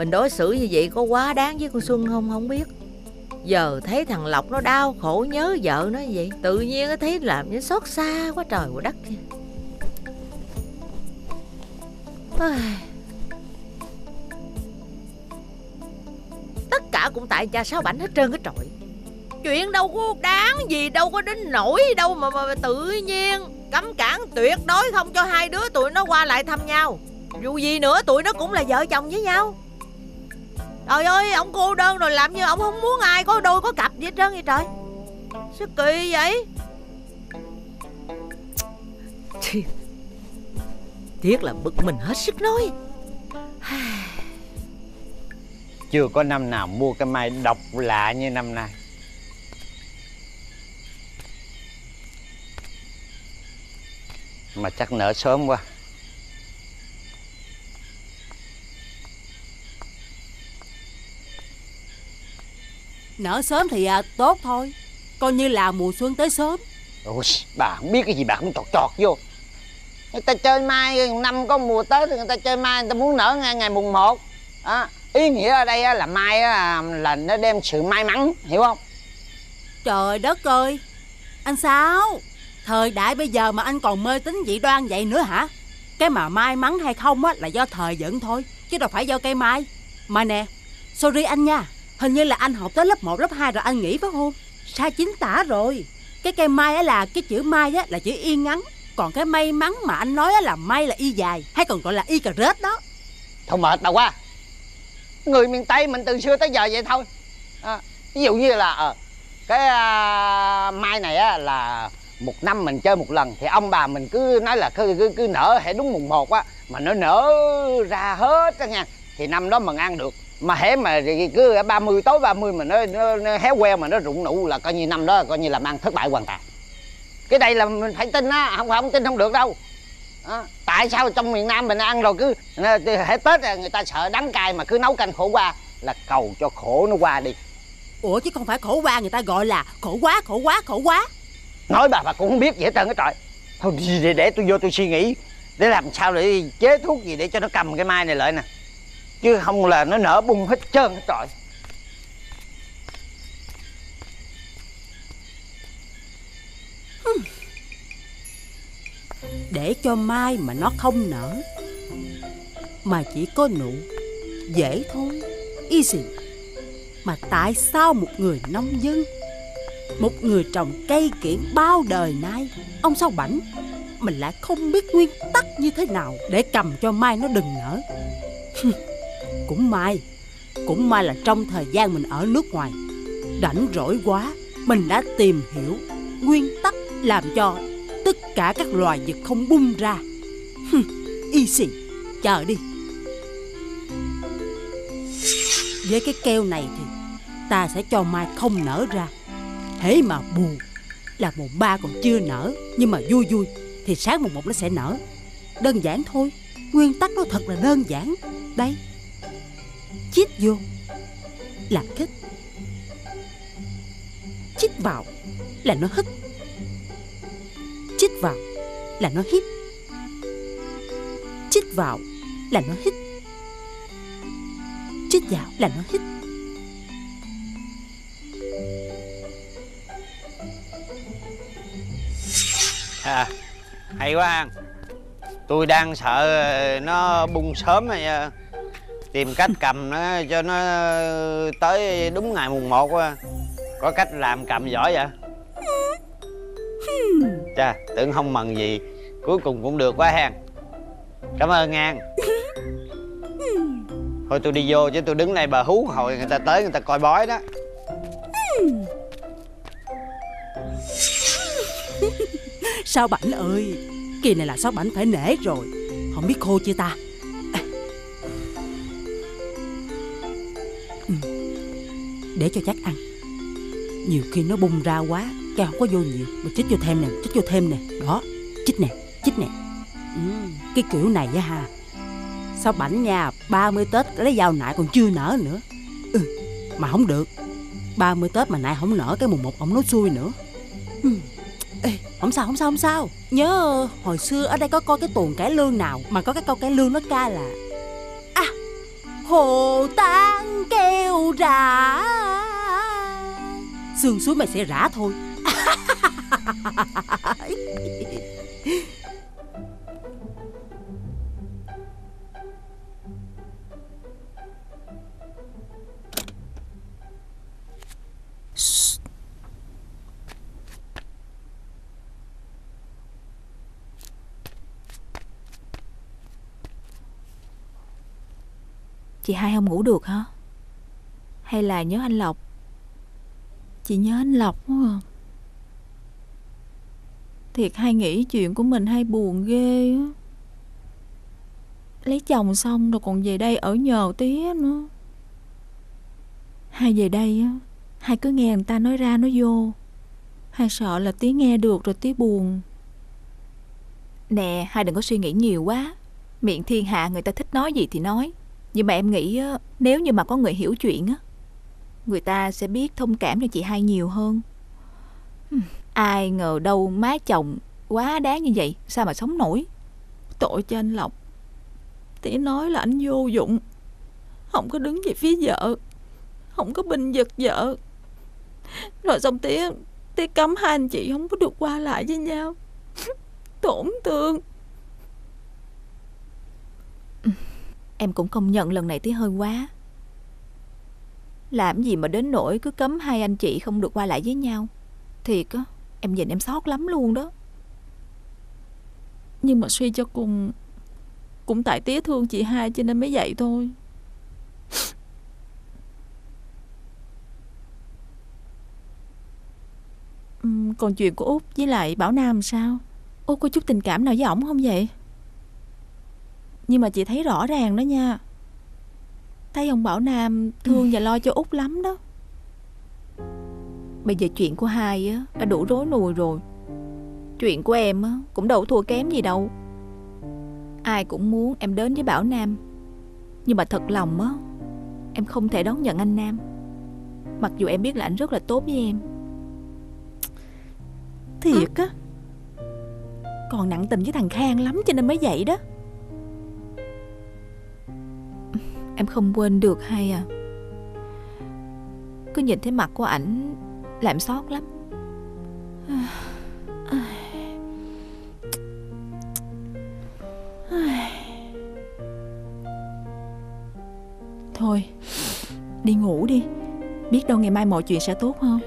Mình đối xử như vậy có quá đáng với con Xuân không, không biết. Giờ thấy thằng Lộc nó đau khổ nhớ vợ nó vậy, tự nhiên nó thấy làm như xót xa quá trời của đất. Tất cả cũng tại cha Sáu Bảnh hết trơn hết trọi. Chuyện đâu có đáng gì, đâu có đến nỗi đâu mà tự nhiên cấm cản tuyệt đối không cho hai đứa tụi nó qua lại thăm nhau. Dù gì nữa tụi nó cũng là vợ chồng với nhau. Trời ơi, ông cô đơn rồi làm như ông không muốn ai có đôi có cặp gì hết trơn vậy trời. Sao kỳ vậy? Tiếc là bực mình hết sức nói. Chưa có năm nào mua cái mai độc lạ như năm nay. Mà chắc nở sớm quá. Nở sớm thì tốt thôi, coi như là mùa xuân tới sớm. Ôi, bà không biết cái gì bà cũng trọt trọt vô. Người ta chơi mai, năm có mùa tới thì người ta chơi mai, người ta muốn nở ngày mùng 1 à. Ý nghĩa ở đây là mai là nó đem sự may mắn, hiểu không? Trời đất ơi, anh Sáu, thời đại bây giờ mà anh còn mê tín dị đoan vậy nữa hả? Cái mà may mắn hay không á là do thời vận thôi, chứ đâu phải do cây mai. Mà nè, sorry anh nha, hình như là anh học tới lớp 1, lớp 2 rồi anh nghỉ phải không? Sai chính tả rồi. Cái cây mai á là cái chữ mai á là chữ y ngắn, còn cái may mắn mà anh nói á là may là y dài, hay còn gọi là y cà rết đó. Thôi mệt bà quá. Người miền Tây mình từ xưa tới giờ vậy thôi à. Ví dụ như là cái mai này á là một năm mình chơi một lần, thì ông bà mình cứ nói là cứ nở hễ đúng mùng 1 á, mà nó nở ra hết á nha, thì năm đó mình ăn được. Mà hễ mà cứ 30 tối 30 mà nó hé que mà nó rụng nụ là coi như năm đó coi như làm ăn thất bại hoàn toàn. Cái đây là mình phải tin á, không tin không được đâu à. Tại sao trong miền Nam mình ăn rồi cứ hễ Tết người ta sợ đắng cay mà cứ nấu canh khổ qua là cầu cho khổ nó qua đi. Ủa chứ không phải khổ qua người ta gọi là khổ quá, khổ quá, khổ quá. Nói bà cũng không biết gì hết trơn á trời. Thôi để tôi vô tôi suy nghĩ để làm sao để chế thuốc gì để cho nó cầm cái mai này lại nè, chứ không là nó nở bung hết trơn hết trọi. Để cho mai mà nó không nở mà chỉ có nụ, dễ thôi, easy. Mà tại sao một người nông dân, một người trồng cây kiểng bao đời nay, ông Sáu Bảnh mình lại không biết nguyên tắc như thế nào để cầm cho mai nó đừng nở. Cũng may là trong thời gian mình ở nước ngoài rảnh rỗi quá, mình đã tìm hiểu nguyên tắc làm cho tất cả các loài vật không bung ra. Easy, chờ đi. Với cái keo này thì ta sẽ cho mai không nở ra. Thế mà bù là mùng 3 còn chưa nở, nhưng mà vui vui thì sáng mùng 1 nó sẽ nở. Đơn giản thôi, nguyên tắc nó thật là đơn giản. Đây, chích vô là khích, chích vào là nó hít, chích vào là nó hít, chích vào là nó hít, chích vào là nó hít. À, hay quá An. Tôi đang sợ nó bung sớm rồi, tìm cách cầm nó cho nó tới đúng ngày mùng 1. Có cách làm cầm giỏi vậy? Chà, tưởng không mần gì, cuối cùng cũng được quá hen. Cảm ơn An. Thôi tôi đi vô chứ tôi đứng đây bà hú hồi người ta tới người ta coi bói đó. Sáu Bảnh ơi, kỳ này là Sáu Bảnh phải nể rồi. Không biết khô chưa ta? Để cho chắc ăn. Nhiều khi nó bung ra quá, cái không có vô nhiều, mà chích vô thêm nè, chích vô thêm nè. Đó, chích nè, chích nè. Cái kiểu này á ha, Sáu Bảnh nha, 30 Tết lấy dao nại còn chưa nở nữa. Mà không được, 30 Tết mà nại không nở, cái mùng 1 ổng nói xui nữa. Ê, không sao. Nhớ hồi xưa ở đây có coi cái tuồng cải lương nào mà có cái câu cải lương nó ca là Hồ tan kêu rã, xương suối mày sẽ rã thôi. Chị hai không ngủ được hả? Hay là nhớ anh Lộc? Chị nhớ anh Lộc đúng không? Thiệt hay nghĩ chuyện của mình hay buồn ghê á. Lấy chồng xong rồi còn về đây ở nhờ tía nữa. Hai về đây á, hai cứ nghe người ta nói ra nói vô. Hai sợ là tía nghe được rồi tía buồn. Nè, hai đừng có suy nghĩ nhiều quá. Miệng thiên hạ người ta thích nói gì thì nói. Nhưng mà em nghĩ nếu như mà có người hiểu chuyện á, người ta sẽ biết thông cảm cho chị hai nhiều hơn. Ai ngờ đâu má chồng quá đáng như vậy, sao mà sống nổi. Tội cho anh Lộc. Tía nói là anh vô dụng, không có đứng về phía vợ, không có binh vực vợ. Rồi xong tía cấm hai anh chị không có được qua lại với nhau. Tổn thương. Em cũng công nhận lần này tía hơi quá. Làm gì mà đến nỗi cứ cấm hai anh chị không được qua lại với nhau. Thiệt á, em nhìn em xót lắm luôn đó. Nhưng mà suy cho cùng, cũng tại tía thương chị hai cho nên mới vậy thôi. Còn chuyện của Út với lại Bảo Nam sao? Út có chút tình cảm nào với ổng không vậy? Nhưng mà chị thấy rõ ràng đó nha, thấy ông Bảo Nam thương và lo cho Út lắm đó. Bây giờ chuyện của hai á đã đủ rối nùi rồi, chuyện của em á cũng đâu thua kém gì đâu. Ai cũng muốn em đến với Bảo Nam, nhưng mà thật lòng á, em không thể đón nhận anh Nam. Mặc dù em biết là anh rất là tốt với em. Thiệt á, còn nặng tình với thằng Khang lắm cho nên mới vậy đó. Em không quên được hay à. Cứ nhìn thấy mặt của ảnh là em xót lắm. Thôi đi ngủ đi, biết đâu ngày mai mọi chuyện sẽ tốt hơn.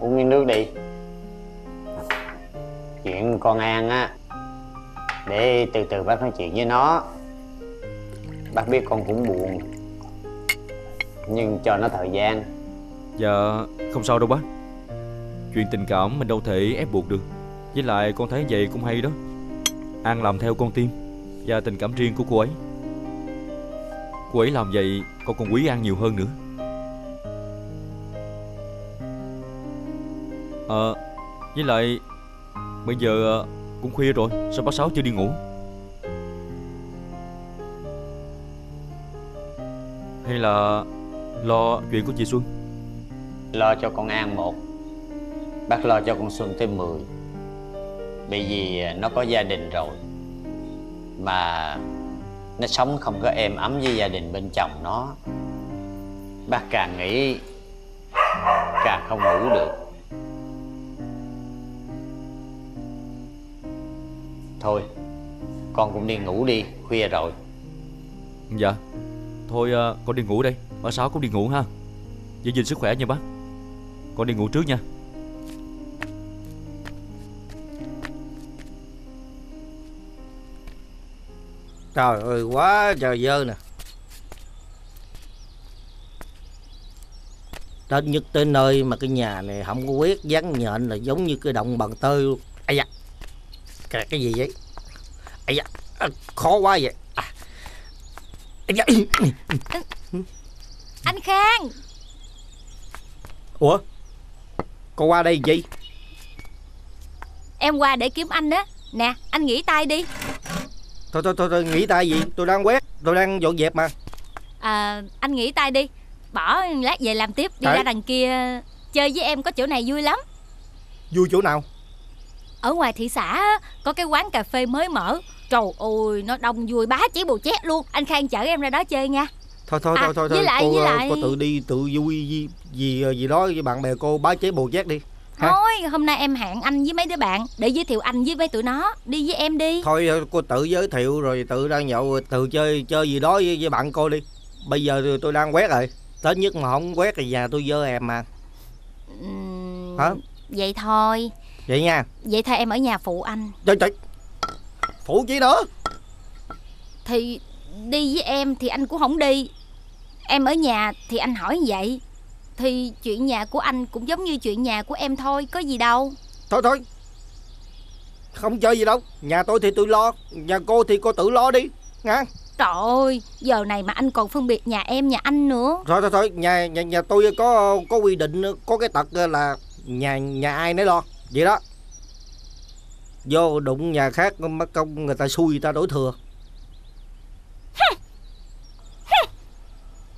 Uống miếng nước đi. Chuyện con An á, để từ từ bác nói chuyện với nó. Bác biết con cũng buồn, nhưng cho nó thời gian. Dạ không sao đâu bác. Chuyện tình cảm mình đâu thể ép buộc được. Với lại con thấy vậy cũng hay đó. An làm theo con tim và tình cảm riêng của cô ấy. Cô ấy làm vậy con còn quý An nhiều hơn nữa. Với lại bây giờ cũng khuya rồi, sao bác Sáu chưa đi ngủ? Hay là lo chuyện của chị Xuân? Lo cho con An một, bác lo cho con Xuân tới 10. Bởi vì nó có gia đình rồi, mà nó sống không có êm ấm với gia đình bên chồng nó. Bác càng nghĩ càng không ngủ được. Thôi con cũng đi ngủ đi, khuya rồi. Dạ thôi con đi ngủ đây. Bác Sáu cũng đi ngủ ha. Giữ gìn sức khỏe nha bác. Con đi ngủ trước nha. Trời ơi quá trời dơ nè. Tết nhất tới nơi mà cái nhà này không có quét dán nhện là giống như cái động bằng tơi luôn. Ây da, cái gì vậy? Ây da, khó quá vậy. Anh Khang. Ủa, con qua đây gì? Em qua để kiếm anh đó. Nè, anh nghỉ tay đi. Thôi, nghỉ tay gì? Tôi đang quét, tôi đang dọn dẹp mà. Anh nghỉ tay đi. Bỏ lát về làm tiếp. Đi ra đằng kia chơi với em, có chỗ này vui lắm. Vui chỗ nào? Ở ngoài thị xã có cái quán cà phê mới mở. Trời ơi, nó đông vui bá chỉ bù chét luôn. Anh Khang chở em ra đó chơi nha. Thôi cô tự đi tự vui gì đó với bạn bè cô bá chế bù chét đi. Thôi hôm nay em hẹn anh với mấy đứa bạn để giới thiệu anh với mấy tụi nó. Đi với em đi. Thôi cô tự giới thiệu rồi tự ra nhậu, tự chơi gì đó với bạn cô đi. Bây giờ tôi đang quét rồi. Tới nhất mà không quét thì nhà tôi dơ em mà. Hả? Vậy thôi. Vậy nha. Vậy thôi em ở nhà phụ anh. Trời. Phụ chi nữa? Thì đi với em thì anh cũng không đi. Em ở nhà thì anh hỏi như vậy. Thì chuyện nhà của anh cũng giống như chuyện nhà của em thôi. Có gì đâu. Thôi. Không chơi gì đâu. Nhà tôi thì tôi lo. Nhà cô thì cô tự lo đi. Nha. Trời ơi, giờ này mà anh còn phân biệt nhà em nhà anh nữa. Thôi, nhà tôi có quy định, có cái tật là nhà ai nấy lo. Vậy đó. Vô đụng nhà khác mất công người ta xui, người ta đổ thừa.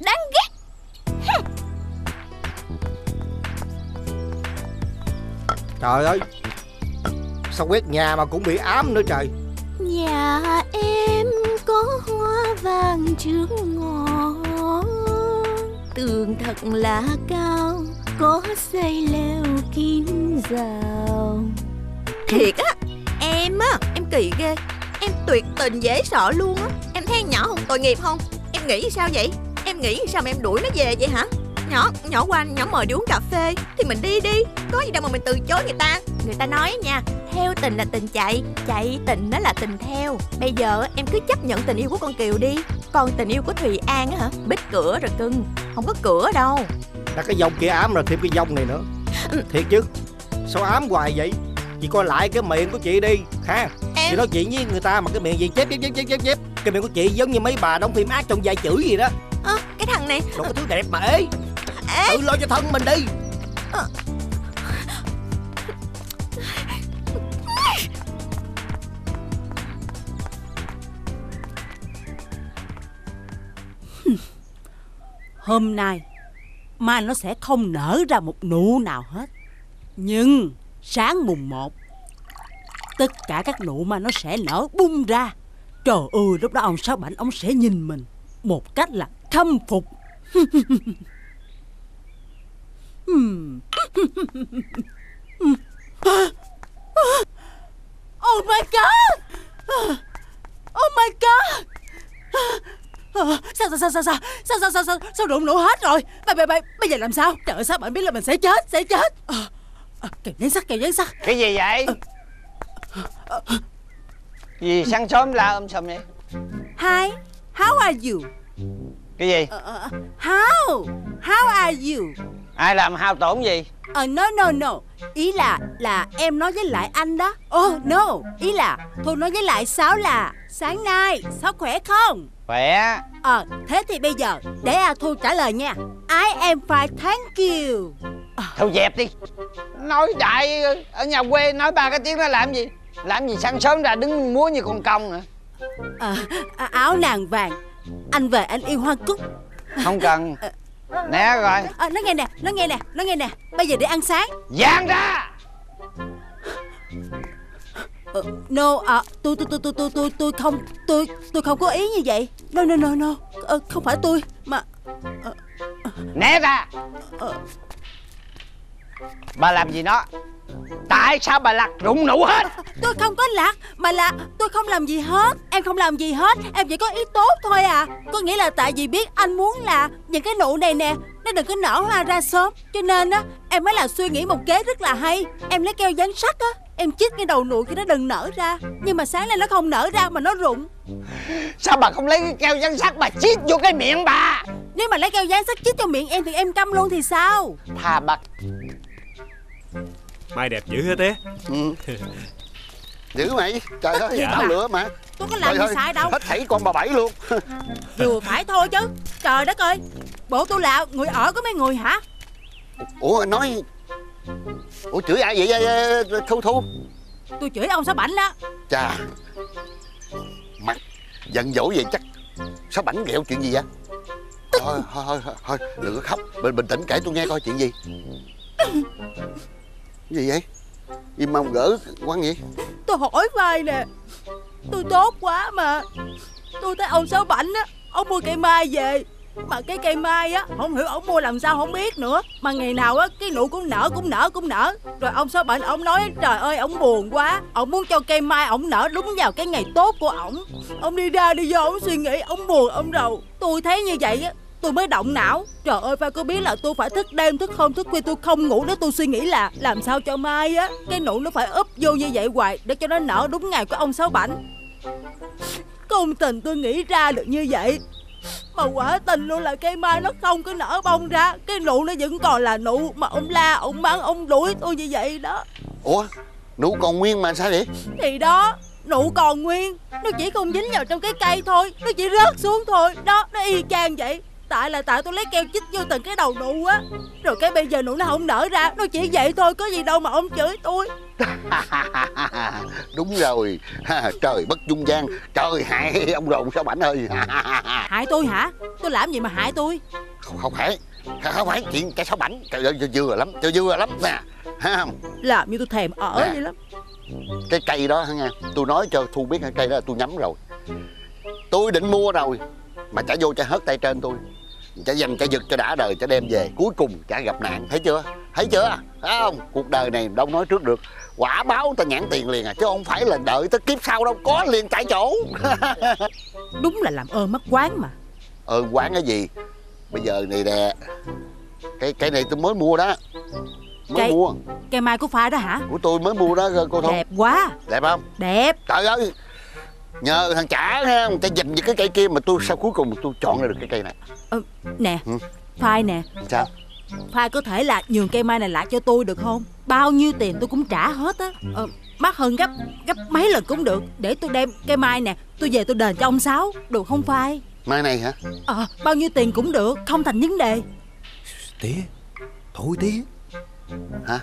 Đáng ghét. Trời ơi, sao quét nhà mà cũng bị ám nữa trời. Nhà em có hoa vàng trước ngõ, tường thật là cao, có xây leo kín rào. Thiệt á, em kỳ ghê. Em tuyệt tình dễ sợ luôn á. Em thấy nhỏ không tội nghiệp không? Em nghĩ sao vậy? Em nghĩ sao mà em đuổi nó về vậy hả? Nhỏ mời đi uống cà phê thì mình đi. Có gì đâu mà mình từ chối người ta. Người ta nói nha, theo tình là tình chạy, chạy tình nó là tình theo. Bây giờ em cứ chấp nhận tình yêu của con Kiều đi. Còn tình yêu của Thùy An á hả? Bít cửa rồi cưng. Không có cửa đâu. Đã cái vòng kia ám rồi thêm cái vòng này nữa. Thiệt chứ. Sao ám hoài vậy? Chị coi lại cái miệng của chị đi ha. Chị nói chuyện với người ta mà cái miệng gì chép. Cái miệng của chị giống như mấy bà đóng phim ác trong vài chữ gì đó. Cái thằng này đồ có thứ đẹp mà ế. Tự lo cho thân mình đi. Hôm nay mai nó sẽ không nở ra một nụ nào hết. Nhưng sáng mùng 1 tất cả các nụ mà nó sẽ nở bung ra. Trời ơi, lúc đó ông Sáu Bảnh ông sẽ nhìn mình một cách là khâm phục. Oh my god. Oh my god. Sao đụng nổ hết rồi. Bây giờ làm sao? Trời, sao bạn biết là mình sẽ chết. Kèo dán sắt. Cái gì vậy? Gì sáng sớm la sùm vậy? Hi, how are you? Cái gì? How are you? Ai làm hao tổn gì? No. Ý là em nói với lại anh đó. No, ý là thôi nói với lại Sáu là sáng nay Sáu khỏe không? Khỏe. Thế thì bây giờ để Thu trả lời nha. I am fine, thank you. Thu dẹp đi. Nói đại ở nhà quê nói ba cái tiếng đó làm gì? Làm gì sáng sớm ra đứng múa như con cong nữa. Áo nàng vàng, anh về anh yêu hoa cúc. Không cần. Nè rồi. Nó nghe nè. Bây giờ để ăn sáng. Giang ra. No, tôi không có ý như vậy. No. Không phải tôi mà. Né ra. Bà làm gì nó? Tại sao bà lặt rụng nụ hết? Tôi không có lặt, mà là tôi không làm gì hết. Em không làm gì hết, em chỉ có ý tốt thôi à. Có nghĩa là tại vì biết anh muốn là những cái nụ này nè nó đừng có nở hoa ra sớm, cho nên á em mới là suy nghĩ một kế rất là hay. Em lấy keo dán sắt á, em chích cái đầu nụ kia nó đừng nở ra. Nhưng mà sáng nay nó không nở ra mà nó rụng. Sao bà không lấy cái keo dán sắt bà chích vô cái miệng bà? Nếu mà lấy keo dán sắt chích vô miệng em thì em câm luôn thì sao? Thà bà. Mai đẹp dữ hết té. Dữ mày, trời ơi, dạ. Tao lửa mà. Tôi có làm trời gì sai đâu. Hết thảy con bà Bảy luôn. Vừa phải thôi chứ. Trời đất ơi, bộ tôi là người ở của mấy người hả? Ủa chửi ai vậy Thu? Tôi chửi ông Sáu Bảnh đó. Chà, mặt giận dỗi vậy chắc Sáu Bảnh ghẹo chuyện gì vậy? Thôi, đừng có khóc. Bình tĩnh kể tôi nghe coi chuyện gì. Gì vậy? Im mong gỡ quán gì? Tôi hỏi mai nè. Tôi tốt quá mà. Tôi thấy ông Sáu Bảnh á, ông mua cây mai về. Mà cái cây mai á, không hiểu ông mua làm sao không biết nữa. Mà ngày nào á, cái nụ cũng nở. Rồi ông Sáu Bảnh ông nói trời ơi ông buồn quá. Ông muốn cho cây mai ông nở đúng vào cái ngày tốt của ông. Ông đi ra đi vô ông suy nghĩ, ông buồn ông rầu. Tôi thấy như vậy á, tôi mới động não. Trời ơi Phai có biết là tôi phải thức đêm thức hôm thức khuya, tôi không ngủ để tôi suy nghĩ là làm sao cho mai á, cái nụ nó phải úp vô như vậy hoài để cho nó nở đúng ngày của ông Sáu Bảnh. Công tình tôi nghĩ ra được như vậy. Mà quả tình luôn là cây mai nó không có nở bông ra. Cái nụ nó vẫn còn là nụ. Mà ông la, ông mắng, ông đuổi tôi như vậy đó. Ủa? Nụ còn nguyên mà sao vậy? Thì đó, nụ còn nguyên. Nó chỉ không dính vào trong cái cây thôi. Nó chỉ rớt xuống thôi. Đó, nó y chang vậy. Tại tôi lấy keo chích vô từng cái đầu nụ á. Rồi cái bây giờ nụ nó không nở ra. Nó chỉ vậy thôi, có gì đâu mà ông chửi tôi. Đúng rồi, trời bất dung gian, trời hại ông rồn Sáu Bảnh ơi. Hại tôi hả? Tôi làm gì mà hại tôi? Không phải chuyện cái Sáu Bảnh. Trời ơi vừa lắm nè. Làm như tôi thèm ở vậy lắm. Cái cây đó hả nha, tôi nói cho Thu biết cái cây đó là tôi nhắm rồi. Tôi định mua rồi mà chả vô chả hớt tay trên tôi. Chả dành chả giật cho đã đời, chả đem về, cuối cùng chả gặp nạn. Thấy chưa? Thấy không? Cuộc đời này đâu nói trước được. Quả báo ta nhãn tiền liền à, chứ không phải là đợi tới kiếp sau đâu, có liền tại chỗ. Đúng là làm ơn mất quán mà. Ơn quán cái gì? Bây giờ này nè, cái này tôi mới mua đó. Mới mua. Cây mai của Phai đó hả? Của tôi mới mua đó cô Thông. Đẹp quá. Đẹp không? Đẹp. Trời ơi, nhờ thằng Chả ha, người ta dành những cái cây kia mà tôi sao cuối cùng tôi chọn ra được cái cây này. Nè, Phai nè. Sao? Phai có thể là nhường cây mai này lại cho tôi được không? Bao nhiêu tiền tôi cũng trả hết á. Mắc hơn gấp mấy lần cũng được. Để tôi đem cây mai nè, tôi về tôi đền cho ông Sáu. Được không Phai? Mai này hả? Bao nhiêu tiền cũng được, không thành vấn đề. Tía, thôi tía. Hả?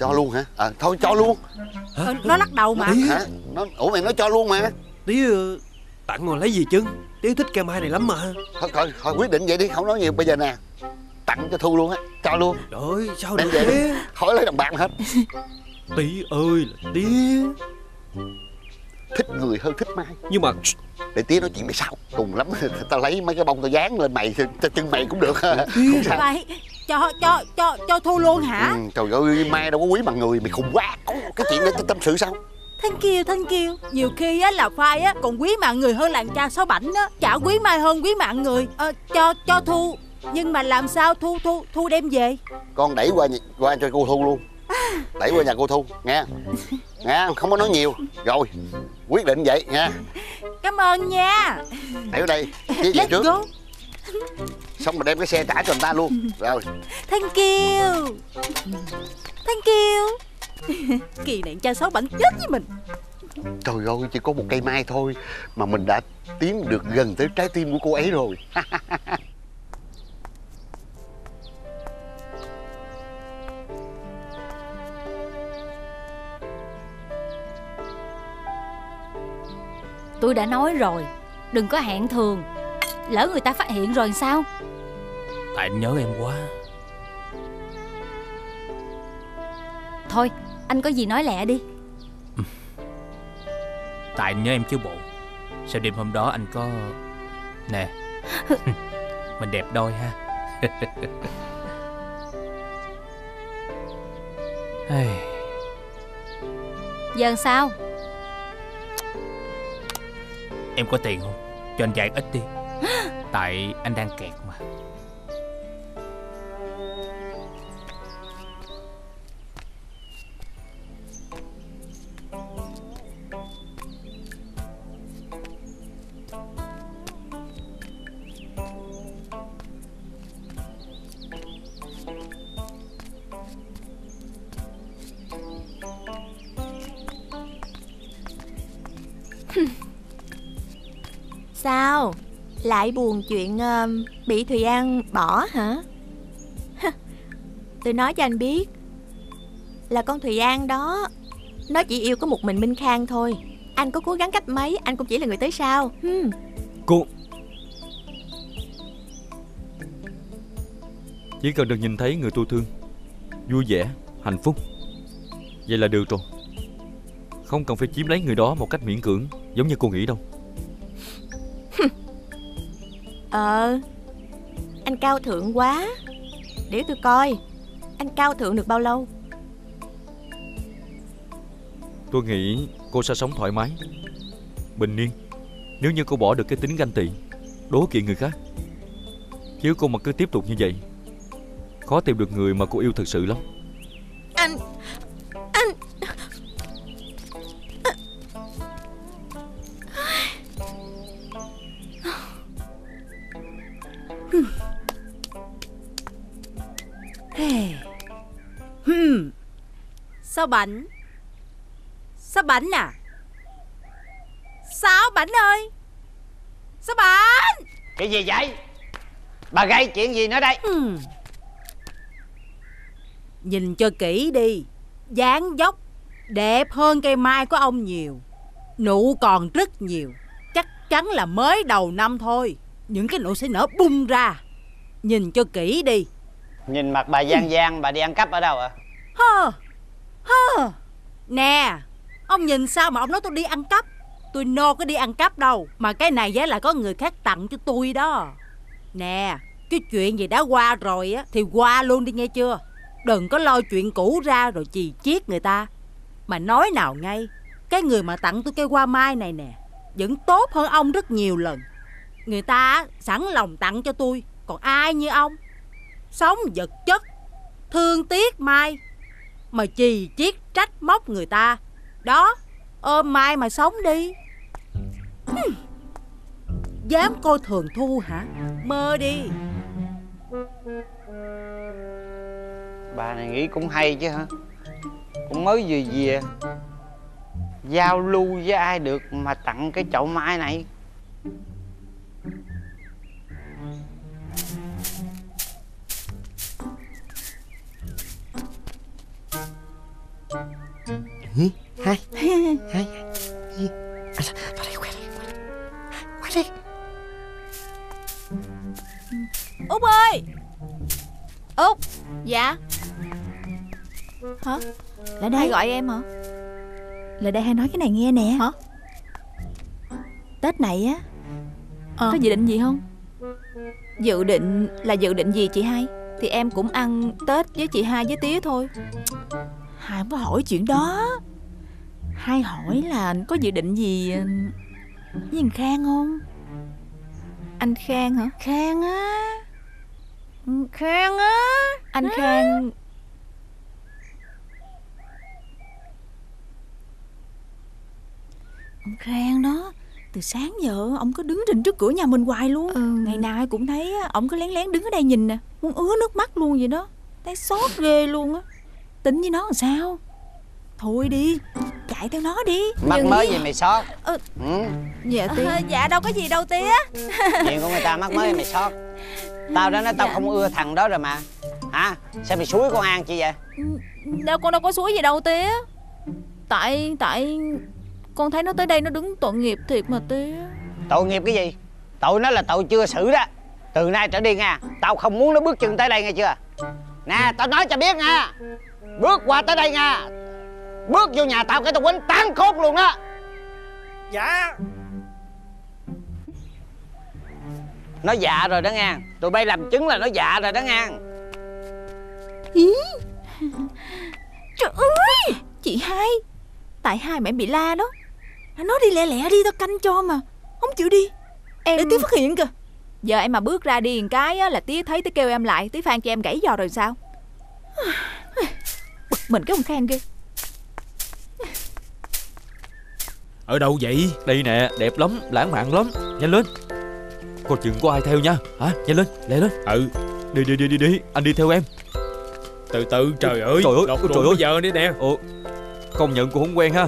Cho luôn hả? Thôi cho luôn. Nó lắc đầu mà. Tía. Hả? Ủa mày nói cho luôn mà. Tía tặng rồi lấy gì chứ? Tía thích cây mai này lắm mà. Thôi quyết định vậy đi, không nói nhiều. Bây giờ nè, tặng cho Thu luôn á, cho luôn. Rồi sao đem vậy đi, khỏi lấy đồng bạc hết. Tí ơi là tí. Thích người hơn thích mai. Nhưng mà để tí nói chuyện mày sao. Cùng lắm tao lấy mấy cái bông tao dán lên mày, chân mày cũng được. Không sao. Vậy cho Thu luôn hả? Trời ơi mai đâu có quý bằng người, mày khùng quá. Có cái chuyện đó tâm sự sao? Thank you. Nhiều khi á là Phai á còn quý mạng người hơn làng cha Sáu Bảnh á. Chả quý mai hơn quý mạng người. Cho Thu. Nhưng mà làm sao Thu đem về? Con đẩy qua cho cô Thu luôn. Đẩy qua nhà cô Thu nghe. Nghe không có nói nhiều. Rồi quyết định vậy nha. Cảm ơn nha. Đẩy ở đây. Đi về trước. Go. Xong rồi đem cái xe trả cho người ta luôn. Rồi. Thank you. Kỳ này cha Sáu Bảnh chết với mình. Trời ơi chỉ có một cây mai thôi mà mình đã tiến được gần tới trái tim của cô ấy rồi. Tôi đã nói rồi, đừng có hẹn thường. Lỡ người ta phát hiện rồi sao? Tại anh nhớ em quá. Thôi, anh có gì nói lẹ đi. Tại anh nhớ em chứ bộ. Sao đêm hôm đó anh có... Nè. Mình đẹp đôi ha. Giờ sao? Em có tiền không? Cho anh vài ít đi. Tại anh đang kẹt mà. Sao? Lại buồn chuyện bị Thùy An bỏ hả? Tôi nói cho anh biết là con Thùy An đó, nó chỉ yêu có một mình Minh Khang thôi. Anh có cố gắng cách mấy, anh cũng chỉ là người tới sau. Cô chỉ cần được nhìn thấy người tôi thương vui vẻ, hạnh phúc Vậy là được rồi. Không cần phải chiếm lấy người đó một cách miễn cưỡng giống như cô nghĩ đâu. Anh cao thượng quá. Để tôi coi anh cao thượng được bao lâu. Tôi nghĩ cô sẽ sống thoải mái, bình yên, nếu như cô bỏ được cái tính ganh tị, đố kỵ người khác. Chứ cô mà cứ tiếp tục như vậy, khó tìm được người mà cô yêu thật sự lắm. Anh Sáu Bảnh, Sáu Bảnh à, Sáu Bảnh ơi, Sáu Bảnh. Cái gì vậy? Bà gây chuyện gì nữa đây? Nhìn cho kỹ đi, dáng dốc đẹp hơn cây mai của ông nhiều, nụ còn rất nhiều. Chắc chắn là mới đầu năm thôi, những cái nụ sẽ nở bung ra. Nhìn cho kỹ đi. Nhìn mặt bà giang giang, bà đi ăn cắp ở đâu ạ? Nè, ông nhìn sao mà ông nói tôi đi ăn cắp? Tôi nô có đi ăn cắp đâu. Mà cái này giá là có người khác tặng cho tôi đó. Nè, cái chuyện gì đã qua rồi á thì qua luôn đi nghe chưa. Đừng có lo chuyện cũ ra rồi chì chiết người ta. Mà nói nào ngay, cái người mà tặng tôi cây hoa mai này nè vẫn tốt hơn ông rất nhiều lần. Người ta sẵn lòng tặng cho tôi, còn ai như ông sống vật chất, thương tiếc mai mà chì chiết trách móc người ta. Đó, ôm mai mà sống đi. Dám coi thường Thu hả? Mơ đi. Bà này nghĩ cũng hay chứ hả? Cũng mới vừa về giao lưu với ai được mà tặng cái chậu mai này. Hai hai qua đây Út ơi. Út. Dạ. Hả? Lại đây. Hai gọi em hả? Lại đây hai nói cái này nghe nè. Hả? Tết này á có dự định gì không? Dự định là dự định gì chị hai? Thì em cũng ăn Tết với chị hai với tía thôi. Hai không có hỏi chuyện đó. Hai hỏi là có dự định gì với anh Khang không? Anh Khang hả? Khang á. Khang á. Anh Khang. Ông Khang đó, từ sáng giờ ông cứ đứng rình trước cửa nhà mình hoài luôn. Ngày nào ai cũng thấy ông cứ lén lén đứng ở đây nhìn nè, muốn ứa nước mắt luôn vậy đó. Thấy xót ghê luôn á. Tính với nó làm sao? Thôi đi, chạy theo nó đi. Mắc mới gì mày xót? Dạ tía. Dạ đâu có gì đâu tía. Chuyện của người ta mắc mới mày xót. Tao đã nói tao không ưa thằng đó rồi mà. Hả? Sao mày xúi con An chi vậy? Đâu, con đâu có xúi gì đâu tía. Tại con thấy nó tới đây nó đứng tội nghiệp thiệt mà tía. Tội nghiệp cái gì? Tội nó là tội chưa xử đó. Từ nay trở đi nha, tao không muốn nó bước chân tới đây nghe chưa? Nè, tao nói cho biết nha, bước qua tới đây nha, bước vô nhà tao cái tao quánh tán khốt luôn đó. Dạ. Nó dạ rồi đó nha. Tụi bay làm chứng là nó dạ rồi đó nha. Trời ơi, chị hai. Tại hai mẹ bị la đó. Nó đi lẹ lẹ đi, tao canh cho mà không chịu đi. Em để tía phát hiện kìa. Giờ em mà bước ra đi một cái á, là tía thấy tía kêu em lại. Tía phang cho em gãy giò rồi sao? Bực mình cái ông Khang kia. Ở đâu vậy? Đây nè, đẹp lắm, lãng mạn lắm. Nhanh lên, coi chừng có ai theo nha. Hả? Nhanh lên, lẹ lên. Đi, anh đi theo em. Từ từ, trời ơi. Trời ơi, trời ơi, giờ đi nè. Công nhận cũng không quen ha.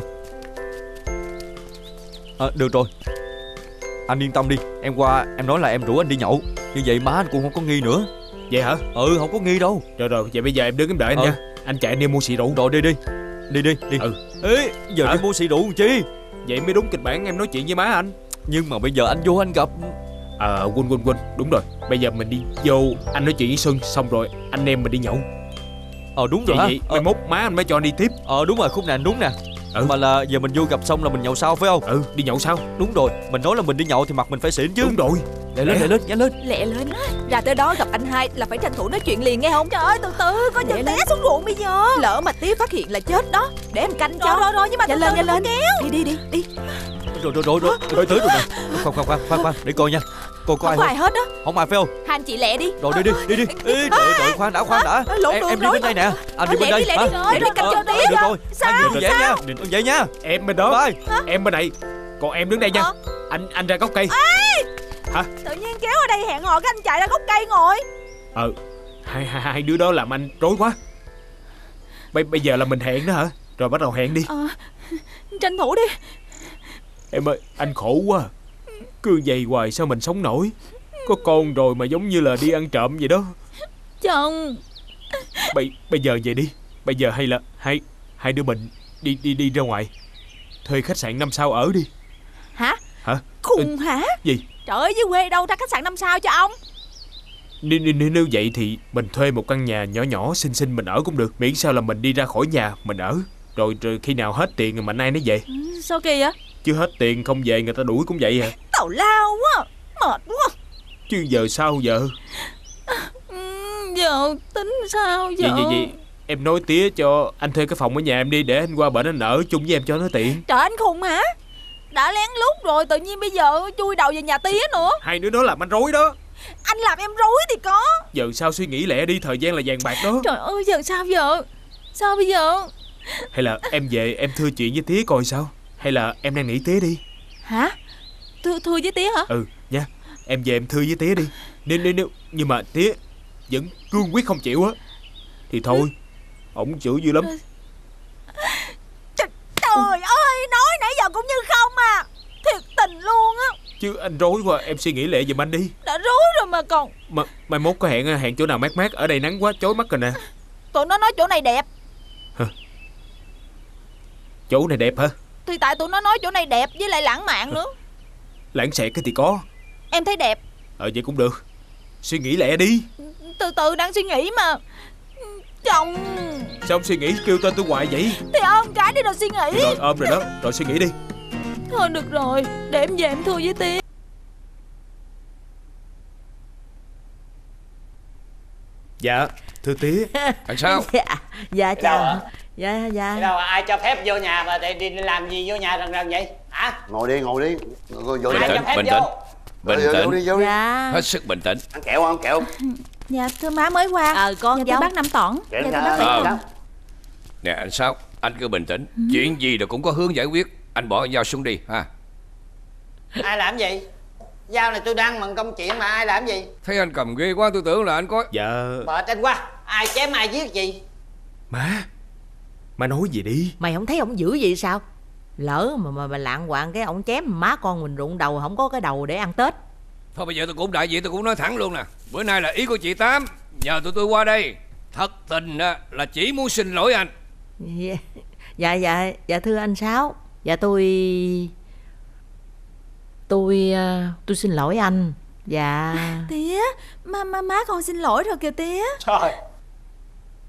Được rồi, anh yên tâm đi. Em qua em nói là em rủ anh đi nhậu. Như vậy má anh cũng không có nghi nữa. Vậy hả? Không có nghi đâu. Rồi, vậy bây giờ em đứng em đợi anh nha. Anh chạy anh đi mua xì rượu. Rồi đi. Ê, giờ đi mua xì rượu chi? Vậy mới đúng kịch bản em nói chuyện với má anh. Nhưng mà bây giờ anh vô anh gặp Quên, đúng rồi. Bây giờ mình đi vô, anh nói chuyện với Xuân, xong rồi anh em mình đi nhậu. đúng vậy rồi vậy. Mai mốt má anh mới cho anh đi tiếp. Đúng rồi, khúc này anh đúng nè. Mà là giờ mình vô gặp xong là mình nhậu sau phải không? Đi nhậu sau. Đúng rồi, mình nói là mình đi nhậu thì mặt mình phải xỉn chứ. Đúng rồi. Lẹ lên, nhanh lên. Lẹ lên. Ra tới đó gặp anh hai là phải tranh thủ nói chuyện liền nghe không? Trời ơi, từ từ, coi chừng té xuống ruộng bây giờ. Lỡ mà tí phát hiện là chết đó. Để em canh cho. Rồi, nhưng mà từ từ nhanh lên. Đi. Rồi, tới rồi nè. Khoan, để coi nha. Cô có ai hết đó. Không ai phải không? Hai anh chị lẹ đi. Rồi đi. Ê, trời, khoan đã. Em đi bên đây nè. Anh đi bên đây. Để đi canh cho tí rồi. Sao vậy nha. Em bên đó. Em bên này. Còn em đứng đây nha. Anh ra gốc cây. Hả? Tự nhiên kéo ở đây hẹn hò cái anh chạy ra gốc cây ngồi. Hai đứa đó làm anh rối quá. Bây giờ là mình hẹn đó hả? Rồi bắt đầu hẹn đi. Tranh thủ đi. Em ơi, anh khổ quá. Cứ vậy hoài sao mình sống nổi. Có con rồi mà giống như là đi ăn trộm vậy đó. Chồng. Bây giờ vậy đi. Bây giờ hay là hai đứa mình đi ra ngoài thuê khách sạn 5 sao ở đi. Hả? Khùng hả? Gì? Trời ơi, dưới quê đâu ra khách sạn 5 sao cho ông. Nếu vậy thì mình thuê một căn nhà nhỏ xinh mình ở cũng được. Miễn sao là mình đi ra khỏi nhà mình ở. Rồi khi nào hết tiền rồi mạnh ai nó về. Sao kỳ vậy? Chứ hết tiền không về người ta đuổi cũng vậy hả? Tào lao quá, mệt quá. Chứ giờ sao vợ? Giờ tính sao vợ? Vậy em nói tía cho anh thuê cái phòng ở nhà em đi. Để anh qua bển anh ở chung với em cho nó tiện. Trời, anh khùng hả? Đã lén lút rồi tự nhiên bây giờ chui đầu về nhà tía nữa. Hai đứa đó làm anh rối đó. Anh làm em rối thì có. Giờ sao suy nghĩ lẹ đi, thời gian là vàng bạc đó. Trời ơi, giờ sao vợ? Sao bây giờ? Hay là em về em thưa chuyện với tía coi sao? Hay là em đang nghĩ tía đi. Hả? Thưa với tía hả? Nha. Em về em thưa với tía đi. Nếu nhưng mà tía vẫn cương quyết không chịu á thì thôi. Ổng chữ dữ lắm. Trời ơi, nói nãy giờ cũng như không à. Thiệt tình luôn á. Chứ anh rối quá, em suy nghĩ lẹ giùm anh đi. Đã rối rồi mà còn. Mai mốt có hẹn chỗ nào mát, ở đây nắng quá chói mắt rồi nè. Tụi nó nói chỗ này đẹp. Hả? Chỗ này đẹp hả? Thì tại tụi nó nói chỗ này đẹp với lại lãng mạn nữa. Lãng xẹt cái thì có. Em thấy đẹp. Vậy cũng được. Suy nghĩ lẹ đi. Từ từ đang suy nghĩ mà. Chồng. Sao ông suy nghĩ kêu tên tôi hoài vậy? Thì ôm cái đi rồi suy nghĩ. Rồi ôm rồi đó. Rồi suy nghĩ đi. Thôi được rồi. Để em về em thưa với tía. Dạ thưa tía. Anh sao? Dạ chào. Dạ. Đâu ai cho phép vô nhà mà đi làm gì vô nhà rần vậy hả? Ngồi đi. Bình tĩnh. Dạ. Hết sức bình tĩnh. Ăn kẹo không? Dạ thưa má mới qua. Con dạ, bác Năm Tổn. Nè anh Sáu, anh cứ bình tĩnh. Chuyện gì rồi cũng có hướng giải quyết. Anh bỏ dao xuống đi ha. Ai làm gì? Dao này tôi đang bận công chuyện mà ai làm gì? Thấy anh cầm ghê quá tôi tưởng là anh có. Dạ. Bệt anh quá. Ai chém ai giết gì? Má nói gì đi. Mày không thấy ổng dữ gì sao? Lỡ mà lạng quạng cái ổng chém má con mình rụng đầu, không có cái đầu để ăn Tết. Thôi bây giờ tôi cũng đại diện, tôi cũng nói thẳng luôn nè. Bữa nay là ý của chị Tám. Nhờ tụi tôi qua đây. Thật tình là chỉ muốn xin lỗi anh. Dạ thưa anh Sáu. Dạ tôi xin lỗi anh. Dạ. Tía, má con xin lỗi rồi kìa tía. Trời.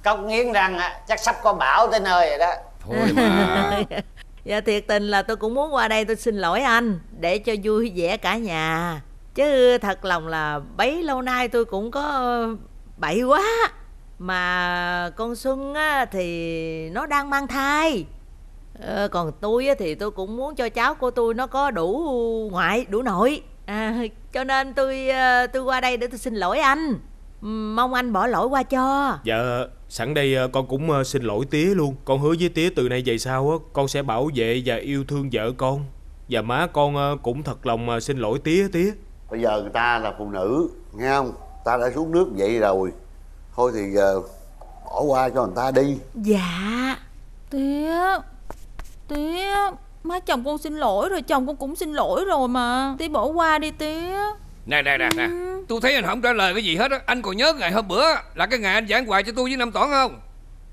Cóc nghiến răng chắc sắp có bão tới nơi rồi đó. Thôi mà. Dạ thiệt tình là tôi cũng muốn qua đây tôi xin lỗi anh. Để cho vui vẻ cả nhà. Chứ thật lòng là bấy lâu nay tôi cũng có bậy quá. Mà con Xuân á, thì nó đang mang thai. Còn tôi á, thì tôi cũng muốn cho cháu của tôi nó có đủ ngoại đủ nội. Cho nên tôi qua đây để tôi xin lỗi anh. Mong anh bỏ lỗi qua cho. Dạ sẵn đây con cũng xin lỗi tía luôn. Con hứa với tía từ nay về sau á, con sẽ bảo vệ và yêu thương vợ con. Và má con cũng thật lòng xin lỗi tía. Bây giờ người ta là phụ nữ, nghe không? Ta đã xuống nước vậy rồi. Thôi thì giờ bỏ qua cho người ta đi. Dạ. Tía, má chồng con xin lỗi rồi, chồng con cũng xin lỗi rồi mà. Tía bỏ qua đi tía. Nè. Tôi thấy anh không trả lời cái gì hết á. Anh còn nhớ ngày hôm bữa là cái ngày anh giảng hoài cho tôi với Năm Tổn không?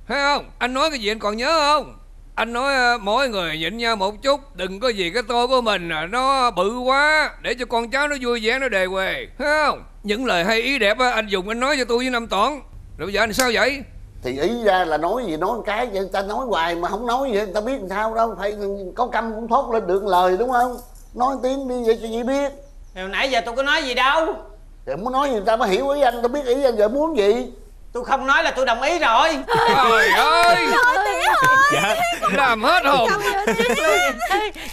Thấy không? Anh nói cái gì anh còn nhớ không? Anh nói mỗi người nhịn nhau một chút, đừng có gì cái tôi của mình nó bự quá, để cho con cháu nó vui vẻ nó đề huề, thấy không? Những lời hay ý đẹp anh dùng anh nói cho tôi với Năm Tổn. Rồi bây giờ anh sao vậy? thì ý ra là nói gì nói một cái vậy, người ta nói hoài mà không nói vậy người ta biết làm sao đâu, phải có câm cũng thốt lên được lời đúng không, nói tiếng đi vậy cho dễ biết. Hồi nãy giờ tôi có nói gì đâu, thì muốn nói gì người ta mới hiểu ý anh, tôi biết ý anh giờ muốn gì. Tôi không nói là tôi đồng ý rồi. Trời ơi, dạ làm hết hồn.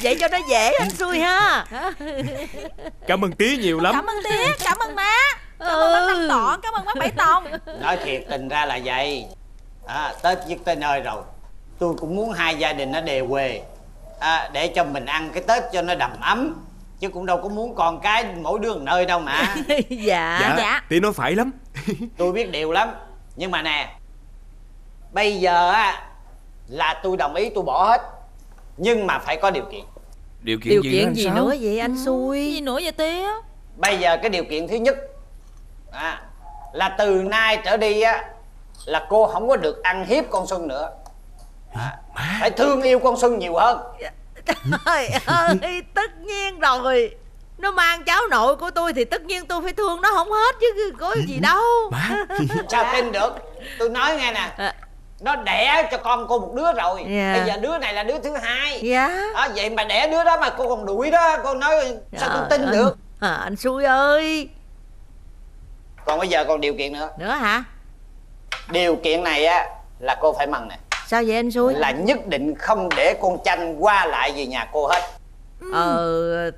Vậy cho nó dễ anh xui ha. Cảm ơn tía nhiều lắm. Cảm ơn tía, cảm ơn má, cảm ơn bác Năm Tổn, cảm ơn bác Bảy Tông. Nói thiệt tình ra là vậy à, Tết giết tới nơi rồi. Tôi cũng muốn hai gia đình nó đề quê à, để cho mình ăn cái Tết cho nó đầm ấm, chứ cũng đâu có muốn con cái mỗi đứa một nơi đâu mà. Dạ tía nói phải lắm. Tôi biết điều lắm. Nhưng mà nè, bây giờ á là tôi đồng ý tôi bỏ hết, nhưng mà phải có điều kiện. Điều kiện gì nữa vậy anh xui? Gì nữa vậy tía? Bây giờ cái điều kiện thứ nhất là từ nay trở đi á là cô không có được ăn hiếp con Xuân nữa. Phải thương yêu con Xuân nhiều hơn. Trời ơi, tất nhiên rồi. Nó mang cháu nội của tôi thì tất nhiên tôi phải thương nó không hết chứ có gì đâu. Sao tin được? Tôi nói nghe nè, nó đẻ cho con cô một đứa rồi, bây giờ đứa này là đứa thứ hai. Vậy mà đẻ đứa đó mà cô còn đuổi đó, cô nói sao tôi tin được? Anh xui ơi. Còn bây giờ còn điều kiện nữa. Nữa hả? Điều kiện này á là cô phải mừng nè. Sao vậy anh xui? Là nhất định không để con Chanh qua lại về nhà cô hết.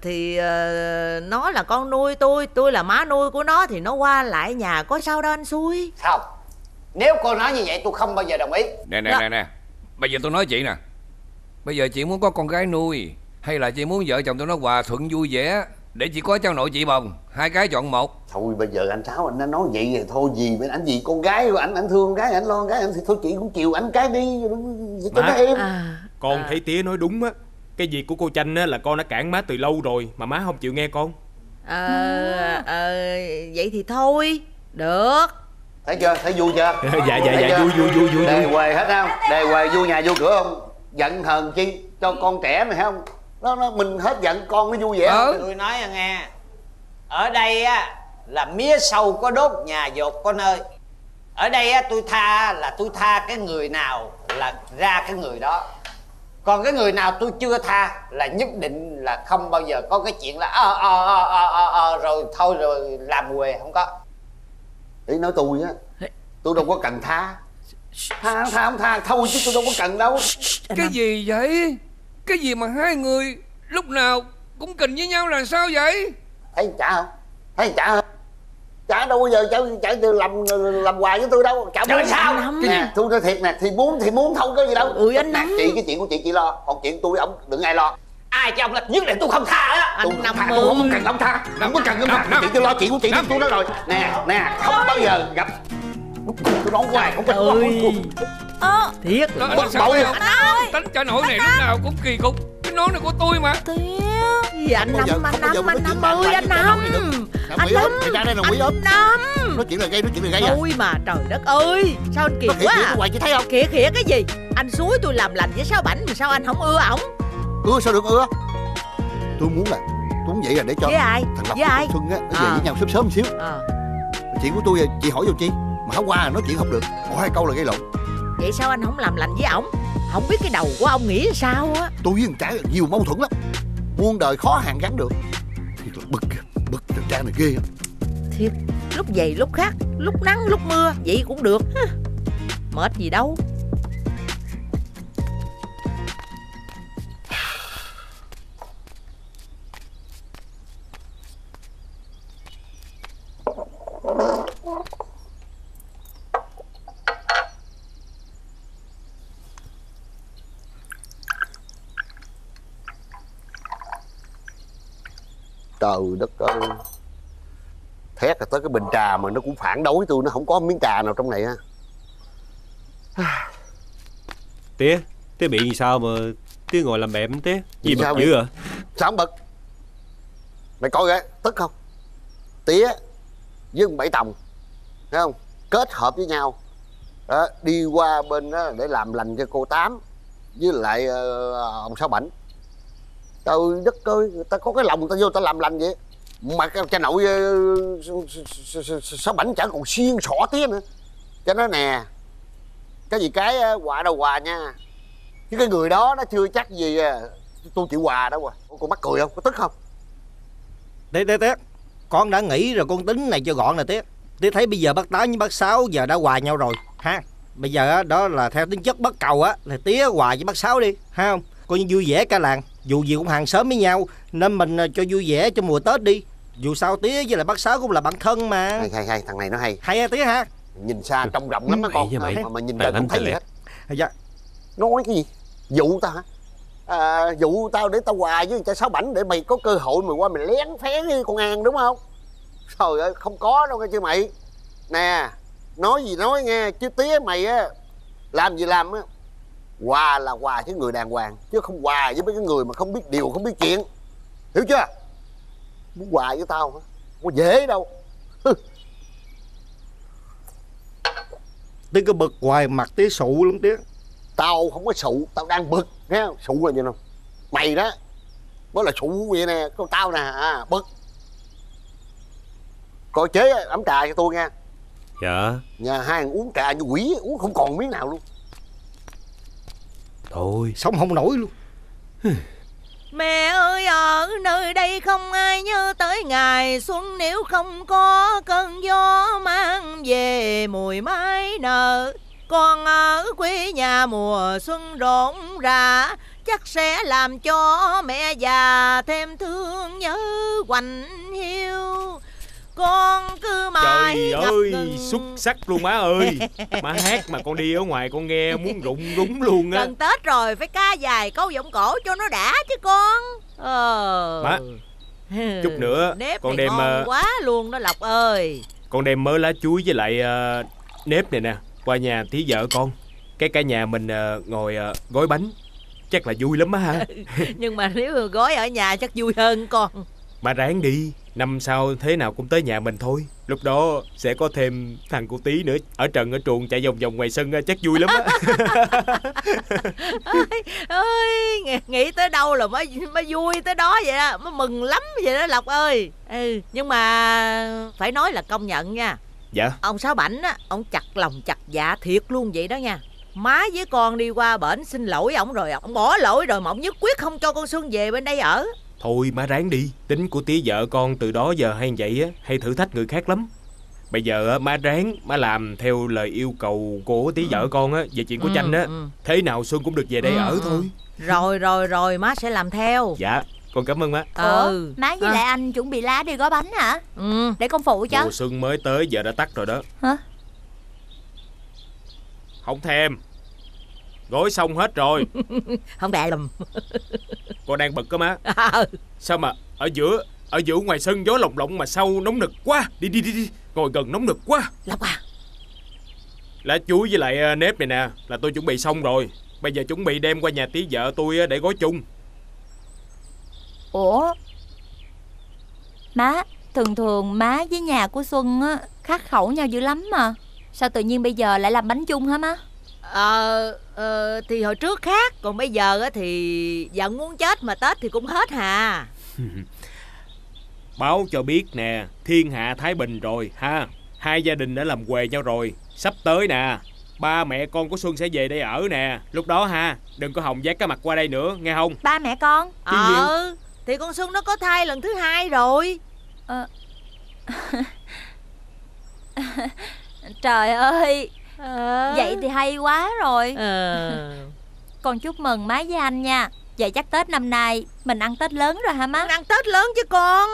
Thì nó là con nuôi tôi là má nuôi của nó, thì nó qua lại nhà có sao đâu anh xui. Không, nếu cô nói như vậy tôi không bao giờ đồng ý. Nè, bây giờ tôi nói chị nè, bây giờ chị muốn có con gái nuôi hay là chị muốn vợ chồng tụi nó hòa thuận vui vẻ để chị có cháu nội chị bồng, hai cái chọn một. Thôi bây giờ anh Sáu anh nói vậy thì thôi gì bên anh gì con gái của anh thương con gái, anh lo con gái anh thì thôi chị cũng chiều anh cái đi cho nó em. Con thấy tía nói đúng á. Cái việc của cô Chanh á, là con đã cản má từ lâu rồi mà má không chịu nghe con. Vậy thì thôi, được. Thấy chưa, thấy vui chưa? dạ, vui. Đề quê hết không? Đề quê vui nhà vui cửa không? Giận hờn chi cho con trẻ này không? Nó mình hết giận con nó vui vẻ. Tôi nói nghe, ở đây á là mía sâu có đốt nhà dột có nơi. Ở đây á tôi tha là tôi tha cái người nào là ra cái người đó. Còn cái người nào tôi chưa tha là nhất định là không bao giờ có cái chuyện là rồi thôi rồi làm quê, không có. Ý nói tôi á, tôi đâu có cần tha. Tha không tha thôi chứ tôi đâu có cần đâu. Cái gì vậy? Cái gì mà hai người lúc nào cũng kình với nhau là sao vậy? Thấy chả không? Thấy chả không? Chả đâu bao giờ chả làm hoài với tôi đâu. Chả muốn sao nè, tôi nói thiệt nè, thì muốn không có gì đâu. Anh Năm chị cái chuyện của chị lo, còn chuyện tôi ổng đừng ai lo. Ai cho ông là nhất định tôi không tha đó. Tôi không tha, tôi không cần ông tha, không có cần ông tha. Chị tôi lo chuyện của chị tôi đó rồi. Nè, không bao giờ gặp. Tôi nói hoài không có gì. Thiệt là bất bội không? Tính cho nỗi này lúc nào cũng kỳ cục. Cái nỗi này của tôi mà. Dạ anh Năm nói chuyện là gây ui mà trời đất ơi sao anh kỳ quá chị thấy không? Khịa cái gì? Anh suối tôi làm lành với Sáu Bảnh mà sao anh không ưa ổng? Sao được ưa? Tôi muốn vậy là để cho thằng Lộc với Xuân á nó về với nhau sớm một xíu. Chuyện của tôi là chị hỏi vô chi mà hôm qua nói chuyện không được, hỏi hai câu là gây lộn. Vậy sao anh không làm lành với ổng? Không biết cái đầu của ông nghĩ sao á. Tôi với thằng Trái nhiều mâu thuẫn lắm, muôn đời khó hàn gắn được. Thiệt là bực thằng Trang này ghê. Thiệt, lúc dày lúc khác, lúc nắng lúc mưa vậy cũng được. Mệt gì đâu. Trời đất ơi, thét là tới cái bình trà mà nó cũng phản đối tôi, nó không có miếng trà nào trong này ha. Tía bị gì sao mà tía ngồi làm bẹp? Tía gì bực dữ vậy? Sao không bực? Mày coi kìa, tức không? Tía với Bảy Tòng thấy không, kết hợp với nhau đó, đi qua bên đó để làm lành cho cô Tám với lại ông Sáu Bảnh. Trời đất ơi, người ta có cái lòng người ta vô người ta làm lành vậy mà cái cha nội Sáu Bảnh chả còn xiên xỏ tía nữa. Cho nó nè, Cái gì cái quà đâu quà nha. Chứ cái người đó nó chưa chắc gì tôi chịu quà đâu rồi. Cô mắc cười không? Có tức không? Tiếc con đã nghĩ rồi, con tính này cho gọn là Tiếc. Tiếc thấy bây giờ bác Tám với bác Sáu giờ đã hòa nhau rồi ha. Bây giờ đó là theo tính chất bất cầu á, là Tía hòa với bác Sáu đi ha, không coi như vui vẻ cả làng. Dù gì cũng hàng xóm với nhau nên mình cho vui vẻ cho mùa Tết đi. Dù sao Tía với lại bác Sáu cũng là bạn thân mà. Hay thằng này nó hay ha Tía ha. Nhìn xa trông rộng lắm đó con mà nhìn gần không thấy gì hết. Dạ. Nói cái gì? Dụ tao hả? Dụ tao để tao hòa với cho Sáu Bảnh để mày có cơ hội mày qua mày lén phén với con An đúng không? Trời ơi không có đâu nghe chứ mày. Nè nói gì nói nghe chứ Tía mày á, làm gì làm á, hòa là hòa với người đàng hoàng chứ không hòa với mấy cái người mà không biết điều không biết chuyện, hiểu chưa? Muốn hòa với tao hả? Không dễ đâu. Tía cứ bực hoài mặt Tía sụ lắm Tía. Tao không có sụ, tao đang bực nghe không? Sụ là như nào? Mày đó mới là sụ vậy nè, con tao nè, bực. Coi chế ấm trà cho tôi nghe. Dạ. Nhà hai thằng uống trà như quỷ, uống không còn miếng nào luôn. Thôi sống không nổi luôn. Mẹ ơi, ở nơi đây không ai nhớ tới ngày xuân. Nếu không có cơn gió mang về mùi mai nở, con ở quê nhà mùa xuân rộn rã, chắc sẽ làm cho mẹ già thêm thương nhớ quạnh hiu. Con cứ mãi trời ơi ngừng. Xuất sắc luôn má ơi. Má hát mà con đi ở ngoài con nghe muốn rụng rúng luôn á. Gần Tết rồi phải ca dài câu giọng cổ cho nó đã chứ con. Má chút nữa nếp con đem ngon quá luôn đó Lộc ơi. Con đem mớ lá chuối với lại nếp này nè qua nhà Thí vợ con. Cái cả nhà mình ngồi gói bánh chắc là vui lắm má ha. Nhưng mà nếu gói ở nhà chắc vui hơn con. Má ráng đi, năm sau thế nào cũng tới nhà mình thôi. Lúc đó sẽ có thêm thằng cô Tí nữa. Ở Trần ở Truồng chạy vòng vòng ngoài sân chắc vui lắm á. Ơi, nghĩ tới đâu là mới vui tới đó vậy đó. Mới mừng lắm vậy đó Lộc ơi. Ừ, nhưng mà phải nói là công nhận nha. Dạ. Ông Sáu Bảnh á, ông chặt lòng chặt dạ thiệt luôn vậy đó nha. Má với con đi qua bển xin lỗi ổng rồi, ổng bỏ lỗi rồi mà ổng nhất quyết không cho con Xuân về bên đây ở. Thôi má ráng đi, tính của Tía vợ con từ đó giờ hay vậy á, hay thử thách người khác lắm. Bây giờ má ráng, má làm theo lời yêu cầu của Tía vợ con á, về chuyện của Chanh á, thế nào Xuân cũng được về đây ở thôi. Rồi má sẽ làm theo. Dạ, con cảm ơn má. Má với lại anh chuẩn bị lá đi gói bánh hả? Để con phụ cho. Mùa xuân mới tới giờ đã tắt rồi đó. Hả? Không thèm. Gói xong hết rồi. Không đẹp lắm. Con đang bực cơ má. Sao mà ở giữa ngoài sân gió lồng lộng mà sao nóng nực quá. Đi ngồi gần nóng nực quá Lộc à. Lá chuối với lại nếp này nè là tôi chuẩn bị xong rồi. Bây giờ chuẩn bị đem qua nhà Tí vợ tôi để gói chung. Ủa má, thường má với nhà của Xuân á khác khẩu nhau dữ lắm mà. Sao tự nhiên bây giờ lại làm bánh chung hả má? Thì hồi trước khác, còn bây giờ thì giận muốn chết mà Tết thì cũng hết hà. Báo cho biết nè, thiên hạ thái bình rồi ha. Hai gia đình đã làm quề nhau rồi. Sắp tới nè, ba mẹ con của Xuân sẽ về đây ở nè. Lúc đó ha, đừng có hòng vác cái mặt qua đây nữa, nghe không? Ba mẹ con? Thì con Xuân nó có thai lần thứ hai rồi. Trời ơi. Vậy thì hay quá rồi. Con chúc mừng má với anh nha. Vậy chắc Tết năm nay mình ăn Tết lớn rồi hả má? Mình ăn Tết lớn chứ con.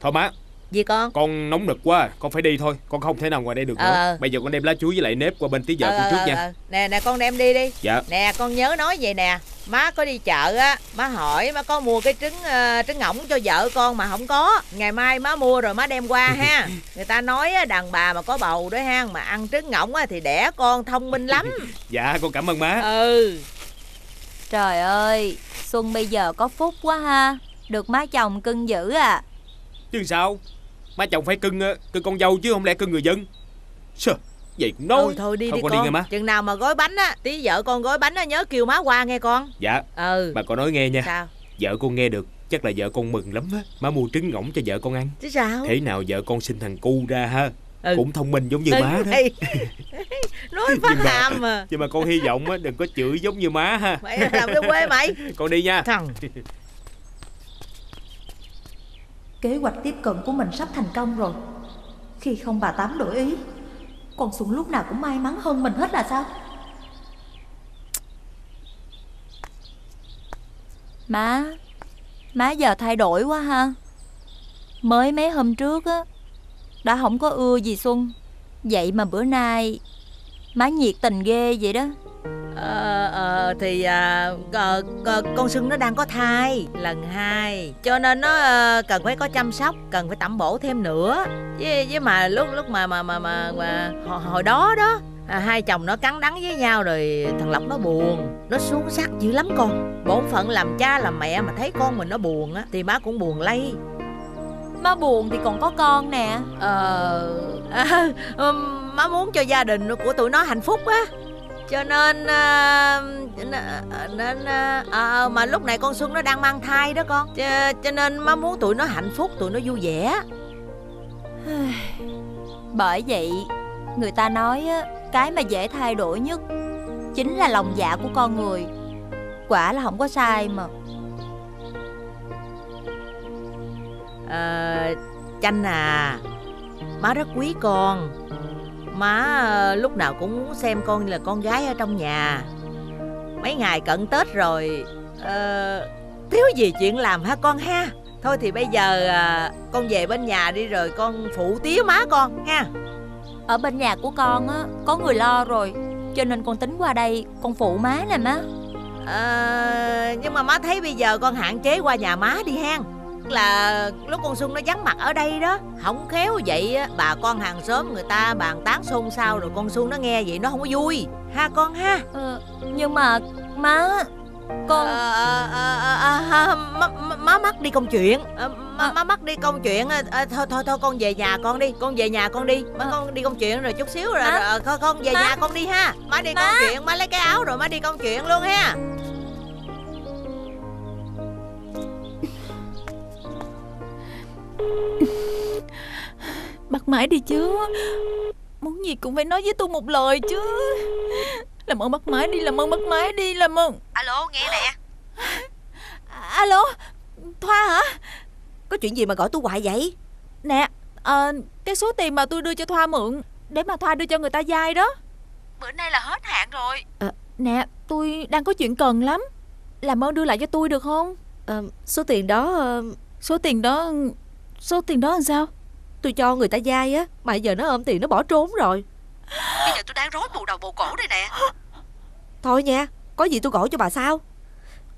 Thôi má. Gì con? Con nóng nực quá, con phải đi thôi. Con không thể nào ngoài đây được nữa. Bây giờ con đem lá chuối với lại nếp qua bên Tí vợ con trước nha. Nè con đem đi. Dạ. Nè con nhớ nói vậy nè. Má có đi chợ á, má hỏi má có mua cái trứng ngỗng cho vợ con mà không có. Ngày mai má mua rồi má đem qua ha. Người ta nói á, đàn bà mà có bầu đó ha, mà ăn trứng ngỗng á thì đẻ con thông minh lắm. Dạ con cảm ơn má. Trời ơi, Xuân bây giờ có phúc quá ha. Được má chồng cưng dữ à. Chứ sao, má chồng phải cưng con dâu chứ không lẽ cưng người dân. Vậy cũng nói. Thôi đi con. Đi má. Chừng nào mà gói bánh á, Tí vợ con gói bánh á nhớ kêu má qua nghe con. Dạ. Bà con nói nghe nha. Sao? Vợ con nghe được chắc là vợ con mừng lắm á. Má mua trứng ngỗng cho vợ con ăn. Chứ sao? Thế nào vợ con sinh thằng cu ra ha. Cũng thông minh giống như má đó. Nói phát hàm mà. Nhưng mà con hy vọng á đừng có chửi giống như má ha. Mày làm cái quê mày. Con đi nha. Thằng. Kế hoạch tiếp cận của mình sắp thành công rồi. Khi không bà Tám đổi ý, con Xuân lúc nào cũng may mắn hơn mình hết là sao? Má giờ thay đổi quá ha. Mới mấy hôm trước á đã không có ưa gì Xuân, vậy mà bữa nay má nhiệt tình ghê vậy đó. Con Xuân nó đang có thai lần 2, cho nên nó cần phải có chăm sóc, cần phải tẩm bổ thêm nữa. Với mà lúc mà hồi đó đó hai chồng nó cắn đắng với nhau rồi thằng Lộc nó buồn, nó xuống sắc dữ lắm con. Bổn phận làm cha làm mẹ mà thấy con mình nó buồn á thì má cũng buồn lây. Má buồn thì còn có con nè. Má muốn cho gia đình của tụi nó hạnh phúc á, cho nên mà lúc này con Xuân nó đang mang thai đó con, cho nên má muốn tụi nó hạnh phúc, tụi nó vui vẻ. Bởi vậy người ta nói á, cái mà dễ thay đổi nhất chính là lòng dạ của con người. Quả là không có sai mà. Chanh à, má rất quý con. Má lúc nào cũng muốn xem con là con gái ở trong nhà. Mấy ngày cận Tết rồi, thiếu gì chuyện làm hả con ha? Thôi thì bây giờ con về bên nhà đi rồi con phụ tía má con ha. Ở bên nhà của con á có người lo rồi, cho nên con tính qua đây con phụ má nè má. Nhưng mà má thấy bây giờ con hạn chế qua nhà má đi hen. Là lúc con Xuân nó vắng mặt ở đây đó, không khéo vậy bà con hàng xóm người ta bàn tán xôn xao rồi con Xuân nó nghe vậy nó không có vui ha con ha. Nhưng mà má con má mắc đi công chuyện, má mắc đi công chuyện. Thôi con về nhà con đi, má con đi công chuyện rồi chút xíu rồi con về nhà con đi ha. Má đi công chuyện, má lấy cái áo rồi má đi công chuyện luôn ha. Bắt mãi đi chứ, muốn gì cũng phải nói với tôi một lời chứ. Làm ơn bắt mãi đi, làm ơn. Alo, nghe nè. Alo, Thoa hả? Có chuyện gì mà gọi tôi hoài vậy? Nè, cái số tiền mà tôi đưa cho Thoa mượn để mà Thoa đưa cho người ta vay đó, bữa nay là hết hạn rồi. Nè, tôi đang có chuyện cần lắm, làm ơn đưa lại cho tôi được không? Số tiền đó... Số tiền đó làm sao? Tôi cho người ta vay á, mà giờ nó ôm tiền nó bỏ trốn rồi. Bây giờ tôi đang rối bù đầu bù cổ đây nè. Thôi nha, có gì tôi gọi cho bà sau.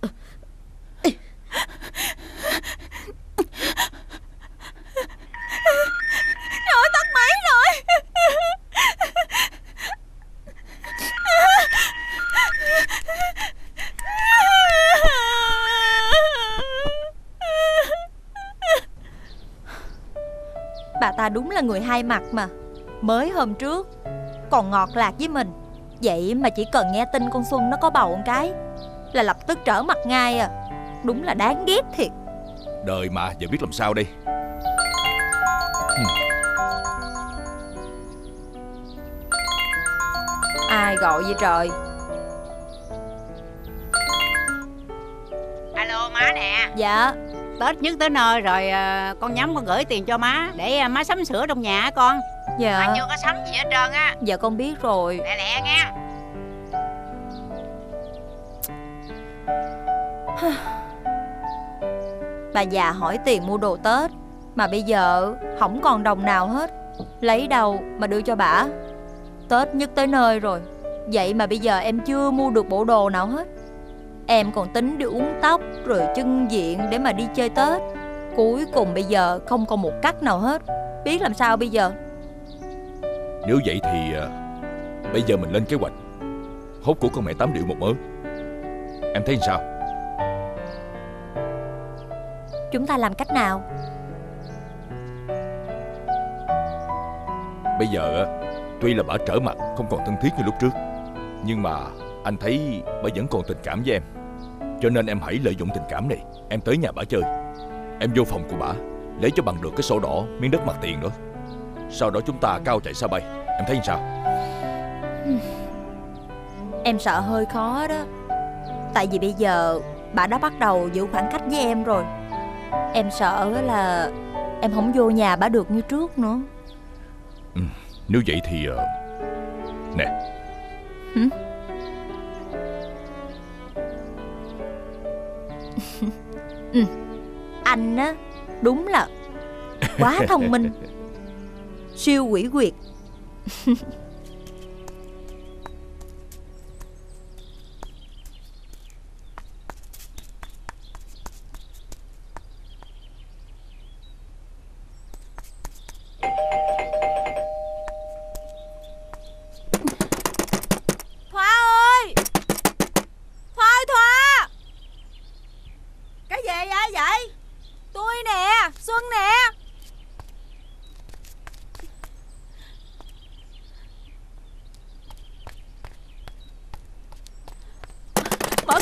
Trời ơi, tắt máy rồi. Bà ta đúng là người hai mặt mà. Mới hôm trước còn ngọt lạc với mình, vậy mà chỉ cần nghe tin con Xuân nó có bầu một cái là lập tức trở mặt ngay à. Đúng là đáng ghét thiệt. Đời mà, giờ biết làm sao đây. Ai gọi vậy trời? Alo má nè. Dạ. Tết nhất tới nơi rồi, con nhắm con gửi tiền cho má để má sắm sửa trong nhà con. Dạ. Má chưa có sắm gì hết trơn á. Dạ con biết rồi. Lẹ lẹ nghe. Bà già hỏi tiền mua đồ Tết mà bây giờ không còn đồng nào hết, lấy đâu mà đưa cho bả. Tết nhất tới nơi rồi, vậy mà bây giờ em chưa mua được bộ đồ nào hết. Em còn tính đi uống tóc rồi chân diện để mà đi chơi Tết, cuối cùng bây giờ không còn một cách nào hết. Biết làm sao bây giờ? Nếu vậy thì bây giờ mình lên kế hoạch hốt của con mẹ Tám điệu một mớ. Em thấy sao? Chúng ta làm cách nào? Bây giờ tuy là bả trở mặt không còn thân thiết như lúc trước, nhưng mà anh thấy bà vẫn còn tình cảm với em, cho nên em hãy lợi dụng tình cảm này. Em tới nhà bà chơi, em vô phòng của bà lấy cho bằng được cái sổ đỏ miếng đất mặt tiền đó, sau đó chúng ta cao chạy xa bay. Em thấy sao? Em sợ hơi khó đó. Tại vì bây giờ bà đã bắt đầu giữ khoảng cách với em rồi. Em sợ là em không vô nhà bà được như trước nữa. Nếu vậy thì nè. Anh á, đúng là quá thông minh. Siêu quỷ quyệt.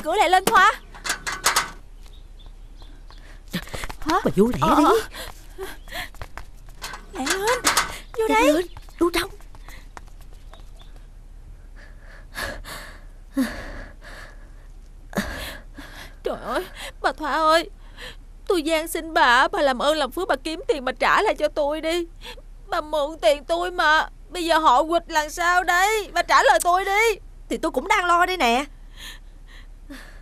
Cửa lại lên Thoa. Bà vô lẹ đi. Lẹ lên. Vô đây. Đu trong. Trời ơi, bà Thoa ơi, tôi van xin bà làm ơn làm phước, bà kiếm tiền mà trả lại cho tôi đi. Bà mượn tiền tôi mà, bây giờ họ quỵt làm sao đây? Bà trả lời tôi đi. Thì tôi cũng đang lo đây nè.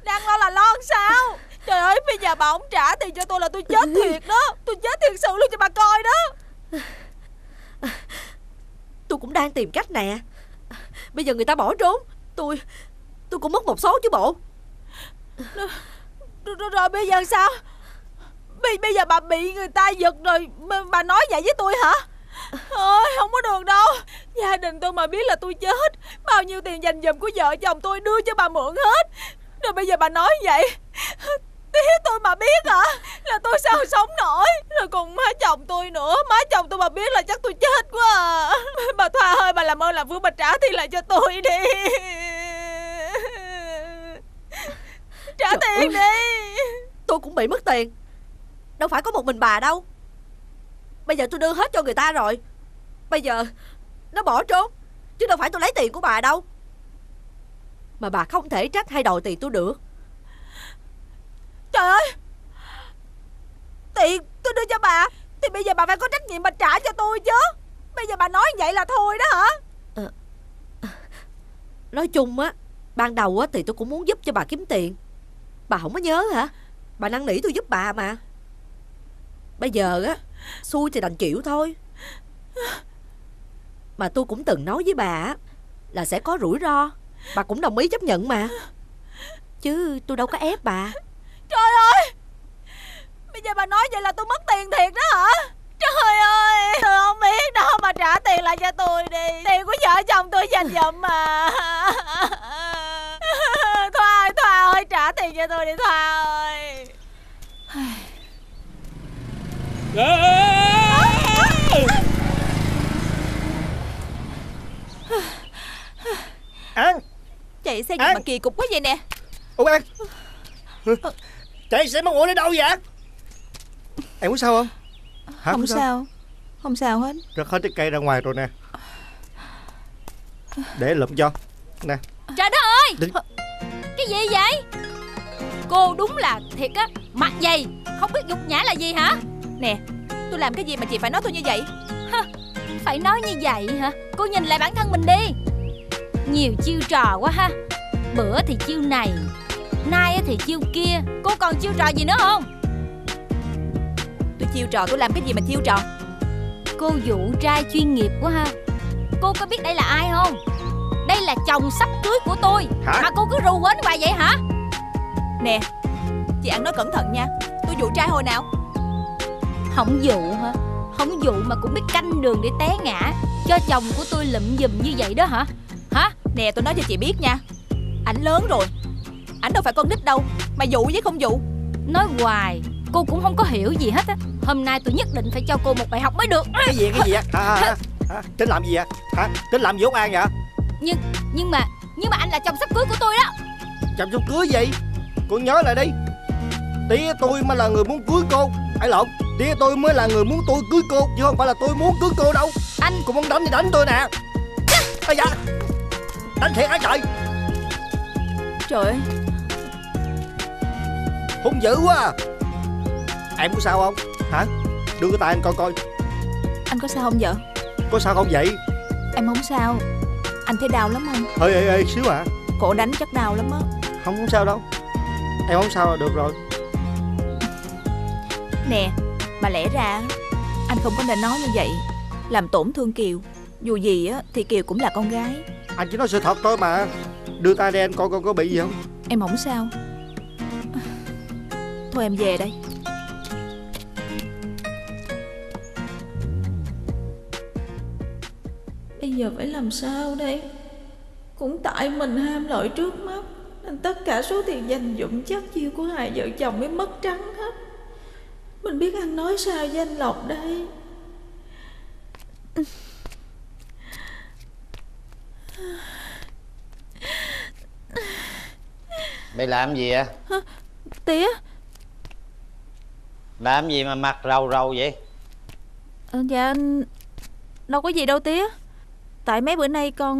Đang lo là lo sao? Trời ơi, bây giờ bà không trả tiền cho tôi là tôi chết thiệt đó. Tôi chết thiệt sự luôn cho bà coi đó. Tôi cũng đang tìm cách nè. Bây giờ người ta bỏ trốn, tôi cũng mất một số chứ bộ. Rồi bây giờ sao? Bây giờ bà bị người ta giật rồi. Bà nói vậy với tôi hả? Ôi, không có được đâu. Gia đình tôi mà biết là tôi chết, bao nhiêu tiền dành dụm của vợ chồng tôi đưa cho bà mượn hết. Rồi bây giờ bà nói vậy, tía tôi mà biết hả, là tôi sao sống nổi. Rồi còn má chồng tôi nữa, má chồng tôi mà biết là chắc tôi chết quá à. Bà Thoa ơi, bà làm ơn làm phước, bà trả tiền lại cho tôi đi. Trả tiền đi. Tôi cũng bị mất tiền. Đâu phải có một mình bà đâu. Bây giờ tôi đưa hết cho người ta rồi. Bây giờ nó bỏ trốn, chứ đâu phải tôi lấy tiền của bà đâu. Mà bà không thể trách hay đòi tiền tôi được. Trời ơi, tiền tôi đưa cho bà thì bây giờ bà phải có trách nhiệm, bà trả cho tôi chứ. Bây giờ bà nói vậy là thôi đó hả? Nói chung á, ban đầu á thì tôi cũng muốn giúp cho bà kiếm tiền. Bà không có nhớ hả? Bà năn nỉ tôi giúp bà mà. Bây giờ á, xui thì đành chịu thôi. Mà tôi cũng từng nói với bà là sẽ có rủi ro, bà cũng đồng ý chấp nhận mà, chứ tôi đâu có ép bà. Trời ơi, bây giờ bà nói vậy là tôi mất tiền thiệt đó hả? Trời ơi, tôi không biết đâu, mà trả tiền lại cho tôi đi. Tiền của vợ chồng tôi dành dụm mà. Thoa ơi, Thoa ơi, trả tiền cho tôi đi Thoa ơi. An, chạy xe gì mà kỳ cục quá vậy nè. Ủa An, chạy xe mắc ủi đi đâu vậy? Em có sao không? Hả, không sao. Không sao hết. Rớt hết trái cây ra ngoài rồi nè. Để lụm cho nè. Trời đất ơi, đi. Cái gì vậy? Cô đúng là thiệt á, mặt dày, không biết nhục nhã là gì hả? Nè, tôi làm cái gì mà chị phải nói tôi như vậy? Ha, phải nói như vậy hả? Cô nhìn lại bản thân mình đi. Nhiều chiêu trò quá ha. Bữa thì chiêu này, nay thì chiêu kia. Cô còn chiêu trò gì nữa không? Tôi chiêu trò, tôi làm cái gì mà chiêu trò? Cô dụ trai chuyên nghiệp quá ha. Cô có biết đây là ai không? Đây là chồng sắp cưới của tôi. Hả? Mà cô cứ rù hến hoài vậy hả? Nè, chị ăn nói cẩn thận nha. Tôi dụ trai hồi nào? Không dụ hả? Không dụ mà cũng biết canh đường để té ngã cho chồng của tôi lụm giùm như vậy đó hả? Hả? Nè, tôi nói cho chị biết nha, ảnh lớn rồi, ảnh đâu phải con nít đâu mà dụ với không dụ. Nói hoài cô cũng không có hiểu gì hết á. Hôm nay tôi nhất định phải cho cô một bài học mới được. Cái gì á? Tính làm gì vậy? Hả? Tính làm gì út An vậy? Nhưng mà anh là chồng sắp cưới của tôi đó. Chồng cưới gì? Cô nhớ lại đi, tía tôi mới là người muốn cưới cô. Ai lộn, tía tôi mới là người muốn tôi cưới cô, chứ không phải là tôi muốn cưới cô đâu. Anh cũng muốn đánh thì đánh tôi nè. À, dạ. Đánh thiệt hả trời? Trời, hung dữ quá à. Em có sao không hả? Đưa cái tay anh coi coi. Anh có sao không vợ? Có sao không vậy? Em không sao. Anh thấy đau lắm không? Thôi ê xíu à. Cổ đánh chắc đau lắm á. Không sao đâu. Em không sao là được rồi. Nè, mà lẽ ra anh không có nên nói như vậy, làm tổn thương Kiều. Dù gì á thì Kiều cũng là con gái. Anh chỉ nói sự thật thôi mà. Đưa tay đây anh coi con có bị gì không. Em không sao. Thôi em về đây. Bây giờ phải làm sao đây? Cũng tại mình ham lợi trước mắt nên tất cả số tiền dành dụm chắc chiêu của hai vợ chồng mới mất trắng hết. Mình biết ăn nói sao với anh Lộc đây? Mày làm gì vậy? Hả? Tía. Làm gì mà mặt rầu rầu vậy? Dạ đâu có gì đâu tía. Tại mấy bữa nay con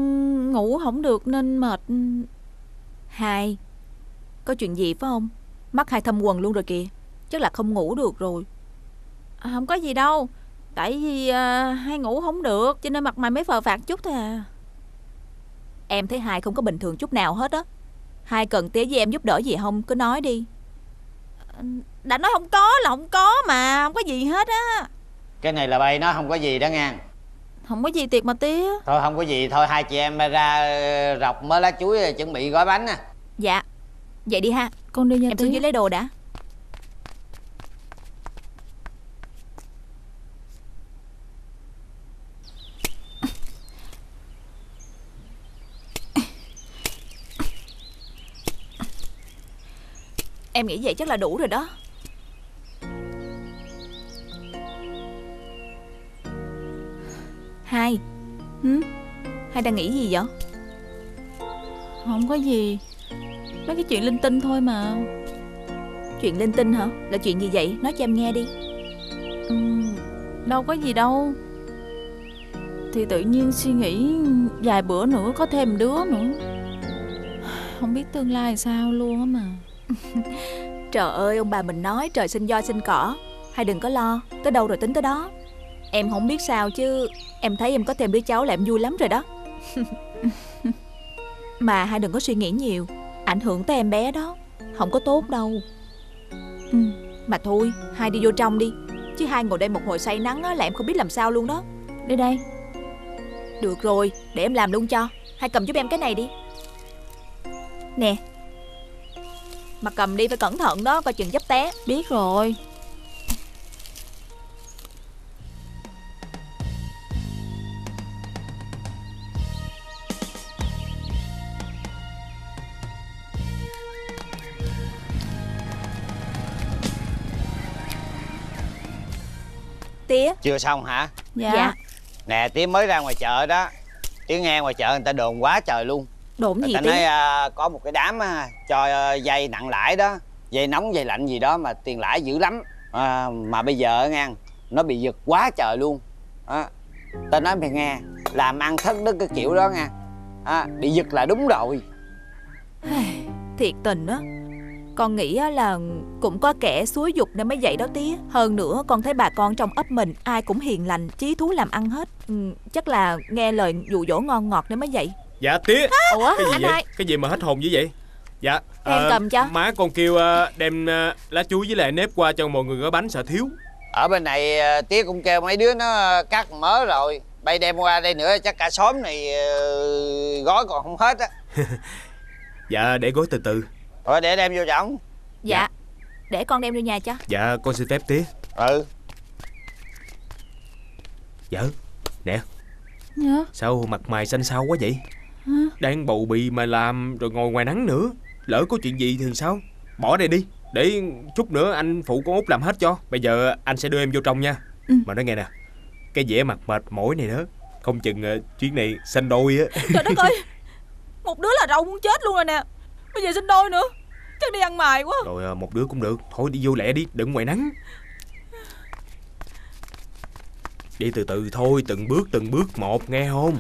ngủ không được nên mệt. Hai, có chuyện gì phải không? Mắt hai thâm quần luôn rồi kìa. Chắc là không ngủ được rồi. Không có gì đâu. Tại vì hai ngủ không được cho nên mặt mày mới phờ phạt chút thôi à. Em thấy hai không có bình thường chút nào hết á. Hai cần tía với em giúp đỡ gì không? Cứ nói đi. Đã nói không có là không có mà. Không có gì hết á. Cái này là bay nó không có gì đó nghe. Không có gì tiệt mà tía. Thôi không có gì thôi, hai chị em ra rọc mới lá chuối chuẩn bị gói bánh nè. Dạ. Vậy đi ha. Con đi nha em tía. Em xuống dưới lấy đồ đã. Em nghĩ vậy chắc là đủ rồi đó. Hai. Hai đang nghĩ gì vậy? Không có gì. Mấy cái chuyện linh tinh thôi mà. Chuyện linh tinh hả? Là chuyện gì vậy? Nói cho em nghe đi. Đâu có gì đâu. Thì tự nhiên suy nghĩ vài bữa nữa có thêm đứa nữa. Không biết tương lai sao luôn á mà. Trời ơi, ông bà mình nói trời sinh voi sinh cỏ. Hai đừng có lo, tới đâu rồi tính tới đó. Em không biết sao chứ em thấy em có thêm đứa cháu là em vui lắm rồi đó. Mà hai đừng có suy nghĩ nhiều, ảnh hưởng tới em bé đó, không có tốt đâu. Mà thôi, hai đi vô trong đi. Chứ hai ngồi đây một hồi say nắng á, là em không biết làm sao luôn đó. Đi đây. Được rồi, để em làm luôn cho. Hai cầm giúp em cái này đi. Nè. Mà cầm đi phải cẩn thận đó, coi chừng dấp té. Biết rồi. Tía. Chưa xong hả? Dạ. Nè, tía mới ra ngoài chợ đó. Tía nghe ngoài chợ người ta đồn quá trời luôn. Đồn gì tía? Người ta nói có một cái đám cho vay nặng lãi đó. Vay nóng, vay lạnh gì đó mà tiền lãi dữ lắm. Mà bây giờ ngang nó bị giật quá trời luôn. Tao nói mày nghe, làm ăn thất đức cái kiểu đó nha. Bị giật là đúng rồi. Thiệt tình á. Con nghĩ là cũng có kẻ xúi giục nên mới vậy đó tía. Hơn nữa con thấy bà con trong ấp mình ai cũng hiền lành, chí thú làm ăn hết. Chắc là nghe lời dụ dỗ ngon ngọt nên mới vậy. Dạ tía. Ủa, cái gì anh vậy? Hai. Cái gì mà hết hồn dữ vậy? Dạ em cầm cho. Má con kêu đem lá chuối với lại nếp qua cho mọi người gói bánh sợ thiếu. Ở bên này tía cũng kêu mấy đứa nó cắt mớ rồi. Bay đem qua đây nữa chắc cả xóm này gói còn không hết á. Dạ để gói từ từ. Thôi để đem vô trọng. Dạ. Để con đem vô nhà cho. Dạ con xin phép tía. Dạ. Nè. Dạ. Sao mặt mày xanh xao quá vậy? Đang bầu bì mà làm rồi ngồi ngoài nắng nữa. Lỡ có chuyện gì thì sao? Bỏ đây đi. Để chút nữa anh phụ con Út làm hết cho. Bây giờ anh sẽ đưa em vô trong nha. Mà nói nghe nè, cái vẻ mặt mệt mỏi này đó, không chừng chuyến này sanh đôi á. Trời đất ơi. Một đứa là rầu muốn chết luôn rồi nè. Bây giờ sinh đôi nữa. Chắc đi ăn mài quá. Rồi một đứa cũng được. Thôi đi vô lẹ đi, đừng ngoài nắng. Đi từ từ thôi, từng bước một nghe không?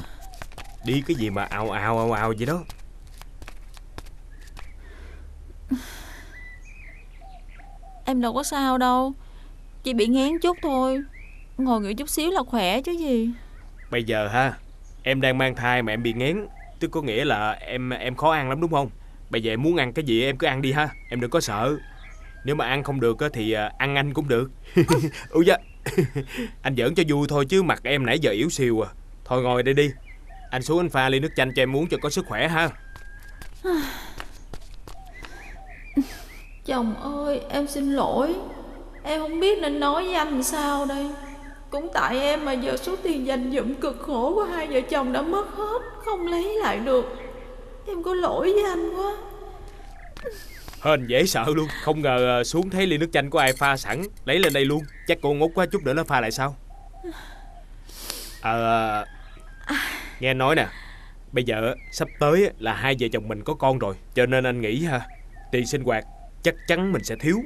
Đi cái gì mà ào ào ào ào vậy đó? Em đâu có sao đâu, chỉ bị ngén chút thôi. Ngồi nghỉ chút xíu là khỏe chứ gì. Bây giờ ha, em đang mang thai mà em bị ngén, tức có nghĩa là em khó ăn lắm đúng không? Bây giờ em muốn ăn cái gì em cứ ăn đi ha, em đừng có sợ. Nếu mà ăn không được thì ăn anh cũng được. Ui da. Anh giỡn cho vui thôi chứ mặt em nãy giờ yếu xìu à. Thôi ngồi đây đi, anh xuống anh pha ly nước chanh cho em uống cho có sức khỏe ha. Chồng ơi, em xin lỗi. Em không biết nên nói với anh sao đây. Cũng tại em mà giờ số tiền dành dụm cực khổ của hai vợ chồng đã mất hết, không lấy lại được. Em có lỗi với anh quá. Hên dễ sợ luôn. Không ngờ xuống thấy ly nước chanh của ai pha sẵn, lấy lên đây luôn. Chắc cô ngốc quá, chút nữa nó pha lại sao. Nghe nói nè, bây giờ sắp tới là hai vợ chồng mình có con rồi, cho nên anh nghĩ ha, tiền sinh hoạt chắc chắn mình sẽ thiếu.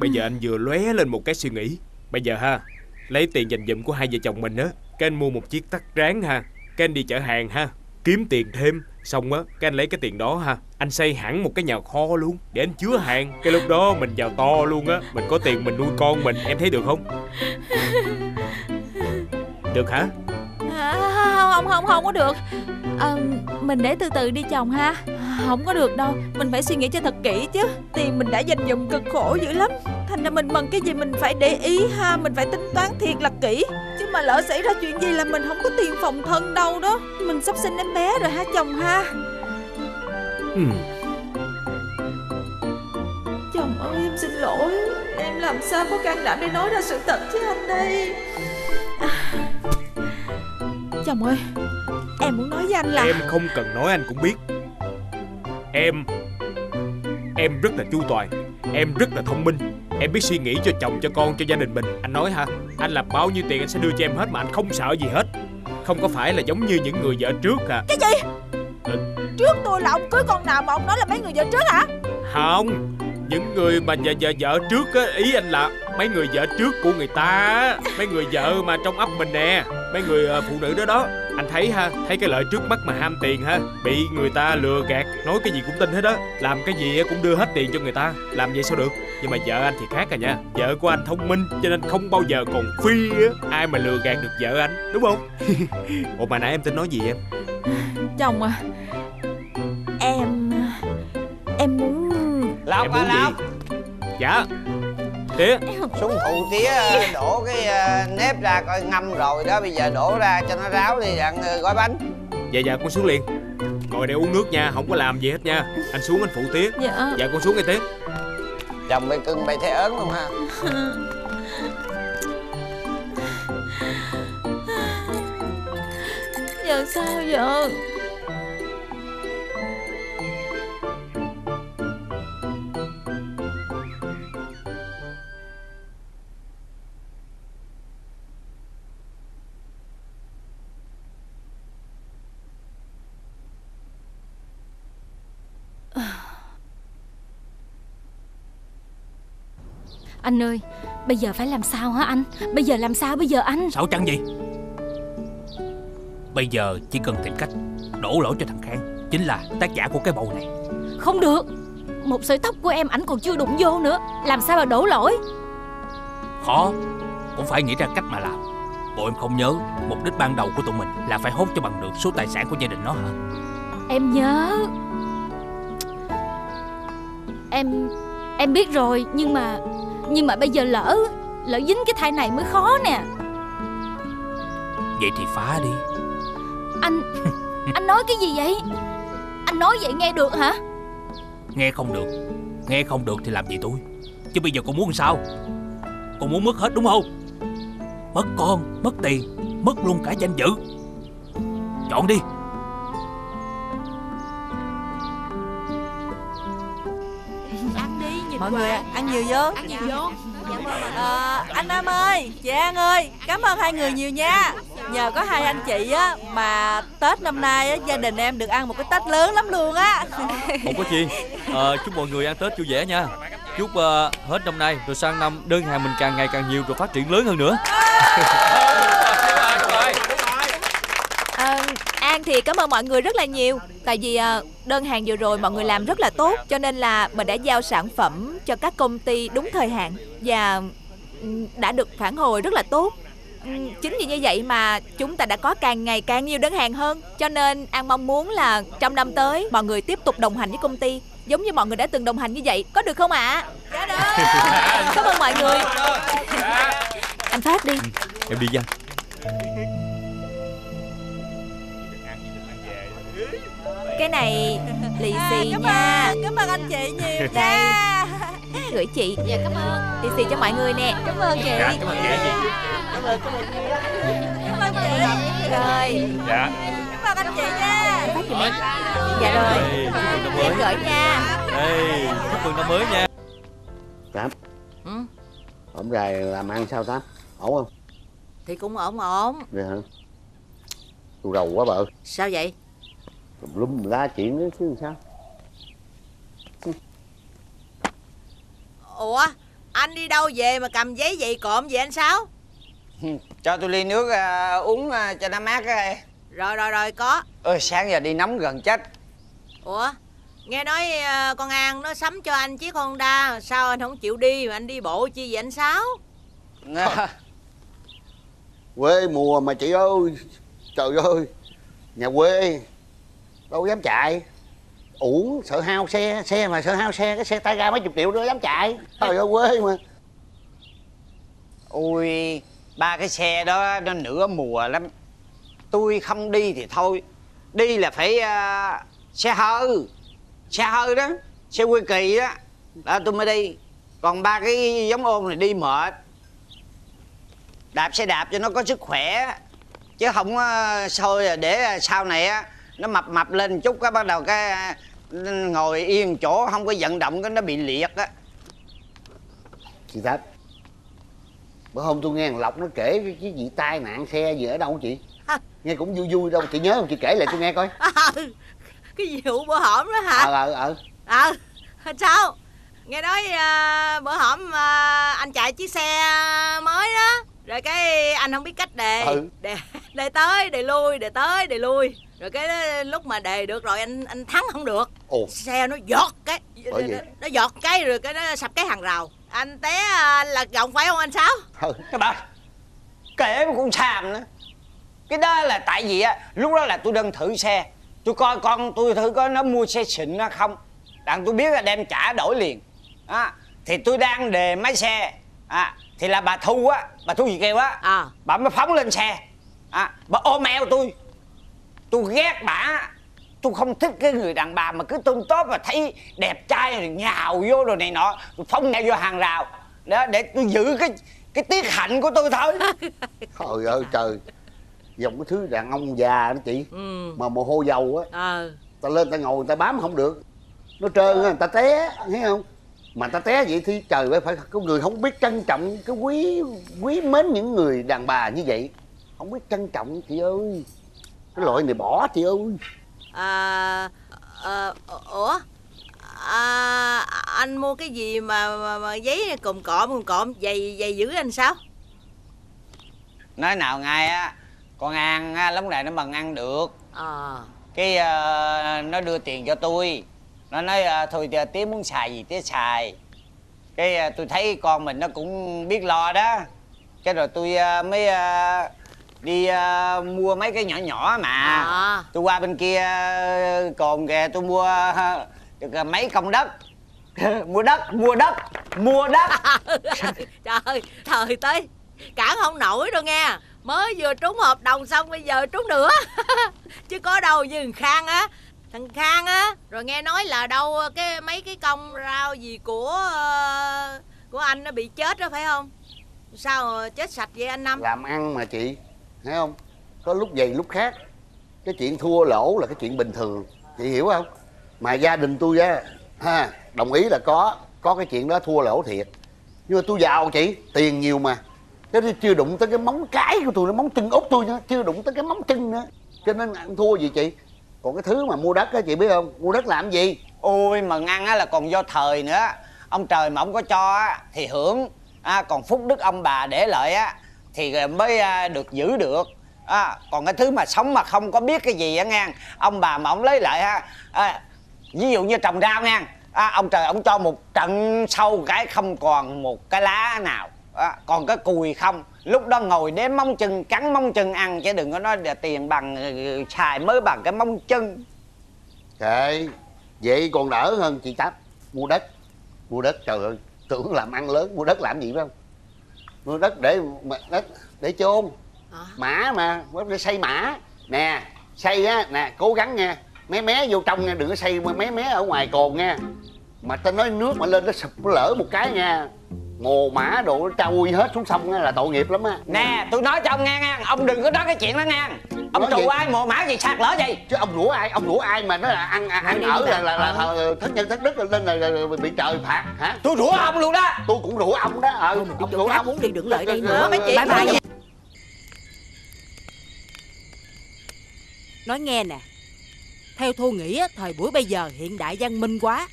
Bây giờ anh vừa lóe lên một cái suy nghĩ. Bây giờ ha, lấy tiền dành dụm của hai vợ chồng mình á, cái anh mua một chiếc tắc ráng ha, cái anh đi chở hàng ha, kiếm tiền thêm. Xong á, cái anh lấy cái tiền đó ha, anh xây hẳn một cái nhà kho luôn để anh chứa hàng. Cái lúc đó mình giàu to luôn á, mình có tiền mình nuôi con mình. Em thấy được không? Được hả? Không có được. Mình để từ từ đi chồng ha. Không có được đâu, mình phải suy nghĩ cho thật kỹ chứ. Tiền mình đã dành dụm cực khổ dữ lắm, thành ra mình mần cái gì mình phải để ý ha, mình phải tính toán thiệt là kỹ. Chứ mà lỡ xảy ra chuyện gì là mình không có tiền phòng thân đâu đó. Mình sắp sinh em bé rồi ha chồng ha. Chồng ơi, em xin lỗi. Em làm sao có can đảm để nói ra sự thật chứ anh đây. Chồng ơi, em muốn nói với anh là em không cần nói anh cũng biết. Em rất là chu toàn, em rất là thông minh, em biết suy nghĩ cho chồng, cho con, cho gia đình mình. Anh nói ha, anh làm bao nhiêu tiền anh sẽ đưa cho em hết mà anh không sợ gì hết. Không có phải là giống như những người vợ trước hả? Cái gì? Trước tôi là ông cưới con nào mà ông nói là mấy người vợ trước hả? Không, những người mà vợ trước á, ý anh là mấy người vợ trước của người ta, mấy người vợ mà trong ấp mình nè, mấy người phụ nữ đó đó. Anh thấy ha, thấy cái lợi trước mắt mà ham tiền ha, bị người ta lừa gạt, nói cái gì cũng tin hết á, làm cái gì cũng đưa hết tiền cho người ta, làm vậy sao được. Nhưng mà vợ anh thì khác rồi nha, vợ của anh thông minh cho nên không bao giờ còn phi á, ai mà lừa gạt được vợ anh, đúng không? Ủa mà nãy em tính nói gì em? Chồng à, em muốn... Lộc à Lộc. Dạ. Tía. Xuống phụ tía đổ cái nếp ra coi, ngâm rồi đó, bây giờ đổ ra cho nó ráo đi đặng gói bánh. Dạ dạ con xuống liền. Ngồi để uống nước nha, không có làm gì hết nha. Anh xuống anh phụ tía. Dạ. Dạ con xuống ngay tía. Chồng mày cưng mày thấy ớn không ha? Giờ sao giờ? Anh ơi, bây giờ phải làm sao hả anh? Bây giờ làm sao bây giờ anh? Sao chẳng gì? Bây giờ chỉ cần tìm cách đổ lỗi cho thằng Khang chính là tác giả của cái bầu này. Không được, một sợi tóc của em ảnh còn chưa đụng vô nữa, làm sao mà đổ lỗi? Khó, cũng phải nghĩ ra cách mà làm. Bộ em không nhớ mục đích ban đầu của tụi mình là phải hốt cho bằng được số tài sản của gia đình nó hả? Em nhớ. Em biết rồi, nhưng mà bây giờ lỡ dính cái thai này mới khó nè. Vậy thì phá đi. Anh nói cái gì vậy? Anh nói vậy nghe được hả? Nghe không được thì làm gì tôi? Chứ bây giờ cô muốn sao? Cô muốn mất hết đúng không? Mất con, mất tiền, mất luôn cả danh dự. Chọn đi. Mọi người ăn nhiều vô. Anh Nam ơi, chị An ơi, cảm ơn hai người nhiều nha. Nhờ có hai anh chị á mà Tết năm nay á, gia đình em được ăn một cái Tết lớn lắm luôn á. Không có chi. Chúc mọi người ăn Tết vui vẻ nha. Chúc hết năm nay rồi sang năm đơn hàng mình càng ngày càng nhiều rồi phát triển lớn hơn nữa. An An thì cảm ơn mọi người rất là nhiều. Tại vì đơn hàng vừa rồi mọi người làm rất là tốt, cho nên là mình đã giao sản phẩm cho các công ty đúng thời hạn và đã được phản hồi rất là tốt. Chính vì như vậy mà chúng ta đã có càng ngày càng nhiều đơn hàng hơn. Cho nên An mong muốn là trong năm tới mọi người tiếp tục đồng hành với công ty, giống như mọi người đã từng đồng hành như vậy. Có được không ạ? Dạ được. Cảm ơn mọi người. Anh Phát đi. Em đi nha. Cái này lì xì nha. Cảm ơn anh chị nhiều nha. Gửi chị. Dạ cảm ơn. Lì xì cho mọi người nè. Cảm ơn chị. Dạ, cảm ơn chị. Cảm ơn chị. Cảm ơn chị. Rồi. Dạ. Cảm ơn anh chị nha. Phát chị mấy. Dạ rồi. Em gửi nha. Ê, chúc mừng năm mới nha. Tám. Ừ. Ổn rồi, làm ăn sao Tám? Ổn không? Thì cũng ổn ổn. Vậy hả? Tôi rầu quá bà ơi. Sao vậy? Lum lá chuyện nữa chứ sao. Ủa, anh đi đâu về mà cầm giấy vậy cộm vậy anh Sáu? Cho tôi ly nước uống cho nó mát cái. Rồi có. Ơi sáng giờ đi nóng gần chết. Ủa, nghe nói con An nó sắm cho anh chiếc Honda, sao anh không chịu đi mà anh đi bộ chi vậy anh Sáu? Quê mùa mà chị ơi, trời ơi, nhà quê đâu dám chạy, uổng sợ hao xe, cái xe tay ga mấy chục triệu nữa dám chạy, trời ơi quê mà. Ôi, ba cái xe đó nó nửa mùa lắm, tôi không đi thì thôi, đi là phải xe hơi đó, xe quê kỳ đó, là tôi mới đi, còn ba cái giống ôn này đi mệt, đạp xe đạp cho nó có sức khỏe, chứ không thôi để sau này á. Nó mập lên chút cái bắt đầu cái ngồi yên chỗ không có vận động cái nó bị liệt á. Chị Thách, bữa hôm tôi nghe thằng Lộc nó kể cái gì tai nạn xe gì ở đâu không chị? Nghe cũng vui đâu, chị nhớ không? Chị kể lại tôi nghe coi. Cái vụ bữa hổm đó hả? Sao? Nghe nói bữa hổm anh chạy chiếc xe mới đó, rồi cái anh không biết cách đề. Đề tới, đề lui, đề tới, đề lui. Rồi cái lúc mà đề được rồi anh thắng không được. Ồ. Xe nó giọt cái. Nó giọt cái rồi cái nó sập cái hàng rào. Anh té là gọng phải không anh Sáu? Cái đó kể mà cũng xàm nữa. Cái đó là tại vì á, lúc đó là tôi đang thử xe, tôi coi con tôi thử có nó mua xe xịn nó không. Đặng tôi biết là đem trả đổi liền đó. Thì tôi đang đề máy xe thì là bà Thu á, bà Thu gì kêu á, bà mới phóng lên xe bà ôm eo tôi. Tôi ghét bả, tôi không thích cái người đàn bà mà cứ tôn tóp và thấy đẹp trai rồi nhào vô rồi này nọ, tôi phóng ngay vô hàng rào đó để tôi giữ cái tiết hạnh của tôi thôi. Trời ơi trời, dòng cái thứ đàn ông già đó chị, mà mồ hôi dầu á, ta lên ta ngồi ta bám không được, nó trơn người ta té, thấy không? Mà ta té vậy thì trời ơi, phải có người không biết trân trọng cái quý mến những người đàn bà như vậy, không biết trân trọng chị ơi. Cái loại này bỏ chị ơi. Anh mua cái gì mà giấy cộm dày dữ anh Sáu? Nói nào ngay á, con An á, lóng này nó bằng ăn được. Cái nó đưa tiền cho tôi, nó nói thôi tía muốn xài gì tía xài. Cái tôi thấy con mình nó cũng biết lo đó, cái rồi tôi mới đi mua mấy cái nhỏ nhỏ mà tôi qua bên kia cồn kìa, tôi mua được mấy công đất. mua đất trời trời tới cản không nổi đâu nghe, mới vừa trúng hợp đồng xong bây giờ trúng nữa. Chứ có đâu như thằng Khang á rồi nghe nói là đâu cái mấy cái công rau gì của anh nó bị chết đó phải không? Sao chết sạch vậy anh Năm? Làm ăn mà chị, thấy không? Có lúc vậy lúc khác. Cái chuyện thua lỗ là cái chuyện bình thường, chị hiểu không? Mà gia đình tôi á, đồng ý là có cái chuyện đó thua lỗ thiệt. Nhưng mà tôi giàu chị, tiền nhiều mà. Chứ chưa đụng tới cái móng cái của tôi, móng chân út tôi nữa, chưa đụng tới cái móng chân nữa. Cho nên ăn thua gì chị. Còn cái thứ mà mua đất á, chị biết không? Mua đất làm gì? Ôi mà ăn á là còn do thời nữa. Ông trời mà ông có cho á thì hưởng, còn phúc đức ông bà để lại á thì mới được giữ được. à, còn cái thứ mà sống mà không có biết cái gì á ngang, ông bà mà ông lấy lại ha, ví dụ như trồng rau ngang, ông trời ông cho một trận sâu cái không còn một cái lá nào, còn cái cùi không, lúc đó ngồi đếm móng chân, cắn móng chân ăn, chứ đừng có nói là tiền bằng xài mới bằng cái móng chân. Kệ, vậy còn đỡ hơn chị Tám. Mua đất, mua đất, trời ơi, tưởng làm ăn lớn, mua đất làm gì phải không? Mua đất để chôn mã mà, để xây mã nè, xây á nè, cố gắng nha, mé mé vô trong nha, đừng có xây mé mé ở ngoài cồn nha, mà ta nói nước mà lên nó sụp nó lỡ một cái nha, mồ mã đồ nó trôi hết xuống sông là tội nghiệp lắm á. Nè tôi nói cho ông nghe nha, ông đừng có nói cái chuyện đó nha. Ông trù ai mồ mã gì sạt lỡ gì chứ ông rủa ai, mà nó là ăn ở là thất nhân thất đức lên là bị trời phạt hả? Tôi rủa ông luôn đó, tôi cũng rủa ông đó. Ông rủa ông muốn đi đừng lại đây nữa mấy chị. Nói nghe nè, theo Thu nghĩ thời buổi bây giờ hiện đại văn minh quá,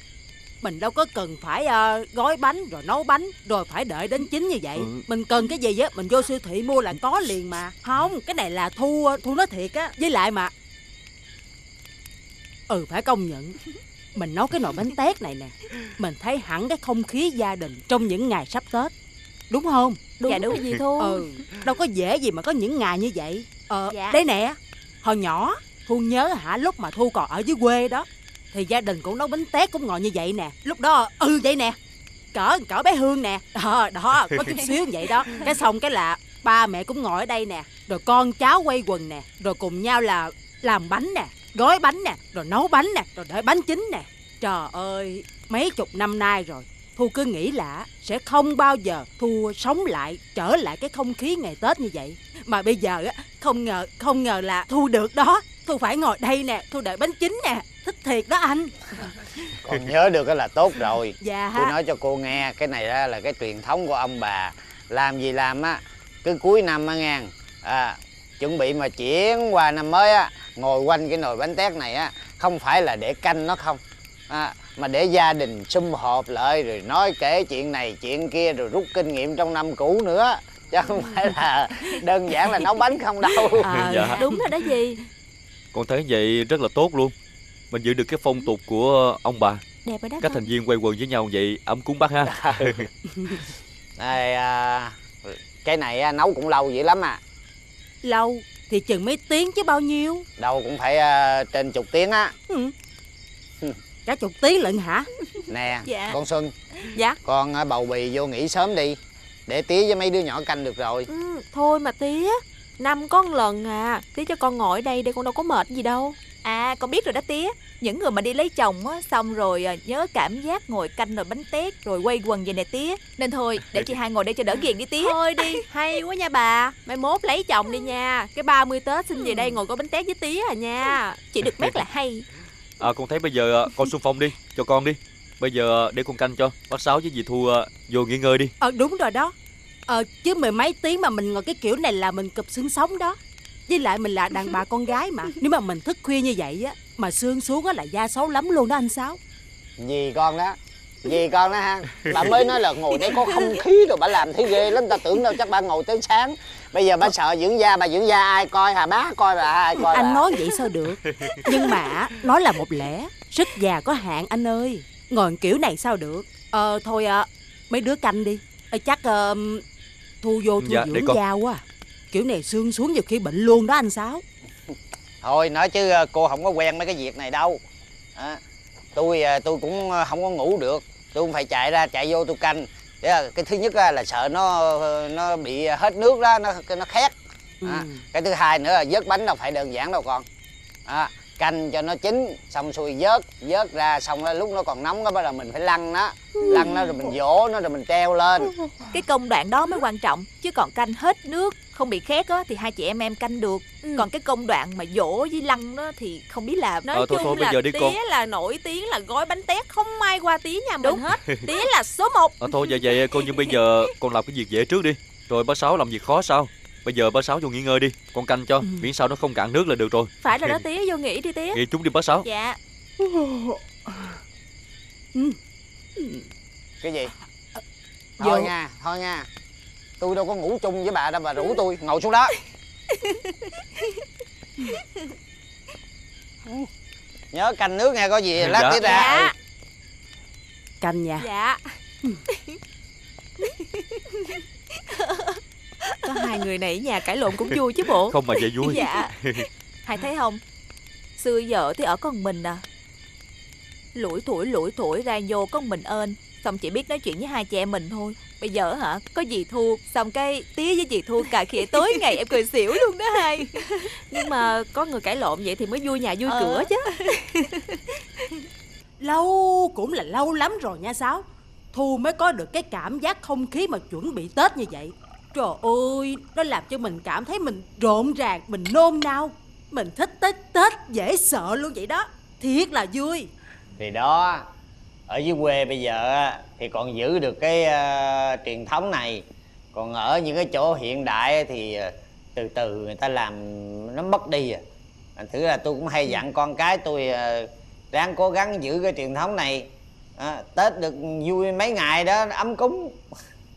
mình đâu có cần phải gói bánh rồi nấu bánh rồi phải đợi đến chín như vậy. Mình cần cái gì á mình vô siêu thị mua là có liền mà. Không, cái này là Thu nói thiệt á. Với lại mà phải công nhận, mình nấu cái nồi bánh tét này nè, mình thấy hẳn cái không khí gia đình trong những ngày sắp Tết, đúng không? Đúng. Dạ đúng gì Thu. Đâu có dễ gì mà có những ngày như vậy. Dạ. Đây nè, hồi nhỏ Thu nhớ hả, lúc mà Thu còn ở dưới quê đó thì gia đình cũng nấu bánh tét cũng ngồi như vậy nè. Lúc đó vậy nè, cỡ bé Hương nè, đó có chút xíu như vậy đó. Cái xong cái là ba mẹ cũng ngồi ở đây nè, rồi con cháu quay quần nè, rồi cùng nhau là làm bánh nè, gói bánh nè, rồi nấu bánh nè, rồi đợi bánh chín nè. Trời ơi, mấy chục năm nay rồi Thu cứ nghĩ là sẽ không bao giờ Thu sống lại trở lại cái không khí ngày Tết như vậy. Mà bây giờ á, không ngờ là Thu được đó. Thu phải ngồi đây nè, Thu đợi bánh chín nè. Thích thiệt đó anh. Còn nhớ được là tốt rồi. Dạ. Tôi nói cho cô nghe, cái này là cái truyền thống của ông bà. Làm gì làm á, cứ cuối năm á ngang, chuẩn bị mà chuyển qua năm mới á, ngồi quanh cái nồi bánh tét này á, không phải là để canh nó không, mà để gia đình sum họp lại, rồi nói kể chuyện này chuyện kia, rồi rút kinh nghiệm trong năm cũ nữa, chứ không phải là đơn giản là nấu bánh không đâu. Dạ. Đúng rồi đó gì. Con thấy vậy rất là tốt luôn. Mình giữ được cái phong tục của ông bà. Đẹp rồi đó. Các thành viên quay quần với nhau vậy ấm cúng bác ha. Cái này nấu cũng lâu dữ lắm à. Lâu thì chừng mấy tiếng chứ bao nhiêu. Đâu cũng phải trên chục tiếng á. Cả chục tiếng lận hả? Nè dạ. Con Xuân. Dạ. Con bầu bì vô nghỉ sớm đi, để tía với mấy đứa nhỏ canh được rồi. Thôi mà tía, năm có một lần à, tía cho con ngồi đây để con đâu có mệt gì đâu. À con biết rồi đó tía, những người mà đi lấy chồng á, xong rồi nhớ cảm giác ngồi canh nồi bánh tét rồi quay quần về nè tía. Nên thôi để chị hai ngồi đây cho đỡ ghiền đi tía. Thôi đi, hay quá nha bà. Mai mốt lấy chồng đi nha, cái 30 Tết xin về đây ngồi có bánh tét với tía à nha. Chị được mét là hay. Con thấy bây giờ con xung phong đi, cho con đi. Bây giờ để con canh cho bác Sáu với dì Thu vô nghỉ ngơi đi. Đúng rồi đó. Chứ mười mấy tiếng mà mình ngồi cái kiểu này là mình cụp xương sống đó. Với lại mình là đàn bà con gái mà, nếu mà mình thức khuya như vậy á mà sương xuống á là da xấu lắm luôn đó anh Sáu. Vì con đó ha, bà mới nói là ngồi đây có không khí rồi, bà làm thấy ghê lắm, ta tưởng đâu chắc bà ngồi tới sáng. Bây giờ bà sợ dưỡng da, bà dưỡng da ai coi hả? Bá coi bà, ai coi bà. Anh nói vậy sao được, nhưng mà nói là một lẽ, sức già có hạn anh ơi, ngồi kiểu này sao được. Thôi mấy đứa canh đi. Chắc Thu vô Thu dạ, dưỡng da quá. Kiểu này xương xuống nhiều khi bệnh luôn đó anh Sáu. Thôi nói chứ cô không có quen mấy cái việc này đâu. Tôi cũng không có ngủ được, tôi cũng phải chạy ra chạy vô tôi canh. Cái thứ nhất là sợ nó bị hết nước đó, nó khét. Cái thứ hai nữa là vớt bánh đâu phải đơn giản đâu con. Canh cho nó chín xong xuôi vớt ra, xong đó, lúc nó còn nóng đó bắt đầu mình phải lăn nó rồi mình vỗ nó rồi mình treo lên. Cái công đoạn đó mới quan trọng, chứ còn canh hết nước không bị khét á thì hai chị em canh được. Còn cái công đoạn mà vỗ với lăn đó thì không biết làm. Nói chung là tía con là nổi tiếng là gói bánh tét, không ai qua tía nhà mình hết. Tía là số 1. Thôi vậy cô, nhưng bây giờ con làm cái việc dễ trước đi, rồi bác Sáu làm việc khó sao. Bây giờ bác Sáu vô nghỉ ngơi đi, con canh cho, miễn sao nó không cạn nước là được rồi. Phải rồi đó tía, vô nghỉ đi tía. Nghỉ chúng đi bác Sáu. Dạ. Cái gì? Thôi nha, tôi đâu có ngủ chung với bà đâu, bà rủ tôi, ngồi xuống đó. Nhớ canh nước nha, có gì lát dạ. Tí ra dạ. Canh nha. Dạ. Có hai người này ở nhà cãi lộn cũng vui chứ bộ. Không mà vậy vui. Dạ. Hai thấy không, xưa giờ thì ở con mình à, lủi thủi ra vô con mình ên, xong chỉ biết nói chuyện với hai chị em mình thôi. Bây giờ hả, có dì Thu, xong cái tía với dì Thu cà khịa tối ngày em cười xỉu luôn đó hai. Nhưng mà có người cãi lộn vậy thì mới vui nhà vui cửa chứ. Lâu cũng là lâu lắm rồi nha Sáu, Thu mới có được cái cảm giác không khí mà chuẩn bị Tết như vậy. Trời ơi, nó làm cho mình cảm thấy mình rộn ràng, mình nôn nao. Mình thích Tết dễ sợ luôn vậy đó. Thiệt là vui. Thì đó, ở dưới quê bây giờ thì còn giữ được cái truyền thống này. Còn ở những cái chỗ hiện đại thì từ từ người ta làm nó mất đi à. Thành thử là tôi cũng hay dặn con cái tôi ráng cố gắng giữ cái truyền thống này. Tết được vui mấy ngày đó, ấm cúng.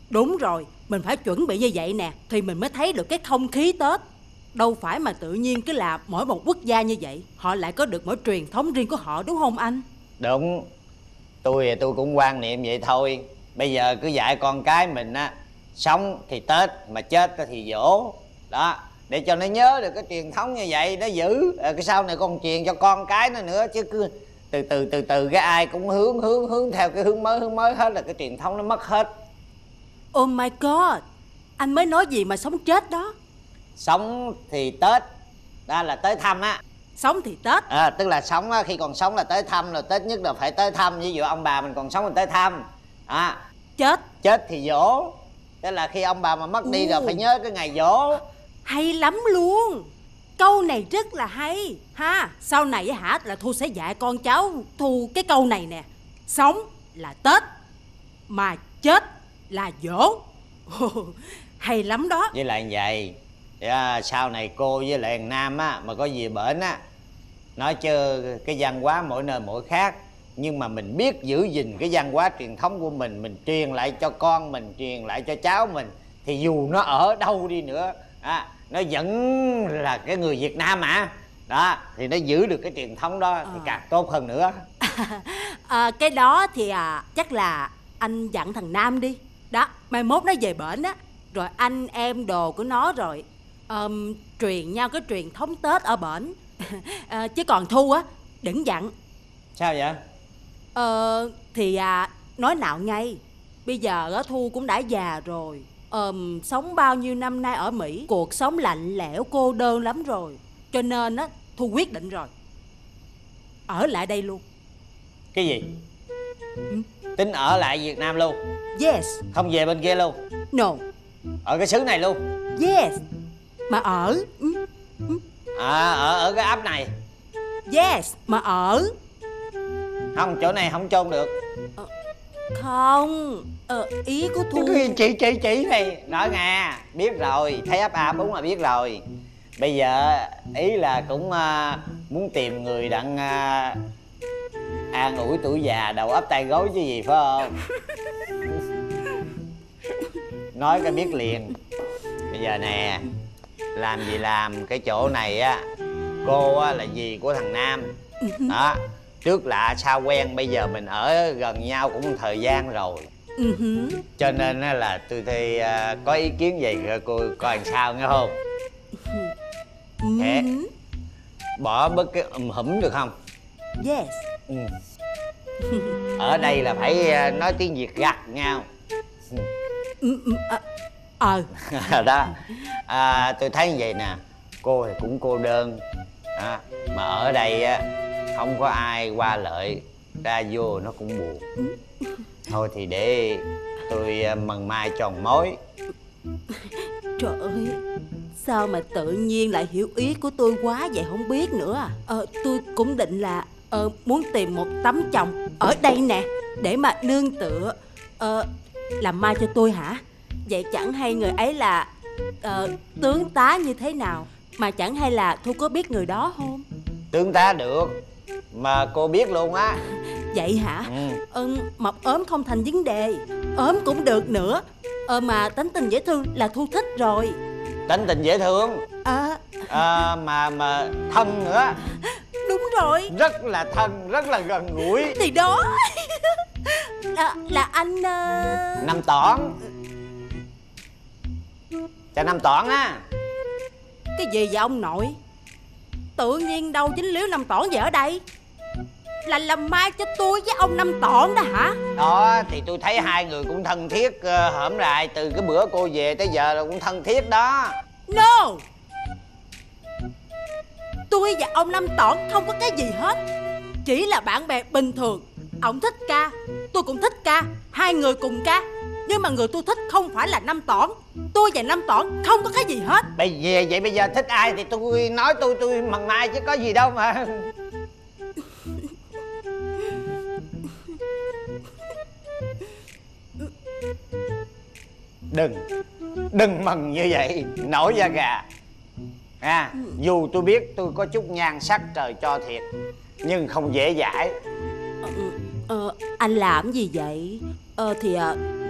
Đúng rồi, mình phải chuẩn bị như vậy nè thì mình mới thấy được cái không khí Tết. Đâu phải mà tự nhiên cứ là mỗi một quốc gia như vậy họ lại có được mỗi truyền thống riêng của họ, đúng không anh? Đúng, tôi cũng quan niệm vậy thôi. Bây giờ cứ dạy con cái mình á, sống thì Tết mà chết thì dỗ đó, để cho nó nhớ được cái truyền thống như vậy, nó giữ. Cái sau này con truyền cho con cái nó nữa chứ cứ từ từ cái ai cũng hướng theo cái hướng mới hết là cái truyền thống nó mất hết. Oh my god, anh mới nói gì mà sống chết đó? Sống thì Tết, đó là tới thăm á. Sống thì Tết à, tức là sống á, khi còn sống là tới thăm, rồi Tết nhất là phải tới thăm. Ví dụ ông bà mình còn sống mình tới thăm à. Chết thì dỗ, tức là khi ông bà mà mất đi rồi phải nhớ cái ngày dỗ. Hay lắm luôn, câu này rất là hay ha. Sau này với hả là Thu sẽ dạy con cháu Thu cái câu này nè: sống là Tết mà chết là dỗ. Hay lắm đó. Với lại vậy sau này cô với lại Nam á, mà có gì bển á, nói chứ cái văn hóa mỗi nơi mỗi khác, nhưng mà mình biết giữ gìn cái văn hóa truyền thống của mình. Mình truyền lại cho con mình, truyền lại cho cháu mình, thì dù nó ở đâu đi nữa nó vẫn là cái người Việt Nam mà. Đó, thì nó giữ được cái truyền thống đó thì càng tốt hơn nữa. Cái đó thì chắc là anh dặn thằng Nam đi. Đó, mai mốt nó về bển á, rồi anh em đồ của nó rồi truyền nhau cái truyền thống Tết ở bển. Chứ còn Thu á, đừng dặn. Sao vậy? Nói nào ngay, bây giờ á, Thu cũng đã già rồi, sống bao nhiêu năm nay ở Mỹ, cuộc sống lạnh lẽo cô đơn lắm rồi. Cho nên á, Thu quyết định rồi, ở lại đây luôn. Cái gì? Tính ở lại Việt Nam luôn? Yes. Không về bên kia luôn? No. Ở cái xứ này luôn? Yes. Mà ở ở cái ấp này? Yes. Mà ở không, chỗ này không chôn được. Không, ý của Thu. Chị này nói nghe, biết rồi, thấy ấp A đúng là biết rồi. Bây giờ ý là cũng muốn tìm người đặng an ủi tuổi già đầu ấp tay gối chứ gì, phải không? Nói cái biết liền. Bây giờ nè, làm gì làm, cái chỗ này á, cô á là dì của thằng Nam đó, trước lạ sao quen. Bây giờ mình ở gần nhau cũng một thời gian rồi, cho nên á là tôi thấy có ý kiến gì cô coi làm sao, nghe không? Thế bỏ bớt cái hủm được không? Yes. Ở đây là phải nói tiếng Việt gặt nhau. Đó, tôi thấy như vậy nè, cô thì cũng cô đơn mà ở đây á không có ai qua lợi, ra vô nó cũng buồn. Thôi thì để tôi mần mai tròn mối. Trời ơi, sao mà tự nhiên lại hiểu ý của tôi quá vậy không biết nữa à. Tôi cũng định là muốn tìm một tấm chồng ở đây nè, để mà nương tựa. Làm mai cho tôi hả? Vậy chẳng hay người ấy là tướng tá như thế nào? Mà chẳng hay là Thu có biết người đó không? Tướng tá được, mà cô biết luôn á. Vậy hả? Mọc ốm không thành vấn đề, ốm cũng được nữa. Mà tính tình dễ thương là Thu thích rồi. Tính tình dễ thương? Mà thân nữa. Đúng rồi. Rất là thân, rất là gần gũi. Thì đó. Là anh Năm Tổn. Chào Năm Tổn á. Cái gì vậy ông nội? Tự nhiên đâu dính líu Năm Tổn về ở đây? Là làm mai cho tôi với ông Năm Tổn đó hả? Đó, thì tôi thấy hai người cũng thân thiết hổm lại. Từ cái bữa cô về tới giờ là cũng thân thiết đó. No, tôi và ông Năm Tổn không có cái gì hết. Chỉ là bạn bè bình thường. Ông thích ca, tôi cũng thích ca. Hai người cùng ca. Nhưng mà người tôi thích không phải là Năm Tổn. Tôi và Năm Tổn không có cái gì hết. Bây giờ vậy bây giờ thích ai thì tôi nói tôi mần mai chứ có gì đâu mà. Đừng mừng như vậy, nổi da gà. Dù tôi biết tôi có chút nhan sắc trời cho thiệt, nhưng không dễ dãi. Anh làm gì vậy?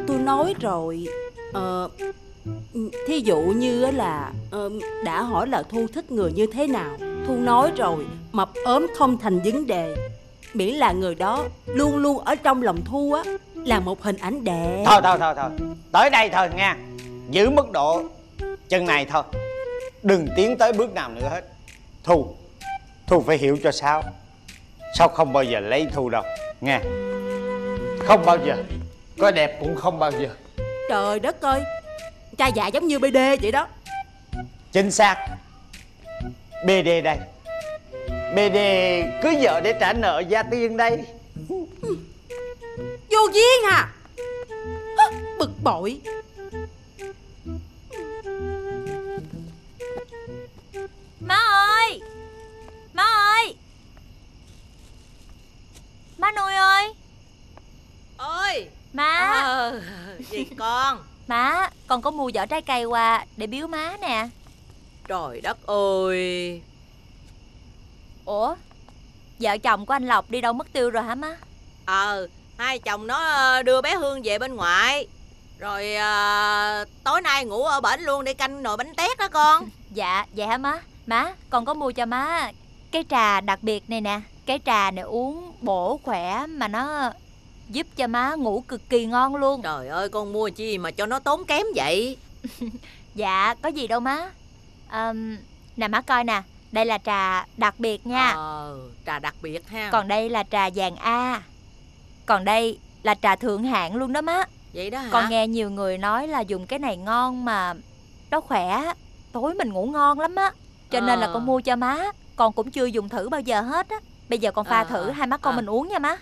Tôi nói rồi. Thí dụ như là đã hỏi là Thu thích người như thế nào. Thu nói rồi, mập ốm không thành vấn đề. Miễn là người đó luôn luôn ở trong lòng Thu á, là một hình ảnh đẹp. Thôi tới đây thôi nha. Giữ mức độ chân này thôi, đừng tiến tới bước nào nữa hết. Thu phải hiểu cho Sáu. Sao không bao giờ lấy Thu đâu nghe. Không bao giờ. Có đẹp cũng không bao giờ. Trời đất ơi, cha già giống như BD vậy đó. Chính xác. BD đây. BD cưới vợ để trả nợ gia tiên đây. Vô duyên à. Bực bội. Má ơi, má ơi, má nuôi ơi. Ơi má. Gì con? Má, con có mua vỏ trái cây qua để biếu má nè. Trời đất ơi. Ủa, vợ chồng của anh Lộc đi đâu mất tiêu rồi hả má? Hai chồng nó đưa bé Hương về bên ngoại. Rồi tối nay ngủ ở bển luôn để canh nồi bánh tét đó con. Dạ, vậy hả má? Má, con có mua cho má cái trà đặc biệt này nè. Cái trà này uống bổ khỏe mà nó giúp cho má ngủ cực kỳ ngon luôn. Trời ơi, con mua chi mà cho nó tốn kém vậy? Dạ, có gì đâu má. Nè má coi nè. Đây là trà đặc biệt nha. Trà đặc biệt ha. Còn đây là trà vàng A. Còn đây là trà thượng hạng luôn đó má. Vậy đó hả? Con nghe nhiều người nói là dùng cái này ngon mà nó khỏe, tối mình ngủ ngon lắm á. Cho nên là con mua cho má. Con cũng chưa dùng thử bao giờ hết á. Bây giờ con pha thử hai má con mình uống nha má.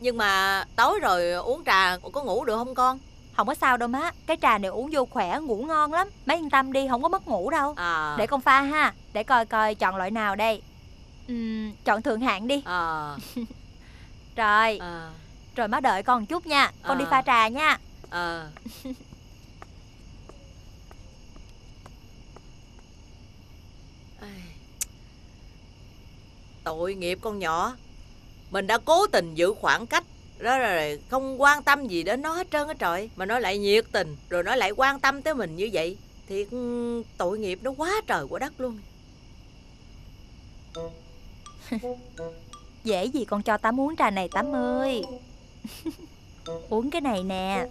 Nhưng mà tối rồi uống trà có ngủ được không con? Không có sao đâu má. Cái trà này uống vô khỏe, ngủ ngon lắm. Má yên tâm đi, không có mất ngủ đâu. Để con pha ha. Để coi chọn loại nào đây. Chọn thượng hạng đi. Rồi. Rồi má đợi con một chút nha. Con đi pha trà nha. Tội nghiệp con nhỏ. Mình đã cố tình giữ khoảng cách đó rồi, không quan tâm gì đến nó hết trơn á trời. Mà nó lại nhiệt tình, rồi nó lại quan tâm tới mình như vậy. Thiệt tội nghiệp nó quá trời của đất luôn. Dễ gì con cho Tám uống trà này Tám ơi. Uống cái này nè.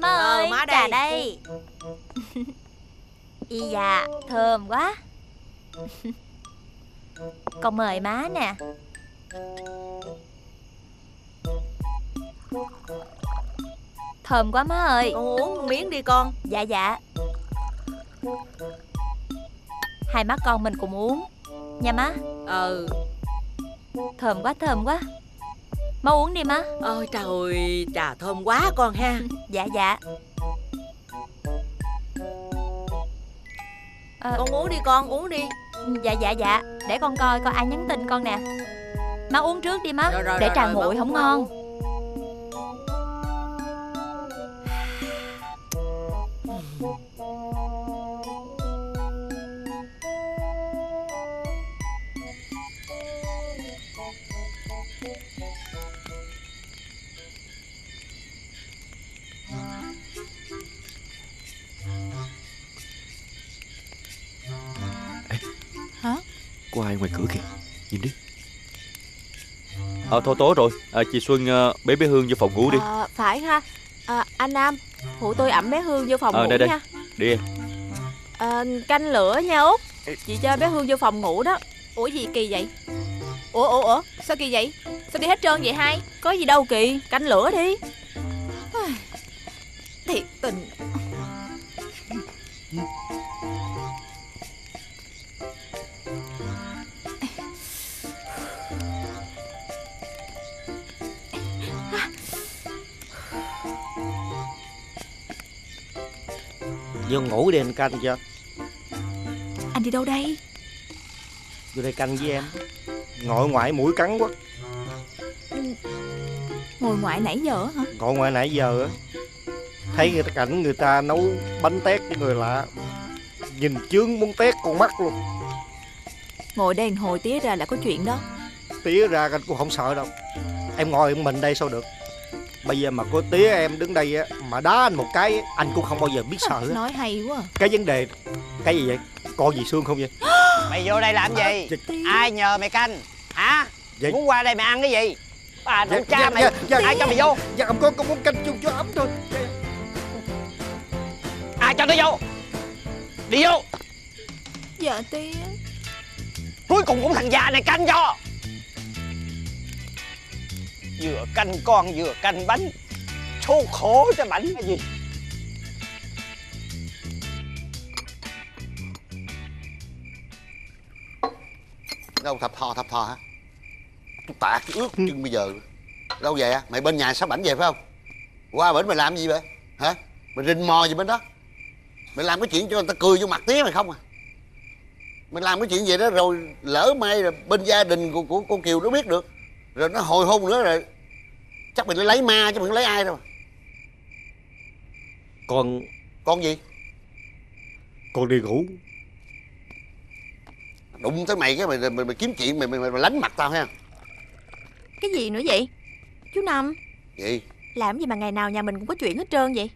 Má ơi, má đây. Trà đây. Y dạ, thơm quá. Con mời má nè. Thơm quá má ơi. Con uống miếng đi con. Dạ dạ. Hai má con mình cùng uống nha má. Ừ. Thơm quá, thơm quá. Má uống đi má. Ôi trời ơi, trà thơm quá con ha. Dạ dạ. Con uống đi con, uống đi. Dạ dạ dạ. Để con coi coi ai nhắn tin con nè. Má uống trước đi má. Rồi, để trà nguội không ngon. Có ai ngoài cửa kìa, nhìn đi. Thôi tối rồi, chị Xuân bế bé Hương vô phòng ngủ đi. Phải ha. Anh Nam, phụ tôi ẵm bé Hương vô phòng ngủ đây, nha. Đi em. Canh lửa nha Út. Chị cho bé Hương vô phòng ngủ đó. Ủa gì kỳ vậy? Ủa sao kỳ vậy? Sao đi hết trơn vậy hai? Có gì đâu kỳ, canh lửa đi. Thiệt tình. Vô ngủ đi anh canh cho. Anh đi đâu đây? Vô đây canh với em. Ngồi ngoại mũi cắn quá. Ngồi ngoại nãy giờ hả? Ngồi ngoại nãy giờ thấy người ta cảnh người ta nấu bánh tét cho người lạ, nhìn chướng muốn tét con mắt luôn. Ngồi đây hồi tía ra là có chuyện đó. Tía ra anh cũng không sợ đâu. Em ngồi mình đây sao được. Bây giờ mà có tía em đứng đây á, mà đá anh một cái anh cũng không bao giờ biết sợ. Nói hay quá. Cái vấn đề cái gì vậy? Con gì Xương không vậy? Mày vô đây làm gì? Ai nhờ mày canh hả? Vậy? Muốn qua đây mày ăn cái gì? Bà nội cha mày. Ai cho mày vô? Dạ con muốn canh chung cho ấm thôi. Ai cho tôi vô? Đi vô. Dạ tía. Cuối cùng cũng thằng già này canh cho. Vừa canh con vừa canh bánh. Số khổ cho bánh cái gì. Đâu thập thò hả? Tôi tạt ướt chân bây giờ. Đâu vậy? Mày bên nhà Sáu Bảnh về phải không? Qua bển mày làm gì vậy? Hả? Mày rình mò gì bên đó? Mày làm cái chuyện cho người ta cười vô mặt tía mày không à? Mày làm cái chuyện vậy đó rồi lỡ may rồi bên gia đình của cô Kiều nó biết được. Rồi nó hồi hôn nữa rồi. Chắc mình lấy ma chứ mình lấy ai đâu. Con gì? Con đi ngủ. Đụng tới mày cái mày kiếm chuyện mày lánh mặt tao ha. Cái gì nữa vậy? Chú Năm. Gì? Làm gì mà ngày nào nhà mình cũng có chuyện hết trơn vậy?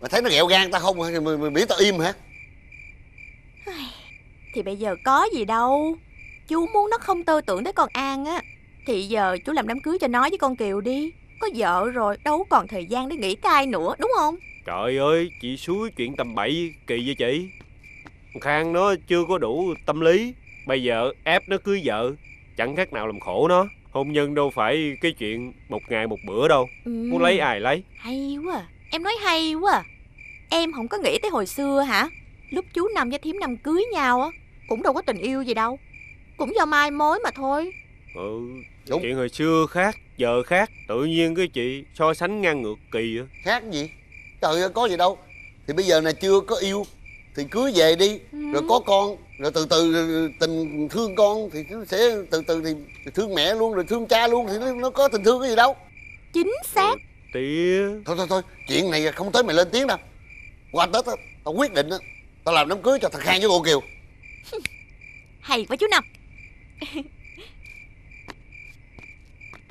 Mày thấy nó ghẹo gan tao không hả? Mày biết tao im hả? Thì bây giờ có gì đâu. Chú muốn nó không tơ tưởng tới con An á, thì giờ chú làm đám cưới cho nó với con Kiều đi. Có vợ rồi đâu còn thời gian để nghỉ cai nữa, đúng không? Trời ơi, chị suối chuyện tầm bậy kỳ vậy chị. Khang nó chưa có đủ tâm lý. Bây giờ ép nó cưới vợ chẳng khác nào làm khổ nó. Hôn nhân đâu phải cái chuyện một ngày một bữa đâu. Muốn lấy ai lấy. Hay quá à. Em nói hay quá à. Em không có nghĩ tới hồi xưa hả? Lúc chú Năm với thím Năm cưới nhau á, cũng đâu có tình yêu gì đâu. Cũng do mai mối mà thôi. Ừ, đúng. Chuyện hồi xưa khác, giờ khác. Tự nhiên cái chị so sánh ngang ngược kỳ vậy. Khác gì? Trời ơi, có gì đâu. Thì bây giờ này chưa có yêu thì cưới về đi. Rồi có con, rồi từ từ tình thương con thì sẽ từ từ thì thương mẹ luôn, rồi thương cha luôn. Thì nó có tình thương cái gì đâu. Chính xác. Tía. Thôi, chuyện này không tới mày lên tiếng đâu. Qua Tết đó, tao quyết định đó, tao làm đám cưới cho thằng Khang với cô Kiều. Hay quá chú Năm.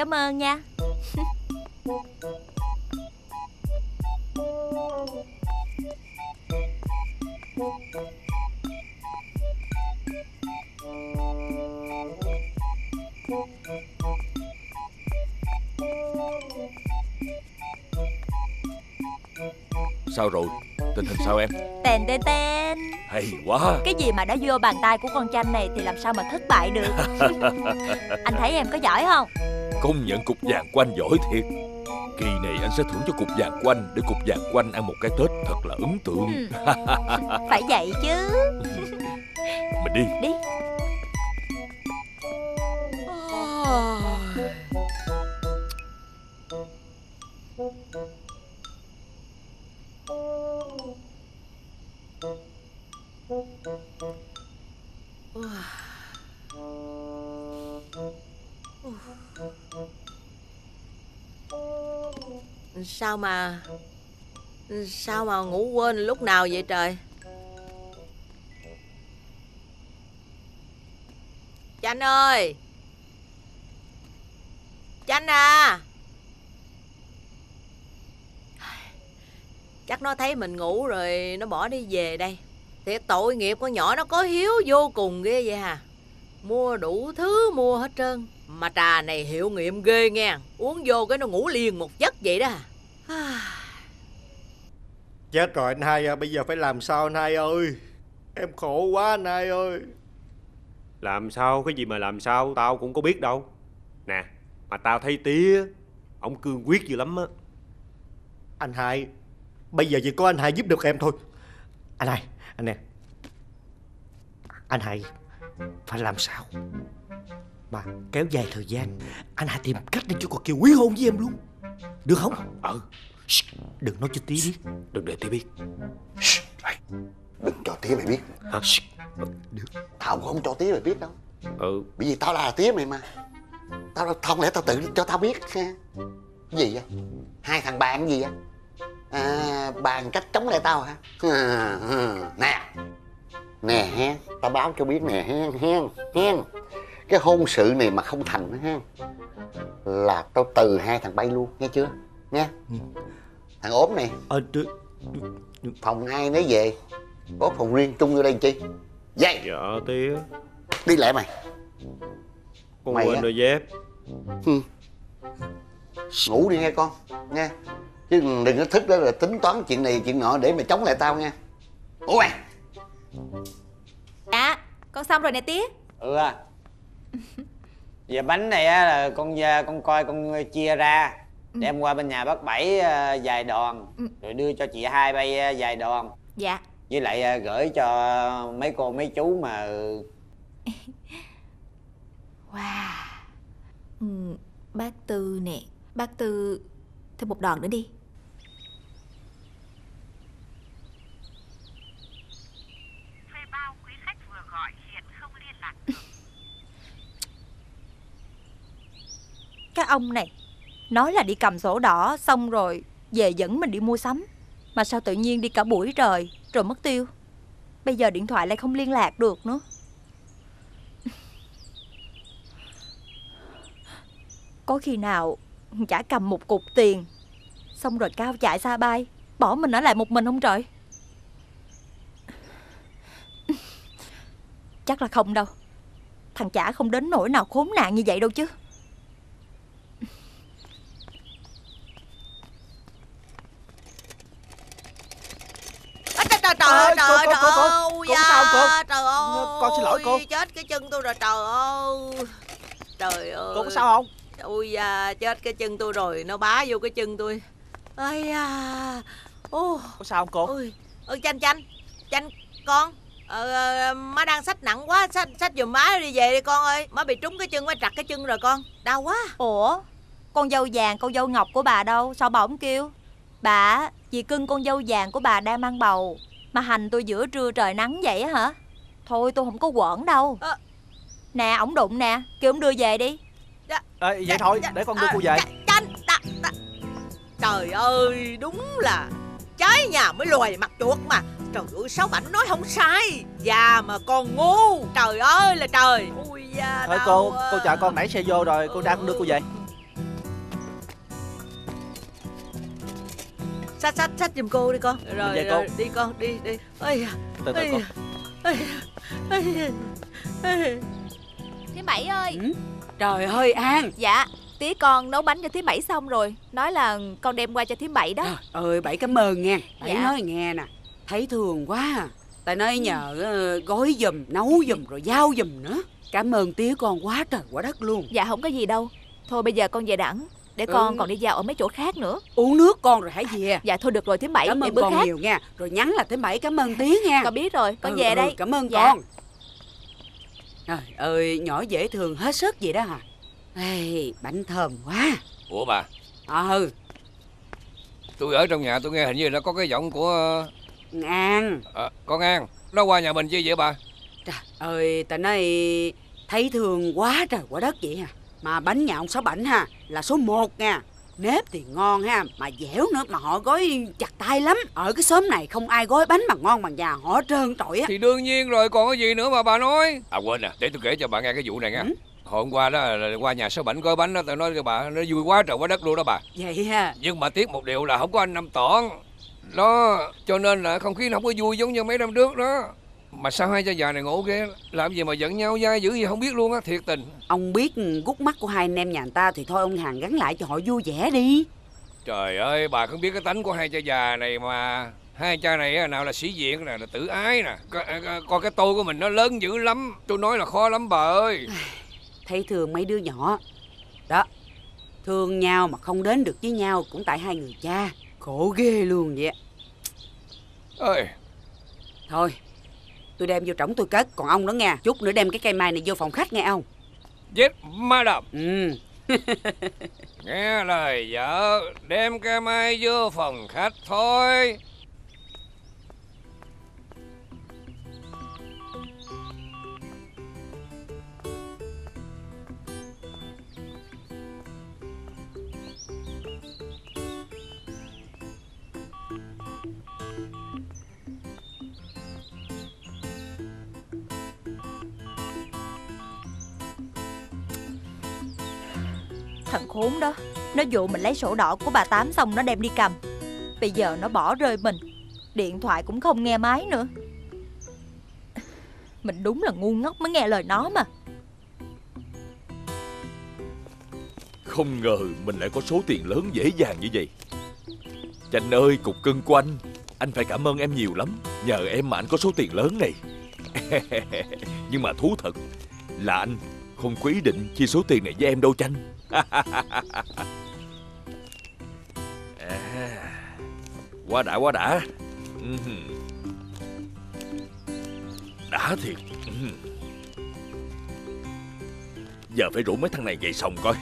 Cảm ơn nha. Sao rồi? Tình hình sao em? Tên tên tên. Hay quá. Cái gì mà đã vô bàn tay của con Chanh này thì làm sao mà thất bại được. Anh thấy em có giỏi không? Công nhận cục vàng của anh giỏi thiệt. Kỳ này anh sẽ thưởng cho cục vàng của anh, để cục vàng của anh ăn một cái Tết thật là ấn tượng. Phải vậy chứ. Mình đi. Đi. Sao mà ngủ quên lúc nào vậy trời? Chanh ơi, Chanh à. Chắc nó thấy mình ngủ rồi nó bỏ đi về đây. Thiệt tội nghiệp, con nhỏ nó có hiếu vô cùng ghê vậy hà. Mua đủ thứ mua hết trơn. Mà trà này hiệu nghiệm ghê nghe. Uống vô cái nó ngủ liền một giấc vậy đó hà. Chết rồi anh Hai à, bây giờ phải làm sao anh Hai ơi? Em khổ quá anh Hai ơi. Làm sao, cái gì mà làm sao, tao cũng có biết đâu. Nè, mà tao thấy tía ông cương quyết dữ lắm á. Anh Hai, bây giờ chỉ có anh Hai giúp được em thôi. Anh Hai, anh nè, anh Hai phải làm sao mà kéo dài thời gian. Anh Hai tìm cách để cho con Kiều quý hôn với em luôn, được không? Đừng nói cho tía biết. Đừng để tía biết. Đừng cho tía mày biết hả? Được. Tao cũng không cho tía mày biết đâu. Ừ. Bởi vì tao là tía mày mà. Tao không lẽ tao tự cho tao biết ha? Gì vậy? Hai thằng bạn gì vậy? À, bàn cách chống lại tao hả? Nè, nè hen, tao báo cho biết nè hen, hen. Cái hôn sự này mà không thành hen là tao từ hai thằng bay luôn, nghe chưa? Nghe? Thằng ốm này. Phòng ai nấy về, có phòng riêng chung vô đây làm chi? Dây. Dạ tía. Đi lại mày. Con mày quên á. Đôi dép. Ngủ đi nghe con, nghe. Chứ đừng có thức đó là tính toán chuyện này chuyện nọ để mà chống lại tao nha. Ngủ mày. Dạ, con xong rồi nè tía. Ừ à. Về bánh này á là con coi con chia ra. Đem qua bên nhà bác Bảy vài đòn. Rồi đưa cho chị Hai bay vài đòn. Dạ. Với lại gửi cho mấy cô mấy chú mà. Wow. Bác Tư nè. Bác Tư thêm một đòn nữa đi. Thuê bao quý khách vừa gọi hiện không liên lạc được. Cái ông này nói là đi cầm sổ đỏ xong rồi về dẫn mình đi mua sắm, mà sao tự nhiên đi cả buổi trời rồi mất tiêu. Bây giờ điện thoại lại không liên lạc được nữa. Có khi nào chả cầm một cục tiền xong rồi cao chạy xa bay, bỏ mình ở lại một mình không trời? Chắc là không đâu. Thằng chả không đến nỗi nào khốn nạn như vậy đâu chứ. Trời ơi, trời ơi, sao cô? Trời ơi, con xin lỗi cô. Chết cái chân tôi rồi trời ơi. Trời ơi. Cô có sao không? Ôi da, chết cái chân tôi rồi, nó bá vô cái chân tôi. Ây da. Ô, có sao không cô? Ôi, Chanh con. Má đang xách nặng quá, xách giùm má đi về đi con ơi. Má bị trúng cái chân, má trặt cái chân rồi con. Đau quá. Ủa, con dâu vàng, con dâu ngọc của bà đâu? Sao bà không kêu? Bà, dì cưng con dâu vàng của bà đang mang bầu mà hành tôi giữa trưa trời nắng vậy hả? Thôi tôi không có quỡn đâu. Nè, ổng đụng nè, kêu ổng đưa về đi. Vậy thôi, để con đưa cô về. Trời ơi, đúng là trái nhà mới lòi mặt chuột mà. Trời ơi, Sáu Bảnh nói không sai. Già mà con ngu. Trời ơi là trời. Ôi da. Thôi cô, cô chờ con nãy xe vô rồi, cô đang đưa cô về. Xách giùm cô đi con. Rồi, cô. Đi con, đi. Ây, từ từ con. Thím Bảy ơi. Ừ? Trời ơi An. Dạ. Tí con nấu bánh cho thím Bảy xong rồi, nói là con đem qua cho thím Bảy đó. Trời ơi, Bảy cảm ơn nghe. Bảy dạ. Nói nghe nè, thấy thương quá à. Tại nói nhờ gói giùm, nấu giùm rồi giao giùm nữa. Cảm ơn tía con quá trời quá đất luôn. Dạ không có gì đâu. Thôi bây giờ con về đẳng, để con còn đi giao ở mấy chỗ khác nữa. Uống nước con rồi hãy về. Dạ thôi được rồi thím Bảy. Cảm ơn con khác. Nhiều nha. Rồi nhắn là thím Bảy cảm ơn tía nha. Con biết rồi, con về đây. Cảm ơn con. Trời ơi, nhỏ dễ thương hết sức vậy đó hả? Ê, bánh thơm quá. Ủa bà? Tôi ở trong nhà tôi nghe hình như là có cái giọng của An. Con An, nó qua nhà mình chi vậy bà? Trời ơi, tại nói thấy thương quá trời quá đất vậy hả? Mà bánh nhà ông Sáu Bảnh ha, là số 1 nha. Nếp thì ngon ha, mà dẻo nữa, mà họ gói chặt tay lắm. Ở cái xóm này không ai gói bánh mà ngon bằng nhà họ trơn trọi á. Thì đương nhiên rồi, còn cái gì nữa mà bà nói. À quên à, để tôi kể cho bà nghe cái vụ này nha. Hồi hôm qua đó qua nhà Sáu Bảnh gói bánh đó, tôi nói cho bà nó vui quá trời quá đất luôn đó bà. Vậy ha. Nhưng mà tiếc một điều là không có anh Năm Tổn đó, cho nên là không khí nó không có vui giống như mấy năm trước đó. Mà sao hai cha già này ngộ ghê, làm gì mà giận nhau dai dữ gì không biết luôn á, thiệt tình. Ông biết gút mắt của hai anh em nhà người ta thì thôi ông hàng gắn lại cho họ vui vẻ đi. Trời ơi, bà không biết cái tánh của hai cha già này mà. Hai cha này nào là sĩ diện nè, là tự ái nè. Coi cái tôi của mình nó lớn dữ lắm, tôi nói là khó lắm bà ơi. Thấy thương mấy đứa nhỏ đó, thương nhau mà không đến được với nhau cũng tại hai người cha, khổ ghê luôn vậy. Ơi thôi tôi đem vô trỏng tôi cất, còn ông đó nghe chút nữa đem cái cây mai này vô phòng khách nghe ông. Yes madam. Nghe lời vợ, đem cây mai vô phòng khách thôi. Thằng khốn đó, nó dụ mình lấy sổ đỏ của bà Tám xong nó đem đi cầm. Bây giờ nó bỏ rơi mình, điện thoại cũng không nghe máy nữa. Mình đúng là ngu ngốc mới nghe lời nó mà. Không ngờ mình lại có số tiền lớn dễ dàng như vậy. Chanh ơi, cục cưng của anh phải cảm ơn em nhiều lắm. Nhờ em mà anh có số tiền lớn này. Nhưng mà thú thật là anh không có ý định chia số tiền này với em đâu Chanh. Quá đã quá đã. Đã thiệt. Giờ phải rủ mấy thằng này dậy xong coi.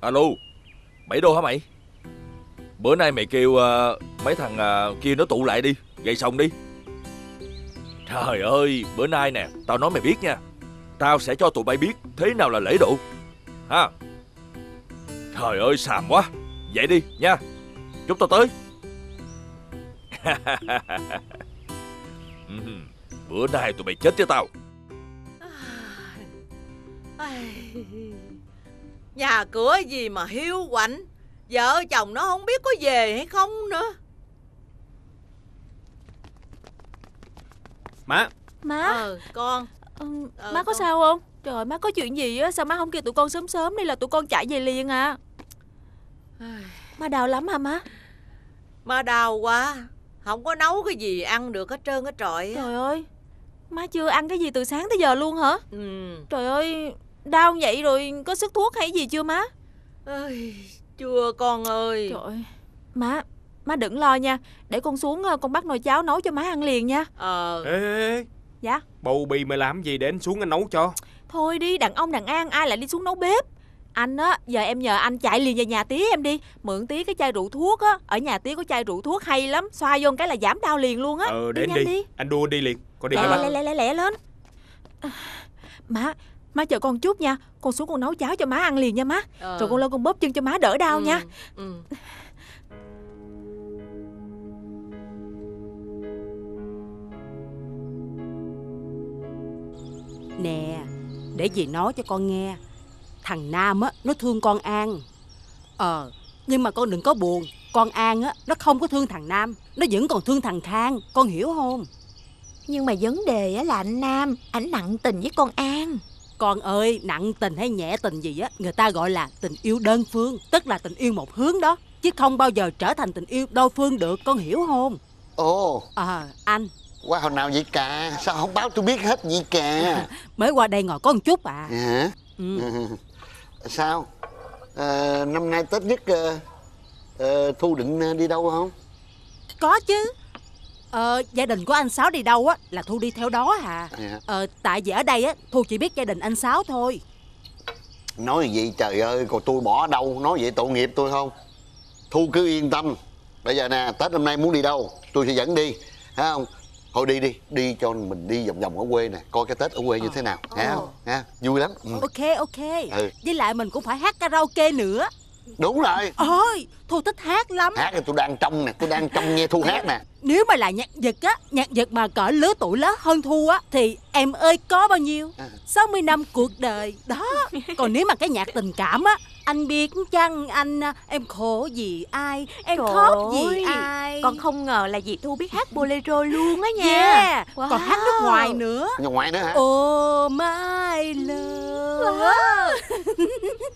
Alo, Bảy đô hả mày? Bữa nay mày kêu mấy thằng kia nó tụ lại đi, gậy xong đi. Trời ơi, bữa nay nè, tao nói mày biết nha, tao sẽ cho tụi bay biết thế nào là lễ độ ha. Trời ơi, xàm quá. Vậy đi nha, chúc tao tới. Bữa nay tụi mày chết với tao. Nhà cửa gì mà hiu quạnh, vợ chồng nó không biết có về hay không nữa. Má. Má. Con. Má có con. Sao không? Trời, má có chuyện gì á? Sao má không kêu tụi con sớm sớm đi là tụi con chạy về liền à? Má đau lắm hả má? Má đau quá, không có nấu cái gì ăn được hết trơn hết trọi. Trời ơi, má chưa ăn cái gì từ sáng tới giờ luôn hả? Trời ơi, đau vậy rồi có sức thuốc hay gì chưa má? Chưa con ơi. Trời ơi. Má đừng lo nha, để con xuống con bắt nồi cháo nấu cho má ăn liền nha. Ê. Dạ. Bầu bì mày làm gì để anh xuống anh nấu cho? Thôi đi, đàn ông đàn an ai lại đi xuống nấu bếp. Anh á, giờ em nhờ anh chạy liền về nhà tía em đi, mượn tía cái chai rượu thuốc á, ở nhà tía có chai rượu thuốc hay lắm, xoa vô cái là giảm đau liền luôn á. Để đi, đi. Anh đua đi liền. Con đi lẹ lên. Má chờ con chút nha, con xuống con nấu cháo cho má ăn liền nha má. Rồi con lên con bóp chân cho má đỡ đau nha. Nè, để dì nói cho con nghe. Thằng Nam á, nó thương con An. Nhưng mà con đừng có buồn. Con An á, nó không có thương thằng Nam. Nó vẫn còn thương thằng Khang, con hiểu không? Nhưng mà vấn đề á là anh Nam, ảnh nặng tình với con An. Con ơi, nặng tình hay nhẹ tình gì á, người ta gọi là tình yêu đơn phương. Tức là tình yêu một hướng đó, chứ không bao giờ trở thành tình yêu đôi phương được, con hiểu không? Ồ, anh qua hồi nào vậy cà? Sao không báo tôi biết hết vậy cà? Mới qua đây ngồi có một chút à. Sao? Năm nay Tết Nhất Thu định đi đâu không? Có chứ. Gia đình của anh Sáu đi đâu á là Thu đi theo đó hả? Tại vì ở đây á Thu chỉ biết gia đình anh Sáu thôi. Nói vậy trời ơi, còn tôi bỏ đâu, nói vậy tội nghiệp tôi không? Thu cứ yên tâm. Bây giờ nè, Tết năm nay muốn đi đâu tôi sẽ dẫn đi, hả không? Thôi đi đi, đi cho mình đi vòng vòng ở quê nè, coi cái Tết ở quê như thế nào, hả không? Ha, vui lắm. Ok. Với lại mình cũng phải hát karaoke nữa. Đúng rồi. Ôi, Thu thích hát lắm. Hát thì tôi đang trong nè, tôi đang trong nghe Thu hát nè. Nếu mà là nhạc Việt á, nhạc Việt mà cỡ lứa tuổi lớn hơn Thu á thì Em Ơi Có Bao Nhiêu, 60 năm cuộc đời đó. Còn nếu mà cái nhạc tình cảm á, Anh Biết Chăng Anh, Em Khổ Vì Ai, Em Khóc Vì Ai. Con không ngờ là dì Thu biết hát bolero luôn á nha. Wow. Còn hát nước ngoài nữa. Nước ngoài nữa hả? Oh my love. Wow.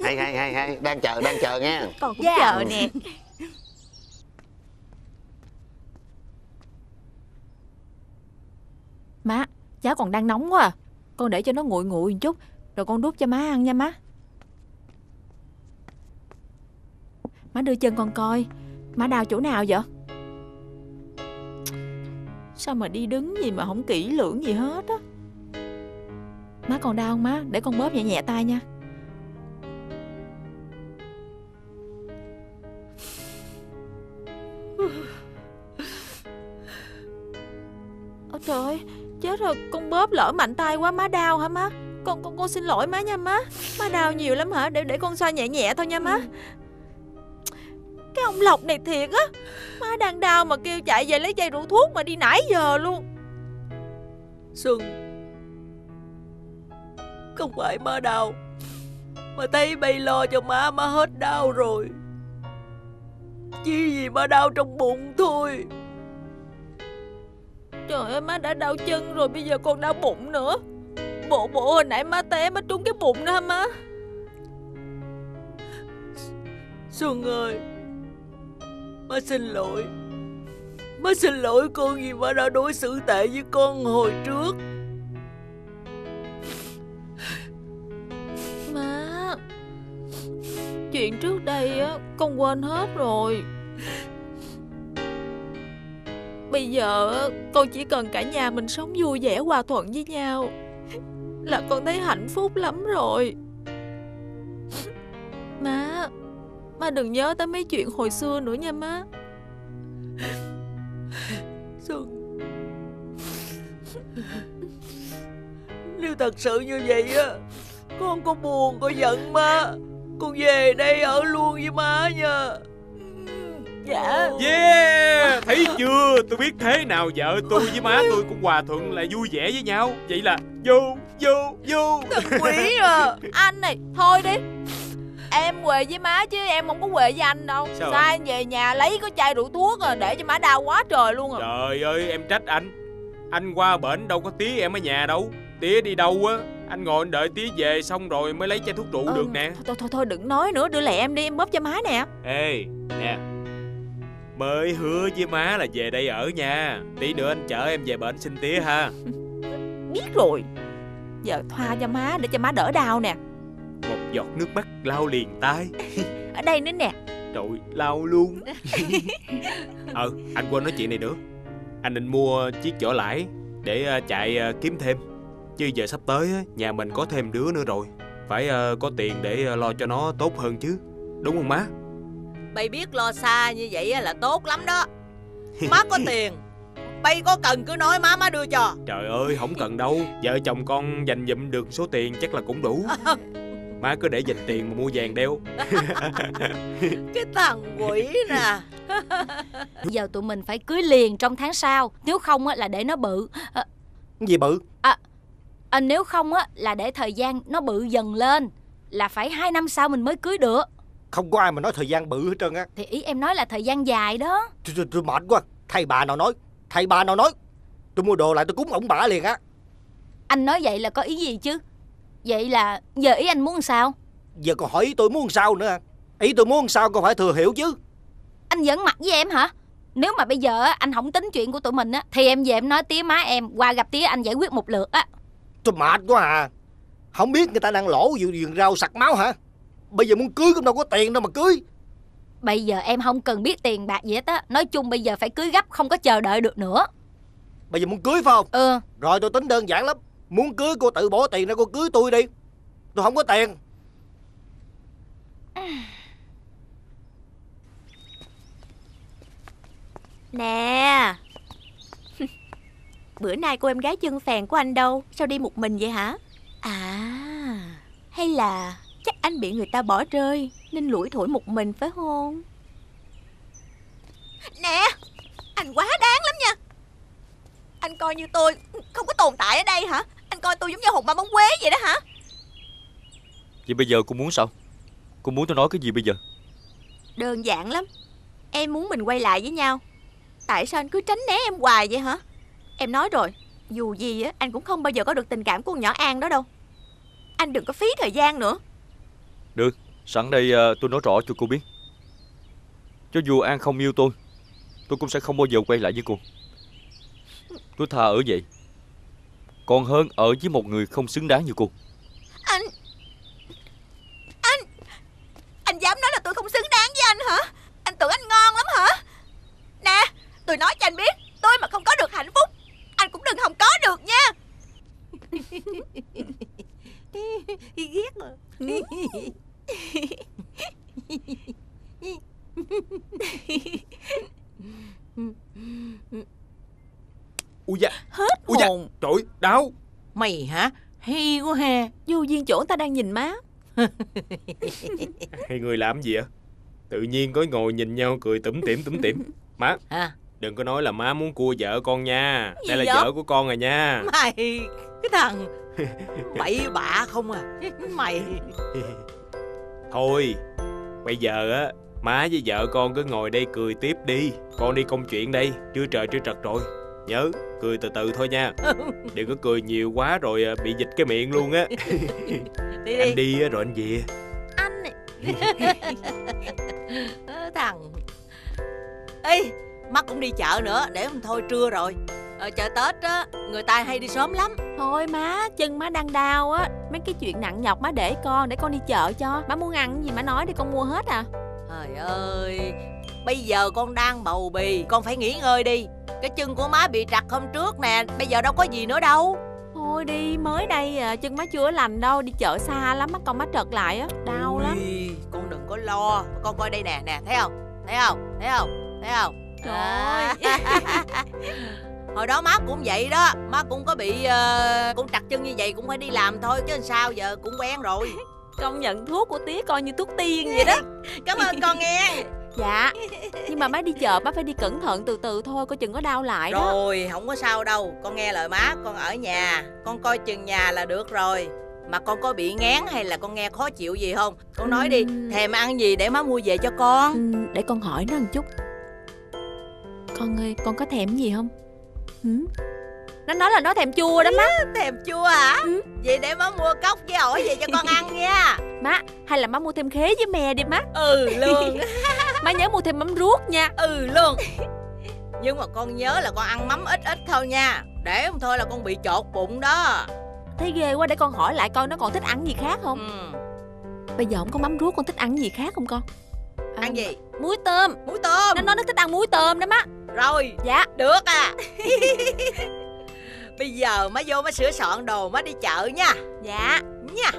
Hay. Đang chờ nghe. Con cũng chờ nè. Má, cháo còn đang nóng quá à. Con để cho nó nguội một chút rồi con đút cho má ăn nha má. Má đưa chân con coi. Má đau chỗ nào vậy? Sao mà đi đứng gì mà không kỹ lưỡng gì hết á. Má còn đau không má? Để con bóp nhẹ nhẹ tay nha. Ôi trời ơi, chết rồi, con bóp lỡ mạnh tay quá. Má đau hả má? Con xin lỗi má nha má. Má đau nhiều lắm hả? Để con xoa nhẹ nhẹ thôi nha má. Cái ông Lộc này thiệt á. Má đang đau mà kêu chạy về lấy chai rượu thuốc mà đi nãy giờ luôn. Xuân, không phải má đau mà thấy bay lo cho má, má hết đau rồi. Chỉ vì má đau trong bụng thôi. Trời ơi, má đã đau chân rồi, bây giờ còn đau bụng nữa. Bộ hồi nãy má té má trúng cái bụng đó hả má? Xuân ơi, má xin lỗi. Má xin lỗi con vì má đã đối xử tệ với con hồi trước. Má, chuyện trước đây á con quên hết rồi. Bây giờ con chỉ cần cả nhà mình sống vui vẻ hòa thuận với nhau là con thấy hạnh phúc lắm rồi. Má, má đừng nhớ tới mấy chuyện hồi xưa nữa nha má. Xuân, nếu thật sự như vậy á, con có buồn có giận má, con về đây ở luôn với má nha. Dạ. Yeah, thấy chưa, tôi biết thế nào vợ tôi với má tôi cũng hòa thuận là vui vẻ với nhau. Vậy là vô. Thật quý à. Anh này, thôi đi. Em quề với má chứ em không có quề với anh đâu. Sao anh về nhà lấy cái chai rượu thuốc rồi để cho má đau quá trời luôn rồi. Trời ơi, em trách anh. Anh qua bển đâu có tía em ở nhà đâu. Tía đi đâu á, anh ngồi anh đợi tía về xong rồi mới lấy chai thuốc rượu được nè. Thôi đừng nói nữa, đưa lại em đi, em bóp cho má nè. Ê, nè, mới hứa với má là về đây ở nha. Tí nữa anh chở em về bệnh xin tía ha. Biết rồi. Giờ thoa cho má để cho má đỡ đau nè. Một giọt nước mắt lau liền tay. Ở đây nữa nè. Trời, lau luôn. Anh quên nói chuyện này nữa. Anh định mua chiếc giỏ lãi để chạy kiếm thêm. Chứ giờ sắp tới nhà mình có thêm đứa nữa rồi, phải có tiền để lo cho nó tốt hơn chứ. Đúng không má? Bay biết lo xa như vậy là tốt lắm đó. Má có tiền, bay có cần cứ nói má đưa cho. Trời ơi, không cần đâu. Vợ chồng con dành dụm được số tiền chắc là cũng đủ. Má cứ để dành tiền mà mua vàng đeo. Cái thằng quỷ nè. Giờ tụi mình phải cưới liền trong tháng sau. Nếu không là để nó bự. Gì bự? Nếu không á là để thời gian nó bự dần lên, là phải 2 năm sau mình mới cưới được. Không có ai mà nói thời gian bự hết trơn á. Thì ý em nói là thời gian dài đó. Tôi mệt quá. Thầy bà nào nói. Tôi mua đồ lại tôi cúng ổng bả liền á. Anh nói vậy là có ý gì chứ? Vậy là giờ ý anh muốn sao? Giờ còn hỏi ý tôi muốn sao nữa. Ý tôi muốn sao còn phải thừa hiểu chứ. Anh giỡn mặt với em hả? Nếu mà bây giờ anh không tính chuyện của tụi mình á, thì em về em nói tía má em qua gặp tía anh giải quyết một lượt á. Tôi mệt quá à. Không biết người ta đang lỗ vườn rau sặc máu hả? Bây giờ muốn cưới cũng đâu có tiền đâu mà cưới. Bây giờ em không cần biết tiền bạc gì hết á. Nói chung bây giờ phải cưới gấp, không có chờ đợi được nữa. Bây giờ muốn cưới phải không? Ừ. Rồi tôi tính đơn giản lắm. Muốn cưới cô tự bỏ tiền ra cô cưới tôi đi. Tôi không có tiền. Nè. Bữa nay cô em gái chân phèn của anh đâu? Sao đi một mình vậy hả? À, hay là chắc anh bị người ta bỏ rơi nên lủi thủi một mình phải không? Nè, anh quá đáng lắm nha. Anh coi như tôi không có tồn tại ở đây hả? Anh coi tôi giống như hồn ma móng quế vậy đó hả? Vậy bây giờ cô muốn sao? Cô muốn tôi nói cái gì bây giờ? Đơn giản lắm. Em muốn mình quay lại với nhau. Tại sao anh cứ tránh né em hoài vậy hả? Em nói rồi, dù gì á, anh cũng không bao giờ có được tình cảm của con nhỏ An đó đâu. Anh đừng có phí thời gian nữa. Được, sẵn đây tôi nói rõ cho cô biết. Cho dù An không yêu tôi cũng sẽ không bao giờ quay lại với cô. Tôi thà ở vậy còn hơn ở với một người không xứng đáng như cô. Anh dám nói là tôi không xứng đáng với anh hả? Anh tưởng anh ngon lắm hả? Nè, tôi nói cho anh biết, tôi mà không có được hạnh phúc, anh cũng đừng hòng có được nha. Ghét mà. Ui da. Hết hồn. Trời ơi, đau. Mày hả? Hay quá ha. Vô duyên chỗ ta đang nhìn má. Hai người làm gì vậy? Tự nhiên có ngồi nhìn nhau cười tủm tỉm. Má à, đừng có nói là má muốn cua vợ con nha. Đây là vợ của con rồi nha. Mày cái thằng bậy bạ không à. Mày thôi, bây giờ á má với vợ con cứ ngồi đây cười tiếp đi. Con đi công chuyện đây, chưa trời chưa trật rồi. Nhớ cười từ từ thôi nha. Đừng có cười nhiều quá rồi bị dịch cái miệng luôn á. Anh đi rồi anh về. Anh thằng. Ê, má cũng đi chợ nữa, để không thôi trưa rồi. Ở chợ Tết á, người ta hay đi sớm lắm. Thôi má, chân má đang đau á. Mấy cái chuyện nặng nhọc má để con đi chợ cho. Má muốn ăn gì má nói đi, con mua hết à. Trời ơi, bây giờ con đang bầu bì, con phải nghỉ ngơi đi. Cái chân của má bị trật hôm trước nè, bây giờ đâu có gì nữa đâu. Thôi đi, mới đây à, chân má chưa lành đâu, đi chợ xa lắm, má con má trật lại á, đau lắm. Con đừng có lo, con coi đây nè, thấy không? Trời ơi. Hồi đó má cũng vậy đó, má cũng có bị cũng trật chân như vậy, cũng phải đi làm thôi chứ sao giờ, cũng quen rồi. Công nhận thuốc của tía coi như thuốc tiên vậy đó. Cảm ơn con nghe. Dạ, nhưng mà má đi chợ má phải đi cẩn thận từ từ thôi, coi chừng có đau lại đó. Rồi, không có sao đâu, con nghe lời má, con ở nhà, con coi chừng nhà là được rồi. Mà con có bị ngán hay là con nghe khó chịu gì không? Con nói đi, thèm ăn gì để má mua về cho con. Để con hỏi nó một chút. Con ơi, con có thèm gì không? Nó nói là nó thèm chua đó má. Thèm chua hả? Vậy để má mua cốc với ổi về cho con ăn nha. Má, hay là má mua thêm khế với me đi má. Ừ luôn. Má nhớ mua thêm mắm ruốc nha. Ừ luôn. Nhưng mà con nhớ là con ăn mắm ít thôi nha. Để không thôi là con bị chột bụng đó. Thấy ghê quá, để con hỏi lại coi nó còn thích ăn gì khác không. Bây giờ không có mắm ruốc, con thích ăn gì khác không con? Ăn gì? Muối tôm. Muối tôm. Nó nói nó thích ăn muối tôm đó má. Rồi. Dạ. Được à. Bây giờ má vô má sửa soạn đồ má đi chợ nha. Dạ. Nha.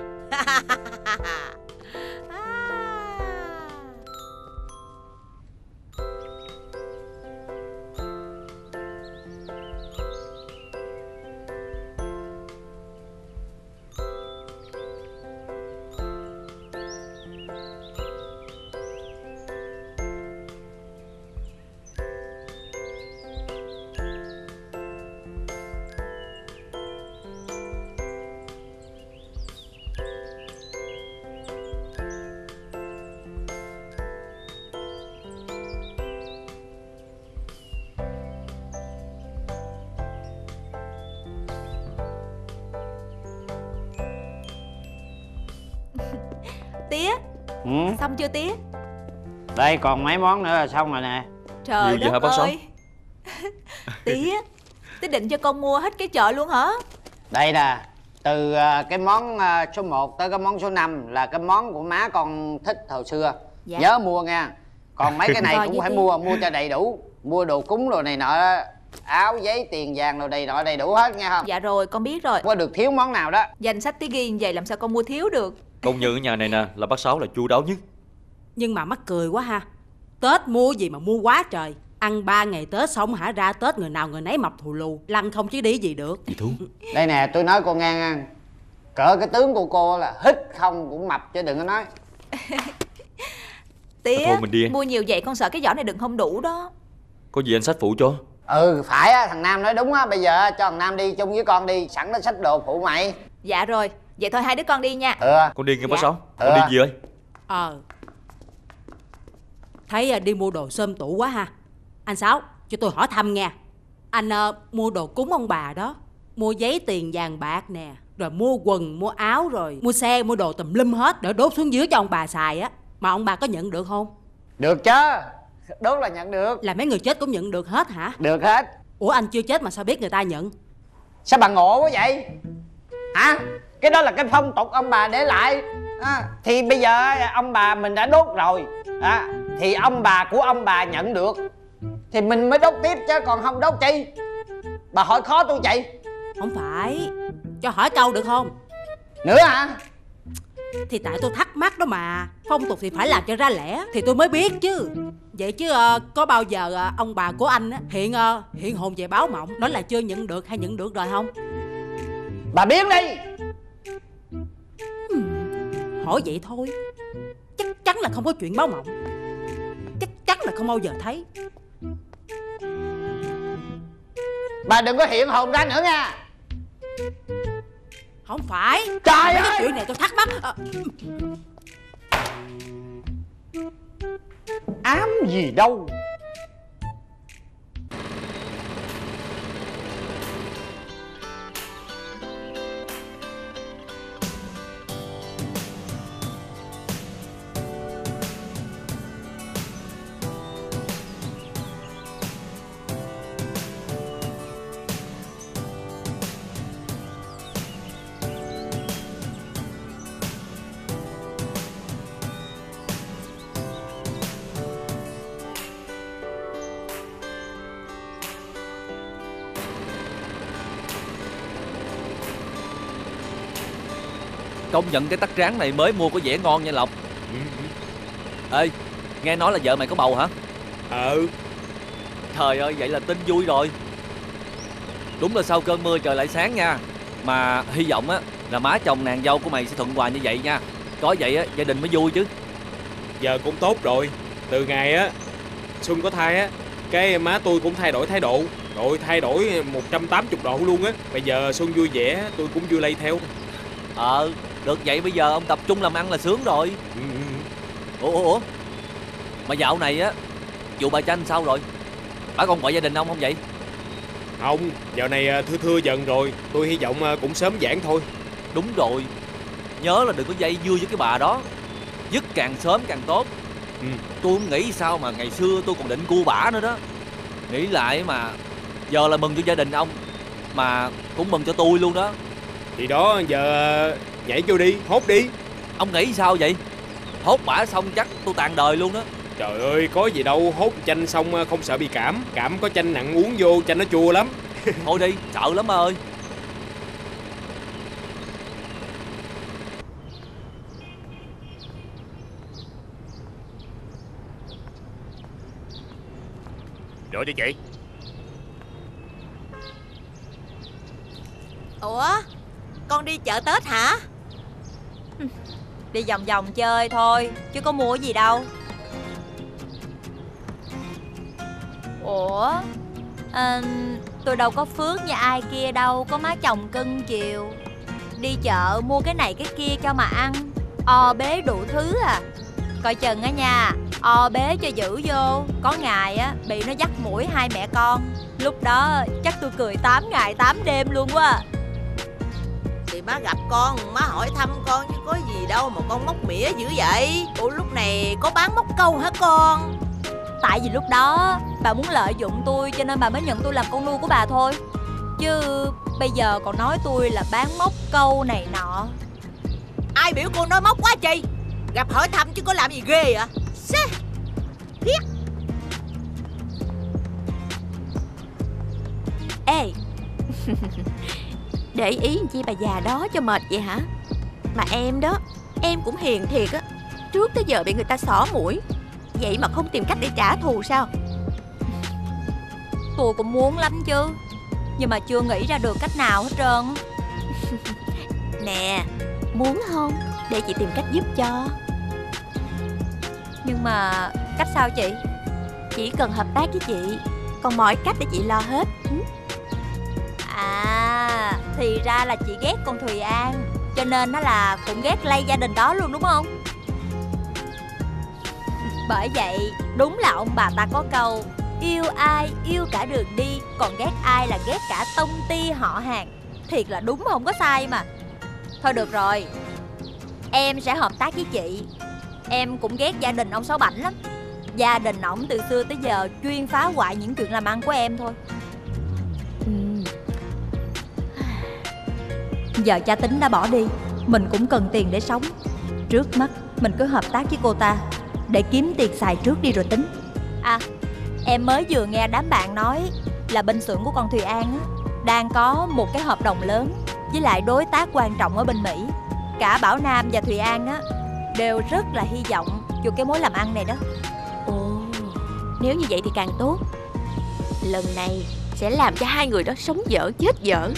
tía. Xong chưa tía? Đây còn mấy món nữa là xong rồi nè. Trời đất ơi. Tía, tía định cho con mua hết cái chợ luôn hả? Đây nè, từ cái món số 1 tới cái món số 5 là cái món của má con thích hồi xưa. Dạ. Nhớ mua nha. Còn mấy cái này rồi, cũng phải mua cho đầy đủ. Mua đồ cúng đồ này nọ đó. Áo, giấy, tiền vàng đồ đầy nọ đầy đủ hết nha không? Dạ rồi, con biết rồi. Không có được thiếu món nào đó. Danh sách tí ghi như vậy làm sao con mua thiếu được. Công nhận ở nhà này nè là bác Sáu là chu đáo nhất. Nhưng mà mắc cười quá ha. Tết mua gì mà mua quá trời. Ăn 3 ngày Tết xong hả, ra Tết người nào người nấy mập thù lù. Lăn không chứ đi gì được. Dì Thu. Đây nè, tôi nói cô nghe ăn. Cỡ cái tướng của cô là hít không cũng mập chứ đừng có nói. Tía, thôi mình đi. Mua nhiều vậy con sợ cái giỏ này đừng không đủ đó. Có gì anh sách phụ cho. Ừ phải á, thằng Nam nói đúng á. Bây giờ cho thằng Nam đi chung với con đi. Sẵn nó sách đồ phụ mày. Dạ rồi, vậy thôi hai đứa con đi nha. Ừ. Con đi nghe bác Sáu. Con đi gì ơi. Thấy đi mua đồ sơm tủ quá ha. Anh Sáu, cho tôi hỏi thăm nghe. Anh mua đồ cúng ông bà đó. Mua giấy tiền vàng bạc nè. Rồi mua quần, mua áo rồi. Mua xe, mua đồ tùm lum hết. Để đốt xuống dưới cho ông bà xài á. Mà ông bà có nhận được không? Được chứ. Đốt là nhận được. Là mấy người chết cũng nhận được hết hả? Được hết. Ủa anh chưa chết mà sao biết người ta nhận? Sao bà ngộ quá vậy? Hả? Cái đó là cái phong tục ông bà để lại thì bây giờ ông bà mình đã đốt rồi thì ông bà của ông bà nhận được thì mình mới đốt tiếp chứ còn không đốt chi? Bà hỏi khó tôi vậy? Không phải. Cho hỏi câu được không? Nữa hả? Thì tại tôi thắc mắc đó mà. Phong tục thì phải làm cho ra lẽ thì tôi mới biết chứ. Vậy chứ có bao giờ ông bà của anh hiện hồn về báo mộng, nói là chưa nhận được hay nhận được rồi không? Bà biết đi. Hỏi vậy thôi. Chắc chắn là không có chuyện báo mộng. Chắc chắn là không bao giờ thấy. Bà đừng có hiện hồn ra nữa nha. Không phải. Trời ơi, cái chuyện này tôi thắc mắc. Ám gì đâu. Công nhận cái tắc tráng này mới mua có vẻ ngon nha Lộc. Ê, nghe nói là vợ mày có bầu hả? Ừ. Trời ơi, vậy là tin vui rồi. Đúng là sau cơn mưa trời lại sáng nha. Mà hy vọng á là má chồng nàng dâu của mày sẽ thuận hòa như vậy nha. Có vậy á, gia đình mới vui chứ. Giờ cũng tốt rồi. Từ ngày á Xuân có thai á, cái má tôi cũng thay đổi thái độ. Rồi thay đổi 180 độ luôn á. Bây giờ Xuân vui vẻ, tôi cũng vui lây theo. Được vậy bây giờ ông tập trung làm ăn là sướng rồi. Ủa mà dạo này á vụ bà Chanh sao rồi? Bà còn gọi gia đình ông không vậy? Không, dạo này thưa dần rồi. Tôi hy vọng cũng sớm giãn thôi. Đúng rồi. Nhớ là đừng có dây dưa với cái bà đó. Dứt càng sớm càng tốt. Tôi không nghĩ sao mà ngày xưa tôi còn định cua bả nữa đó. Nghĩ lại mà giờ là mừng cho gia đình ông, mà cũng mừng cho tôi luôn đó. Thì đó, giờ nhảy vô đi, hốt đi. Ông nghĩ sao vậy? Hốt bả xong chắc tôi tàn đời luôn đó. Trời ơi, có gì đâu, hốt Chanh xong không sợ bị cảm. Cảm có Chanh nặng uống vô, Chanh nó chua lắm. Thôi đi, sợ lắm ơi. Rồi đi chị. Ủa? Con đi chợ Tết hả? Đi vòng vòng chơi thôi chứ có mua gì đâu. Ủa tôi đâu có phước như ai kia đâu. Có má chồng cưng chiều. Đi chợ mua cái này cái kia cho mà ăn. O bế đủ thứ à. Coi chừng á nha. O bế cho dữ vô. Có ngày á bị nó dắt mũi hai mẹ con. Lúc đó chắc tôi cười 8 ngày 8 đêm luôn quá. thì má gặp con, má hỏi thăm con chứ có gì đâu mà con móc mỉa dữ vậy. Ủa lúc này có bán móc câu hả con? Tại vì lúc đó bà muốn lợi dụng tôi cho nên bà mới nhận tôi làm con nuôi của bà thôi. Chứ bây giờ còn nói tôi là bán móc câu này nọ. Ai biểu cô nói móc quá chị? Gặp hỏi thăm chứ có làm gì ghê vậy? Xê, thiết. Ê để ý chi bà già đó cho mệt vậy hả? Mà em đó, em cũng hiền thiệt á. Trước tới giờ bị người ta xỏ mũi, vậy mà không tìm cách để trả thù sao? Tôi cũng muốn lắm chứ, nhưng mà chưa nghĩ ra được cách nào hết trơn. Nè, muốn không? Để chị tìm cách giúp cho. Nhưng mà cách sao chị? Chỉ cần hợp tác với chị, còn mọi cách để chị lo hết. À, thì ra là chị ghét con Thùy An, cho nên nó là cũng ghét lây gia đình đó luôn đúng không? Bởi vậy, đúng là ông bà ta có câu yêu ai yêu cả đường đi, còn ghét ai là ghét cả tông ti họ hàng. Thiệt là đúng không có sai mà. Thôi được rồi, em sẽ hợp tác với chị. Em cũng ghét gia đình ông Sáu Bảnh lắm. Gia đình ổng từ xưa tới giờ chuyên phá hoại những chuyện làm ăn của em thôi. Giờ cha Tính đã bỏ đi, mình cũng cần tiền để sống. Trước mắt mình cứ hợp tác với cô ta để kiếm tiền xài trước đi rồi tính. À, em mới vừa nghe đám bạn nói là bên xưởng của con Thùy An á, đang có một cái hợp đồng lớn với lại đối tác quan trọng ở bên Mỹ. Cả Bảo Nam và Thùy An á đều rất là hy vọng vô cái mối làm ăn này đó. Ồ, nếu như vậy thì càng tốt. Lần này sẽ làm cho hai người đó sống dở chết dở.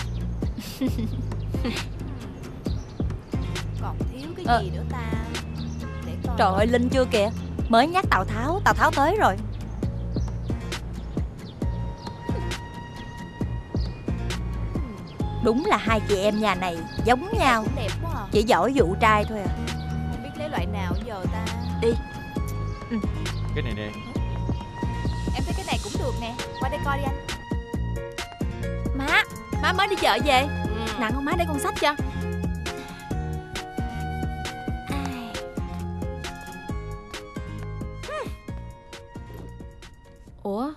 Còn thiếu cái gì nữa ta? Để coi. Trời ơi, Linh chưa kìa. Mới nhắc Tào Tháo, Tào Tháo tới rồi. Đúng là hai chị em nhà này giống nhau. Đẹp quá à. Chỉ giỏi vụ trai thôi à. Không biết lấy loại nào giờ ta. Đi. Cái này nè. Em thấy cái này cũng được nè. Qua đây coi đi anh. Má, má mới đi chợ về. Nặng không má, để con xách cho. Ủa,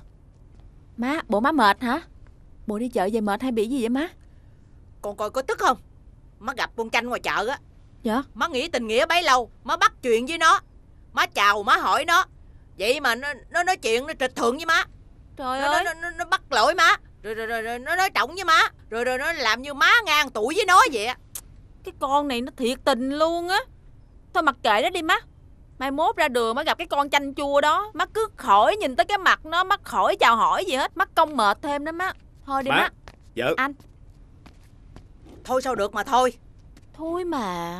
má, bộ má mệt hả? Bộ đi chợ về mệt hay bị gì vậy má? Con coi có tức không? Má gặp con Chanh ngoài chợ á. Dạ? Má nghĩ tình nghĩa bấy lâu, má bắt chuyện với nó. Má chào, má hỏi nó. Vậy mà nó nói chuyện, nó trịch thượng với má. Trời ơi. Nó bắt lỗi má. Rồi nó nói trọng với má. Rồi nó làm như má ngang tuổi với nó vậy. Cái con này nó thiệt tình luôn á. Thôi mặc kệ nó đi má. Mai mốt ra đường má gặp cái con Chanh chua đó, má cứ khỏi nhìn tới cái mặt nó, má khỏi chào hỏi gì hết, má công mệt thêm đó má. Thôi đi má. Dạ. Anh. Thôi sao được mà thôi. Thôi mà,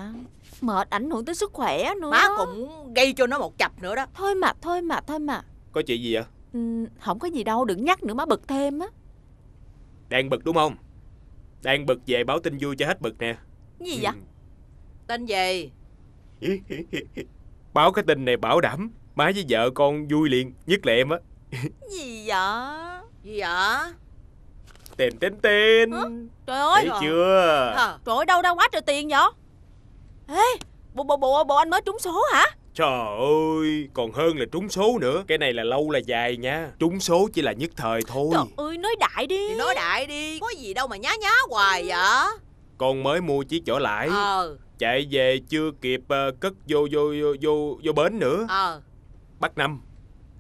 mệt ảnh hưởng tới sức khỏe nữa. Má cũng gây cho nó một chập nữa đó. Thôi mà. Có chuyện gì vậy? Không có gì đâu, đừng nhắc nữa má bực thêm á. Đang bực đúng không? Đang bực về báo tin vui cho hết bực nè. Gì vậy? Tin gì? Báo cái tin này bảo đảm má với vợ con vui liền, nhất là em á. Gì vậy? Gì vậy? Tiền. Trời ơi. Thấy chưa? Trời ơi, đâu ra quá trời tiền vậy? Ê, bộ anh mới trúng số hả? Trời ơi, còn hơn là trúng số nữa. Cái này là lâu là dài nha. Trúng số chỉ là nhất thời thôi. Trời ơi, nói đại đi. Thì nói đại đi, có gì đâu mà nhá nhá hoài vậy? Con mới mua chiếc chỏ lại. Chạy về chưa kịp cất vô bến nữa. Bắt Năm,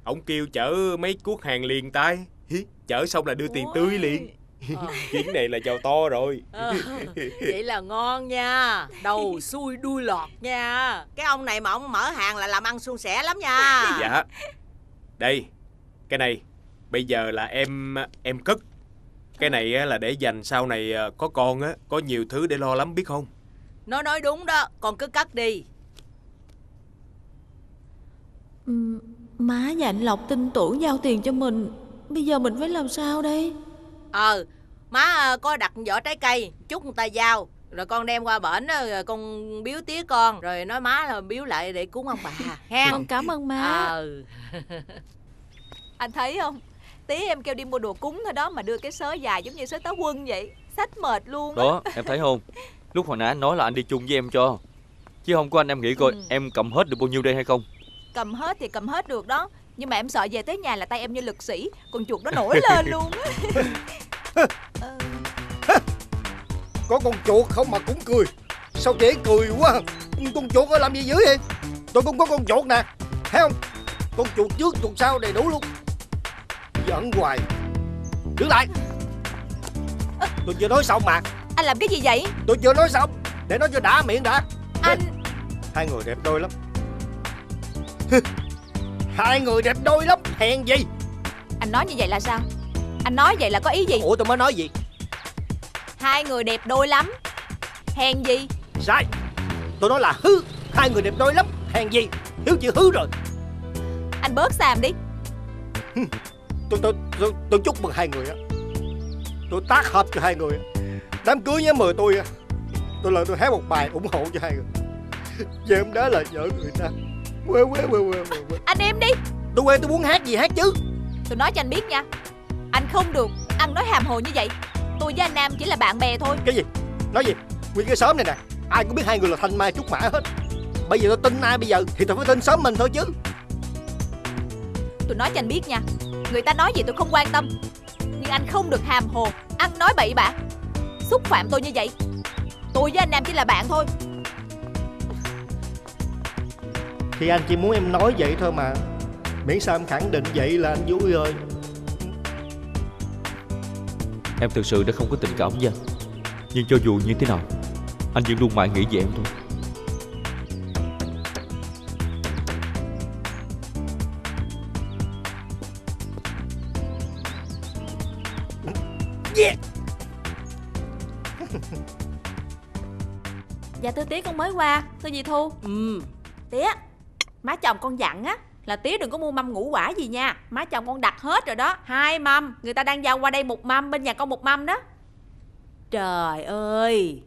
ổng kêu chở mấy cuốc hàng liền tay. Chở xong là đưa tiền tươi liền. Chuyến này là giàu to rồi. Vậy là ngon nha. Đầu xuôi đuôi lọt nha. Cái ông này mà ông mở hàng là làm ăn suôn sẻ lắm nha. Dạ. Đây, cái này bây giờ là em cất. Cái này là để dành sau này có con á, có nhiều thứ để lo lắm biết không? Nó nói đúng đó, con cứ cất đi. Má và anh Lộc tin tưởng giao tiền cho mình. Bây giờ mình phải làm sao đây? Má có đặt vỏ trái cây, chút người ta giao. Rồi con đem qua bển, rồi con biếu tía con. Rồi nói má là biếu lại để cúng ông bà. Con cảm ơn má. Anh thấy không? Tí em kêu đi mua đồ cúng thôi đó, mà đưa cái sớ dài giống như sớ táo quân vậy. Xách mệt luôn đó. Em thấy không? Lúc hồi nãy anh nói là anh đi chung với em cho, chứ không có anh em nghĩ coi em cầm hết được bao nhiêu đây hay không. Cầm hết thì cầm hết được đó, nhưng mà em sợ về tới nhà là tay em như lực sĩ, con chuột nó nổi lên luôn. Có con chuột không mà cũng cười. Sao dễ cười quá. Con chuột ở làm gì dữ vậy? Tôi cũng có con chuột nè, thấy không? Con chuột trước chuột sau đầy đủ luôn. Giỡn hoài. Đứng lại. Tôi chưa nói xong mà. Anh làm cái gì vậy? Tôi chưa nói xong. Để nó cho đã miệng đã. Anh... Hai người đẹp đôi lắm. Hai người đẹp đôi lắm. Hèn gì? Anh nói như vậy là sao? Anh nói vậy là có ý gì? Ủa tôi mới nói gì? Hai người đẹp đôi lắm. Hèn gì? Sai. Tôi nói là hư. Hai người đẹp đôi lắm. Hèn gì? Thiếu chữ hư rồi. Anh bớt xàm đi. Tôi chúc mừng hai người á. Tôi tác hợp cho hai người. Đám cưới nhé mời tôi. Tôi lời tôi hát một bài ủng hộ cho hai người. Vậy hôm đó là vợ người ta. Quê. Anh im đi. Tôi quê tôi muốn hát gì hát chứ. Tôi nói cho anh biết nha, anh không được ăn nói hàm hồ như vậy. Tôi với anh Nam chỉ là bạn bè thôi. Cái gì? Nói gì? Nguyên cái xóm này nè, ai cũng biết hai người là thanh mai trúc mã hết. Bây giờ tôi tin ai bây giờ? Thì tôi phải tin xóm mình thôi chứ. Tôi nói cho anh biết nha, người ta nói gì tôi không quan tâm, nhưng anh không được hàm hồ, ăn nói bậy bạ, xúc phạm tôi như vậy. Tôi với anh Nam chỉ là bạn thôi. Thì anh chỉ muốn em nói vậy thôi mà. Miễn sao em khẳng định vậy là anh vui rồi. Em thực sự đã không có tình cảm với anh. Nhưng cho dù như thế nào, anh vẫn luôn mãi nghĩ về em thôi. Yeah. Dạ thưa tía, con mới qua. Thưa dì Thu. Tía, má chồng con dặn á là tía đừng có mua mâm ngũ quả gì nha. Má chồng con đặt hết rồi đó. 2 mâm. Người ta đang giao qua đây 1 mâm. Bên nhà con 1 mâm đó. Trời ơi,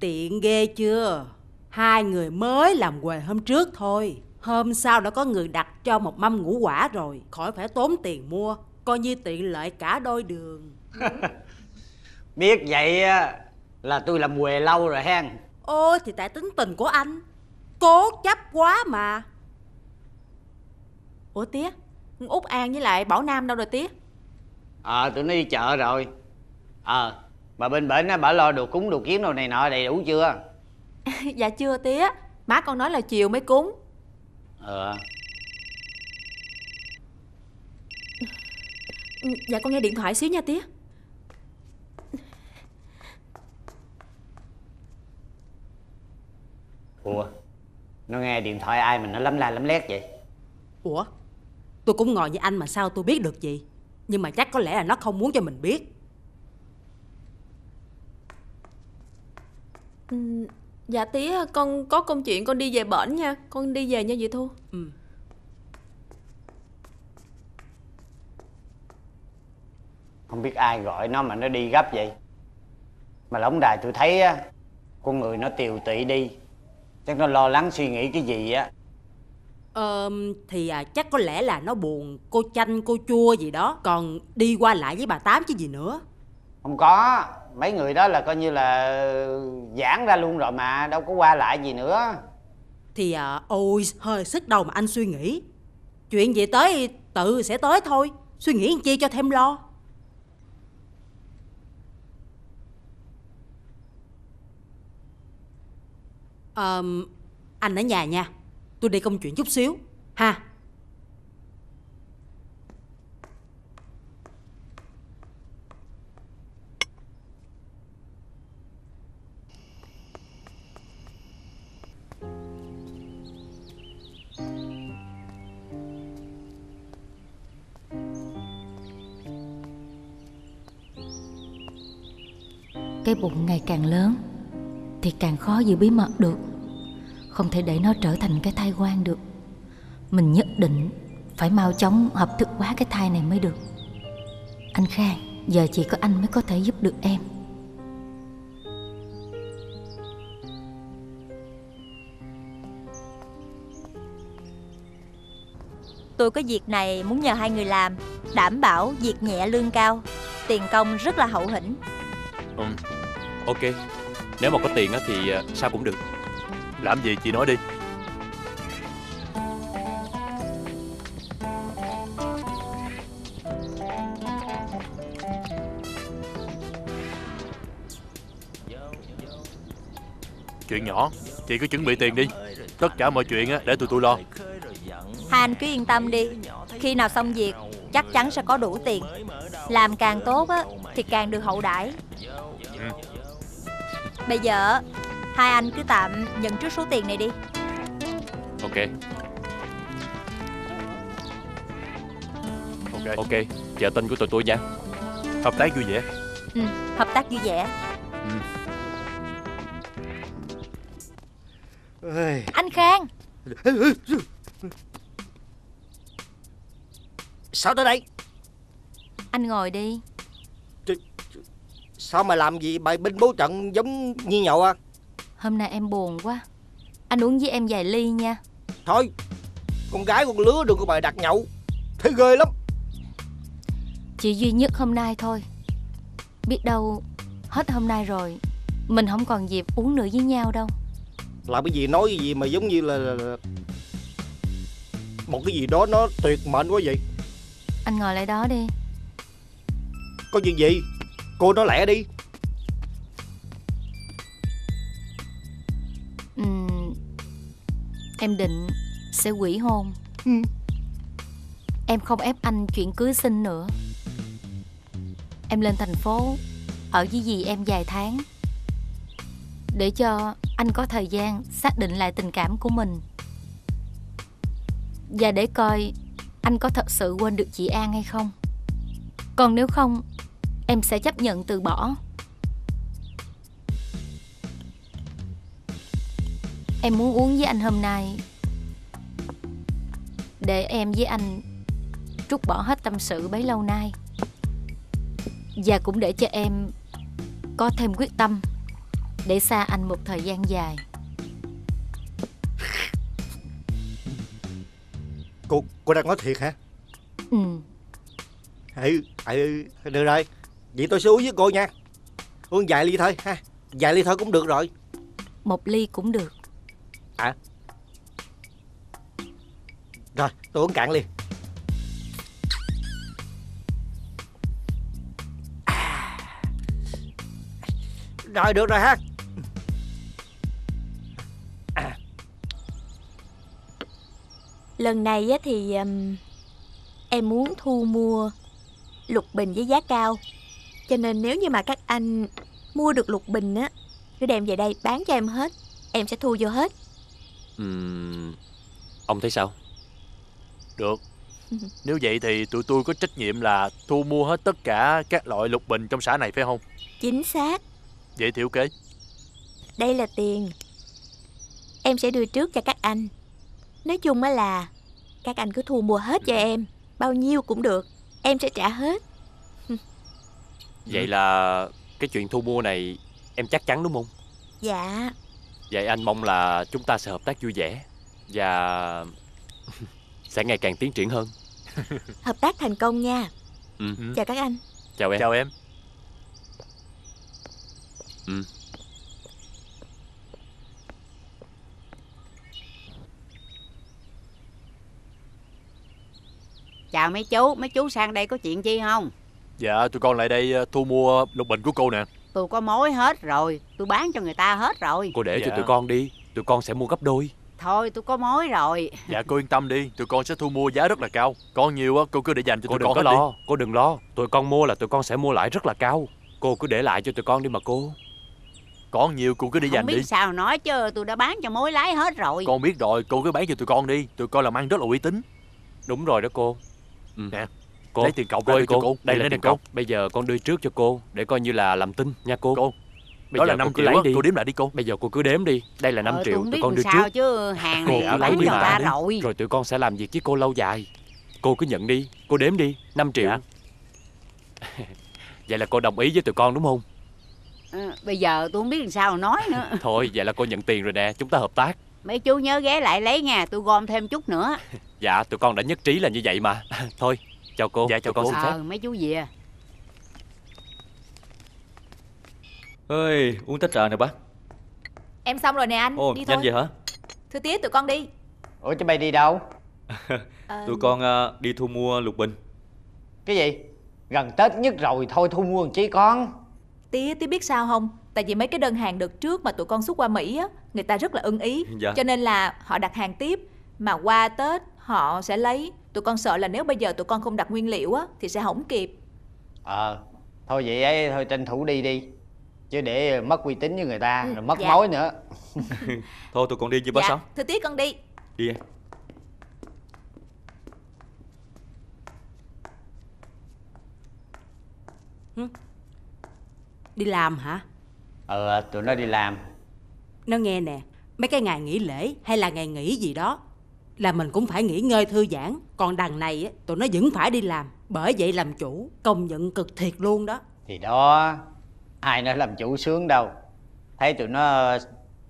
tiện ghê chưa. 2 người mới làm quề hôm trước thôi, hôm sau đã có người đặt cho 1 mâm ngũ quả rồi. Khỏi phải tốn tiền mua, coi như tiện lợi cả đôi đường. Biết vậy là tôi làm quề lâu rồi hen. Ôi thì tại tính tình của anh cố chấp quá mà. Ủa tía, Út An với lại Bảo Nam đâu rồi tía? Tụi nó đi chợ rồi. Bà bên bển á, bà lo đồ cúng đồ kiến đồ này nọ đầy đủ chưa? Dạ chưa tía, má con nói là chiều mới cúng. Dạ con nghe điện thoại xíu nha tía. Ủa, nó nghe điện thoại ai mà nó lấm la lấm lét vậy? Ủa, tôi cũng ngồi với anh mà sao tôi biết được gì. Nhưng mà chắc có lẽ là nó không muốn cho mình biết. Dạ tía, con có công chuyện con đi về bển nha. Con đi về nha dì Thu. Không biết ai gọi nó mà nó đi gấp vậy. Mà lỗng đài tôi thấy á, con người nó tiều tụy đi. Chắc nó lo lắng suy nghĩ cái gì á. Thì chắc có lẽ là nó buồn cô Chanh cô Chua gì đó. Còn đi qua lại với bà Tám chứ gì nữa. Không có, mấy người đó là coi như là giãn ra luôn rồi mà, đâu có qua lại gì nữa. Thì ôi hơi sức đầu mà anh suy nghĩ. Chuyện gì tới tự sẽ tới thôi, suy nghĩ làm chi cho thêm lo. Anh ở nhà nha, tôi đi công chuyện chút xíu ha. Cái bụng ngày càng lớn thì càng khó giữ bí mật được. Không thể để nó trở thành cái thai quan được. Mình nhất định phải mau chóng hợp thức hóa cái thai này mới được. Anh Khang, giờ chỉ có anh mới có thể giúp được em. Tôi có việc này muốn nhờ hai người làm. Đảm bảo việc nhẹ lương cao, tiền công rất là hậu hĩnh. Ok, Nếu mà có tiền thì sao cũng được. Làm gì chị nói đi. Chuyện nhỏ, chị cứ chuẩn bị tiền đi. Tất cả mọi chuyện để tụi tôi lo. Hai anh cứ yên tâm đi. Khi nào xong việc chắc chắn sẽ có đủ tiền. Làm càng tốt thì càng được hậu đãi. Bây giờ hai anh cứ tạm nhận trước số tiền này đi. Ok, chờ tin của tụi tôi nha. Hợp tác vui vẻ. Ừ, hợp tác vui vẻ. Anh Khang, sao tới đây? Anh ngồi đi. Sao mà làm gì bài binh bố trận giống như nhậu à? Hôm nay em buồn quá. Anh uống với em vài ly nha. Thôi, con gái con lứa đừng có bài đặt nhậu, thấy ghê lắm. Chỉ duy nhất hôm nay thôi. Biết đâu hết hôm nay rồi mình không còn dịp uống nữa với nhau đâu. Làm cái gì nói cái gì mà giống như là một cái gì đó nó tuyệt mệnh quá vậy. Anh ngồi lại đó đi. Có chuyện gì? Cô nói lẹ đi. Em định sẽ hủy hôn. Em không ép anh chuyện cưới xin nữa. Em lên thành phố ở với dì em vài tháng để cho anh có thời gian xác định lại tình cảm của mình, và để coi anh có thật sự quên được chị An hay không. Còn nếu không, em sẽ chấp nhận từ bỏ. Em muốn uống với anh hôm nay để em với anh trút bỏ hết tâm sự bấy lâu nay, và cũng để cho em có thêm quyết tâm để xa anh một thời gian dài. Cô đang nói thiệt hả? Được rồi, vậy tôi sẽ uống với cô nha. Uống vài ly thôi ha. Vài ly thôi cũng được rồi. Một ly cũng được. À, rồi tôi uống cạn liền. Rồi, được rồi ha. Lần này thì em muốn thu mua lục bình với giá cao, cho nên nếu như mà các anh mua được lục bình cứ đem về đây bán cho em hết, em sẽ thu vô hết. Ông thấy sao? Được. Nếu vậy thì tụi tôi có trách nhiệm là thu mua hết tất cả các loại lục bình trong xã này phải không? Chính xác. Vậy thì ok. Đây là tiền, em sẽ đưa trước cho các anh. Nói chung là các anh cứ thu mua hết cho em, bao nhiêu cũng được, em sẽ trả hết. Vậy là cái chuyện thu mua này em chắc chắn đúng không? Dạ. Vậy anh mong là chúng ta sẽ hợp tác vui vẻ và sẽ ngày càng tiến triển hơn. Hợp tác thành công nha. Chào các anh. Chào em. Chào em. Chào mấy chú sang đây có chuyện chi không? Dạ, tụi con lại đây thu mua lục bình của cô nè. Tụi có mối hết rồi, tụi bán cho người ta hết rồi. Cô để cho tụi con đi, tụi con sẽ mua gấp đôi. Thôi, tụi có mối rồi. Dạ, cô yên tâm đi, tụi con sẽ thu mua giá rất là cao. Còn nhiều á, cô cứ để dành cho tụi con hết đi. Cô đừng lo, tụi con mua là tụi con sẽ mua lại rất là cao. Cô cứ để lại cho tụi con đi mà cô. Còn nhiều cô cứ để dành đi. Không biết sao nói chứ, tôi đã bán cho mối lái hết rồi. Con biết rồi, cô cứ bán cho tụi con đi, tụi con làm ăn rất là uy tín. Đúng rồi đó cô. Nè, cô lấy tiền cọc coi cô. Đây là tiền cọc. Bây giờ con đưa trước cho cô để coi như là làm tin nha cô. Bây đó giờ là 5 triệu lấy đi. Cô đếm lại đi cô. Bây giờ cô cứ đếm đi. Đây là 5 triệu, tụi con đưa sao trước chứ hàng cô này lấy đi mà. Rồi tụi con sẽ làm việc với cô lâu dài. Cô cứ nhận đi, cô đếm đi, 5 triệu. Vậy là cô đồng ý với tụi con đúng không? Bây giờ tôi không biết làm sao nói nữa. Thôi vậy là cô nhận tiền rồi nè, chúng ta hợp tác. Mấy chú nhớ ghé lại lấy nha, tôi gom thêm chút nữa. Dạ, tụi con đã nhất trí là như vậy mà. Thôi, chào cô. Dạ, chào cô. Mấy chú về. Ơi, uống tách trà nè bác. Em xong rồi nè anh. Ồ, đi nhanh thôi. Vậy hả? Thưa tía, tụi con đi. Ủa chứ bay đi đâu? Tụi con đi thu mua lục bình. Cái gì? Gần Tết nhất rồi thôi thu mua làm chi con. Tía biết sao không? Tại vì mấy cái đơn hàng đợt trước mà tụi con xuất qua Mỹ á, người ta rất là ưng ý. Dạ. Cho nên là họ đặt hàng tiếp, mà qua Tết họ sẽ lấy. Tụi con sợ là nếu bây giờ tụi con không đặt nguyên liệu á thì sẽ không kịp. Thôi vậy ấy, thôi tranh thủ đi đi, chứ để mất uy tín với người ta, rồi mất mối nữa. Thôi tụi con đi với bác Sáu. Thưa tía con đi. Đi em. Đi làm hả? Tụi nó đi làm. Nó nghe nè, mấy cái ngày nghỉ lễ hay là ngày nghỉ gì đó là mình cũng phải nghỉ ngơi thư giãn. Còn đằng này tụi nó vẫn phải đi làm. Bởi vậy làm chủ công nhận cực thiệt luôn đó. Thì đó, ai nói làm chủ sướng đâu. Thấy tụi nó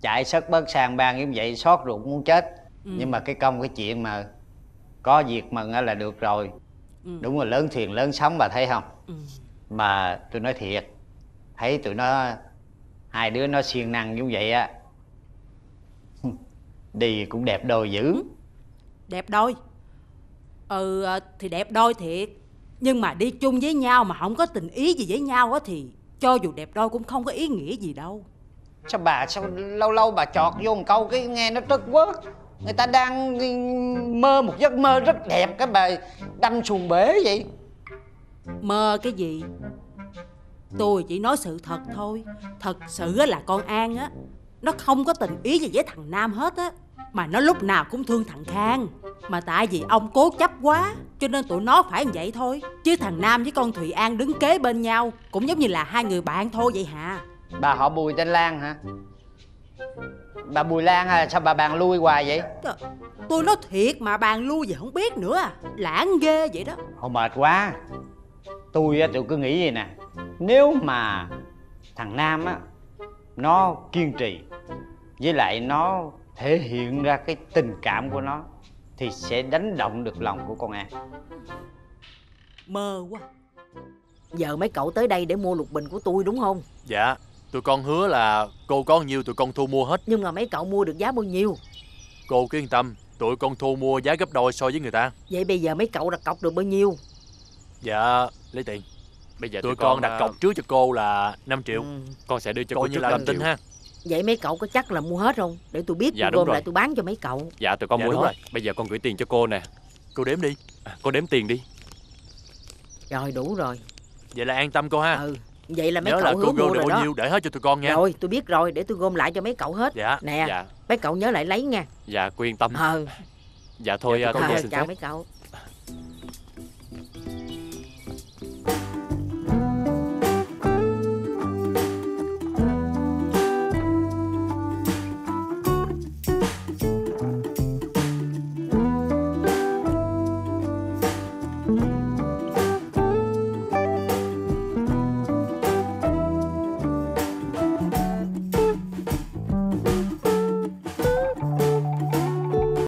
chạy sất bớt sang bang như vậy xót ruột muốn chết. Nhưng mà cái công cái chuyện mà có việc mừng là được rồi. Đúng là lớn thuyền lớn sóng bà thấy không? Mà tôi nói thiệt, thấy tụi nó hai đứa nó siêng năng như vậy á, đi cũng đẹp đôi dữ. Đẹp đôi? Thì đẹp đôi thiệt. Nhưng mà đi chung với nhau mà không có tình ý gì với nhau á thì cho dù đẹp đôi cũng không có ý nghĩa gì đâu. Sao bà, sao lâu lâu bà chọt vô một câu cái nghe nó trớt quớt. Người ta đang mơ một giấc mơ rất đẹp, cái bà đâm xuồng bể vậy. Mơ cái gì? Tôi chỉ nói sự thật thôi. Thật sự là con An á, nó không có tình ý gì với thằng Nam hết á. Mà nó lúc nào cũng thương thằng Khang. Mà tại vì ông cố chấp quá cho nên tụi nó phải như vậy thôi. Chứ thằng Nam với con Thùy An đứng kế bên nhau cũng giống như là hai người bạn thôi vậy hả? Bà họ Bùi tên Lan hả? Bà Bùi Lan à, sao bà bàn lui hoài vậy? Tôi nói thiệt mà, bàn lui gì không biết nữa à. Lãng ghê vậy đó. Thôi mệt quá. Tôi cứ nghĩ vậy nè, nếu mà thằng Nam á, nó kiên trì, với lại nó thể hiện ra cái tình cảm của nó, thì sẽ đánh động được lòng của con An. Mơ quá. Giờ mấy cậu tới đây để mua lục bình của tôi đúng không? Dạ, tụi con hứa là cô có nhiêu tụi con thu mua hết. Nhưng mà mấy cậu mua được giá bao nhiêu? Cô cứ yên tâm, tụi con thu mua giá gấp đôi so với người ta. Vậy bây giờ mấy cậu đặt cọc được bao nhiêu? Dạ, lấy tiền. Bây giờ tụi con đặt cọc trước cho cô là 5 triệu. Con sẽ đưa cho cô như là làm tin ha. Vậy mấy cậu có chắc là mua hết không? Để tôi biết, tôi gom lại tôi bán cho mấy cậu. Dạ tụi con mua hết rồi. Bây giờ con gửi tiền cho cô nè. Cô đếm đi. Cô đếm tiền đi. Rồi đủ rồi. Vậy là an tâm cô ha. Vậy là mấy cậu hứa mua rồi đó. Nhiêu để hết cho tụi con nha. Rồi tôi biết rồi, để tôi gom lại cho mấy cậu hết. Dạ. Nè, mấy cậu nhớ lại lấy nha. Dạ cô yên tâm. Dạ thôi con xin phép. Chào mấy cậu.